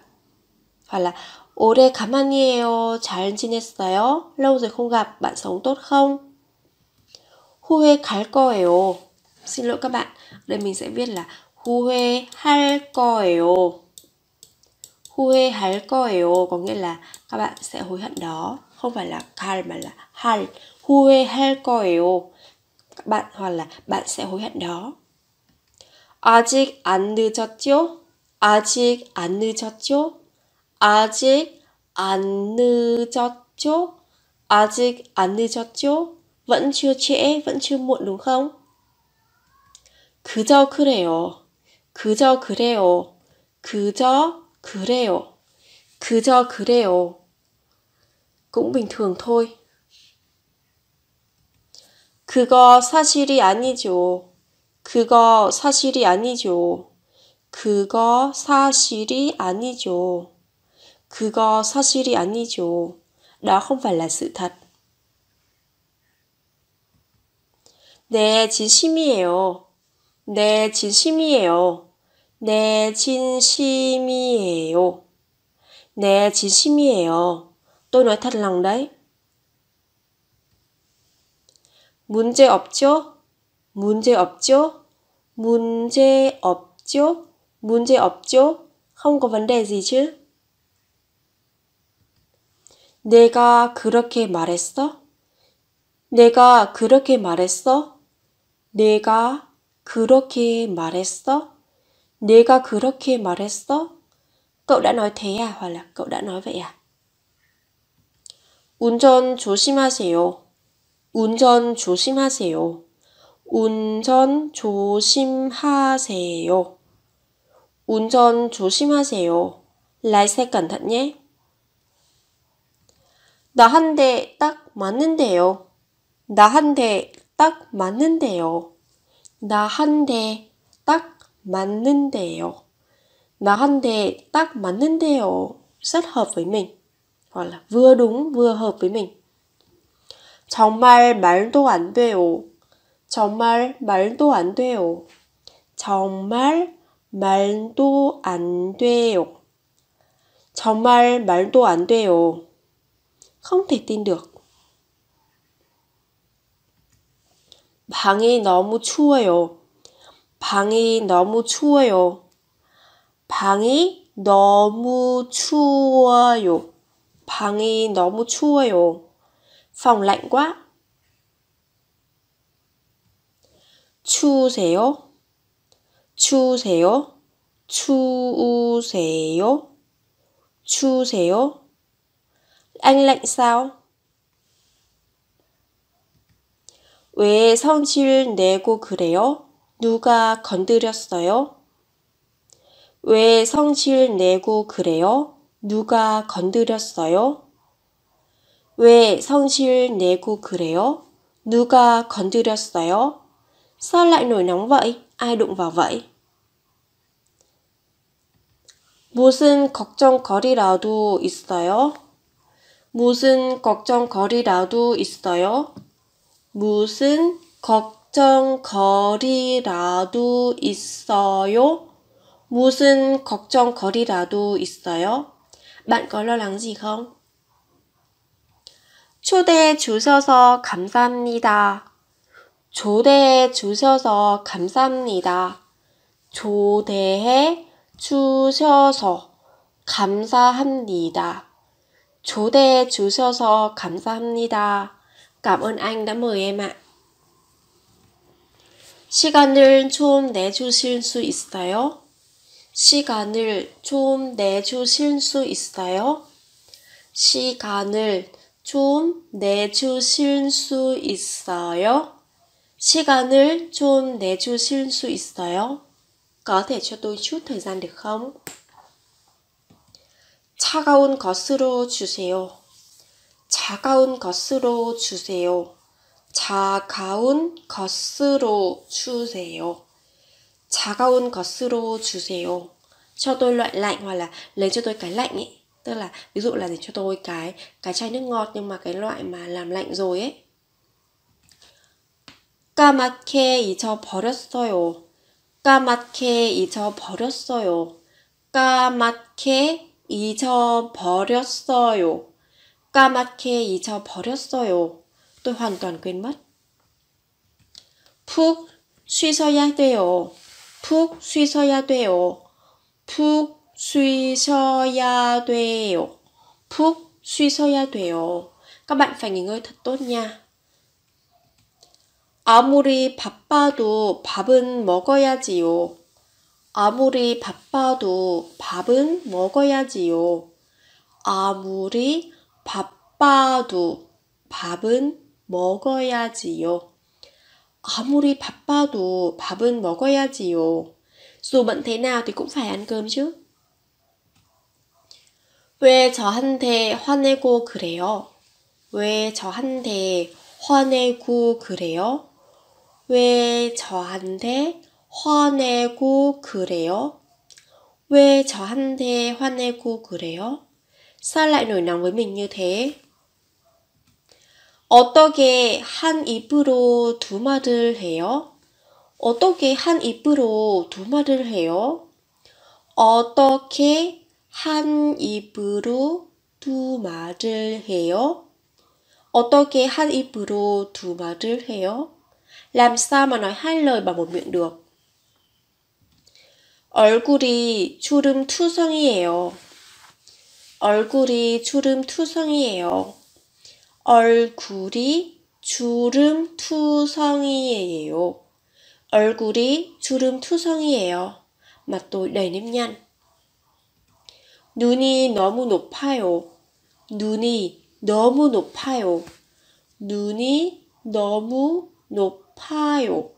Hoặc là 오래간만이에요. 잘 지냈어요? Lâu rồi không gặp. Bạn sống tốt không? 후회 갈 거예요. Xin lỗi các bạn. Đây mình sẽ viết là 후회할 거예요. 후회할 거예요. Có nghĩa là các bạn sẽ hối hận đó. Không phải là 갈 mà là 할. 후회할 거예요. Các bạn hoặc là bạn sẽ hối hận đó. 아직 안 늦었죠? 아직 안 늦었죠? 아직 안 늦었죠? 아직 안 늦었죠? Vẫn chưa trễ, vẫn chưa muộn đúng không? 그저 그래요. 그저 그래요. 그저 그래요. 그저 그래요. Cũng bình thường thôi. 그거 사실이 아니죠. 그거 사실이 아니죠. 그거 사실이 아니죠. 그거 사실이 아니죠. Đó không phải là sự thật. 네, 진심이에요. 네, 진심이에요. 네, 진심이에요. 네, 진심이에요. Tôi nói thật lòng đấy. 문제 없죠? 문제 없죠? 문제 없죠? 문제 없죠? Không có vấn đề gì chứ? 내가 그렇게 말했어? 내가 그렇게 말했어? 내가 그렇게 말했어? 내가 그렇게 말했어? Cậu đã nói thế à? Hoặc là cậu đã nói vậy à? 운전 조심하세요. 운전 조심하세요. 운전 조심하세요. 운전 조심하세요. Lái xe cẩn thận nhé. 나한테 딱 맞는데요. 나한테 딱 맞는데요. 나한테 딱 맞는데요. 나한테 딱 맞는데요. Rất hợp với mình. Hoặc là vừa đúng, vừa hợp với mình. 정말 말도 안 돼요. 정말 말도 안 돼요. 정말 말도 안 돼요. 정말 말도 안 돼요. Không thể tin được. 방이 너무 추워요. 방이 너무 추워요. 방이 너무 추워요. 방이 너무 추워요. Phòng lạnh quá. 추우세요? 추우세요? 추우세요? 추우세요? Anh lạnh sao? 왜 성질 내고 그래요? 누가 건드렸어요? 왜 성질 내고 그래요? 누가 건드렸어요? 왜 성질 내고 그래요? 누가 건드렸어요? Sao lại nổi nóng vậy? Ai đụng vào vậy? 무슨 걱정거리라도 있어요? 무슨 걱정거리라도 있어요? 무슨 걱정거리라도 있어요? 무슨 걱정거리라도 있어요? Bạn có lo lắng gì không? 초대해 주셔서 감사합니다. 초대해 주셔서 감사합니다. 초대해 주셔서 감사합니다. 초대해 주셔서 감사합니다. Cảm ơn anh đã mời em ạ. 시간을 좀 내주실 수 있어요? 시간을 좀 내주실 수 있어요? 시간을 좀 내주실 수 있어요? 시간을 좀 내주실 수 있어요? Có thể cho tôi chút thời gian được không? 차가운 것으로 주세요. 차가운 것으로 주세요. 차가운 것으로 주세요. 차가운 것으로 주세요. Cho tôi loại lạnh hoặc là lấy cho tôi cái lạnh ấy. Tức là ví dụ là để cho tôi cái cái chai nước ngọt nhưng mà cái loại mà làm lạnh rồi ấy. 까맣게 잊어버렸어요. 까맣게 잊어버렸어요. 까맣게 잊어버렸어요. 까맣게 잊어버렸어요. Tôi hoàn toàn quên mất. 푹 쉬셔야 돼요. 푹 쉬셔야 돼요. 푹 쉬셔야 돼요. 푹 쉬셔야 돼요. Các bạn phải nghỉ ngơi thật tốt nha. 아무리 바빠도 밥은 먹어야지요. 아무리 바빠도 밥은 먹어야지요. 아무리 바빠도 밥은 먹어야지요. 아무리 바빠도 밥은 먹어야지요. Dù bận thế nào thì cũng phải ăn cơm chứ. 왜 저한테 화내고 그래요? 왜 저한테 화내고 그래요? 왜 저한테 화내고 그래요? 왜 저한테 화내고 그래요? Sao lại nổi nóng với mình như thế? 어떻게 한 입으로 두 말을 해요? 어떻게 한 입으로 두 말을 해요? 어떻게 한 입으로 두 말을 해요? 어떻게 한 입으로 두 말을 해요? Làm sao mà nói hai lời bằng một miệng được? 얼굴이 주름투성이에요. 얼굴이 주름투성이에요. 얼굴이 주름투성이에요. 얼굴이 주름투성이에요. Mặt tôi đầy nếp nhăn. 눈이 너무 높아요. 눈이 너무 높아요. 눈이 너무 높아요.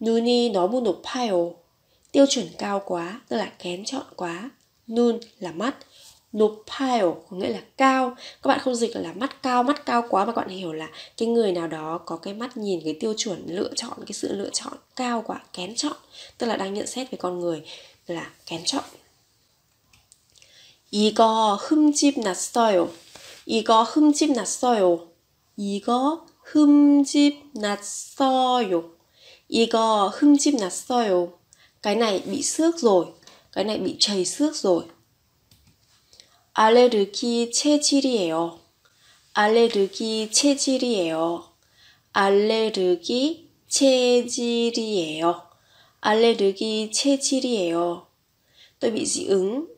눈이 너무 높아요. Tiêu chuẩn cao quá, tức là kén chọn quá. 눈 là mắt, 높아요 có nghĩa là cao. Các bạn không dịch là mắt cao, mắt cao quá mà các bạn hiểu là cái người nào đó có cái mắt nhìn, cái tiêu chuẩn lựa chọn, cái sự lựa chọn cao quá, kén chọn. Tức là đang nhận xét về con người là kén chọn. 이거 흠집났어요. 이거 흠집났어요. 이거 흠집났어요. 이거 흠집났어요. Cái này bị xước rồi. Cái này bị trầy xước rồi. 알레르기 체질이에요. 알레르기 체질이에요. 알레르기 체질이에요. 알레르기 체질이에요. Tôi bị dị ứng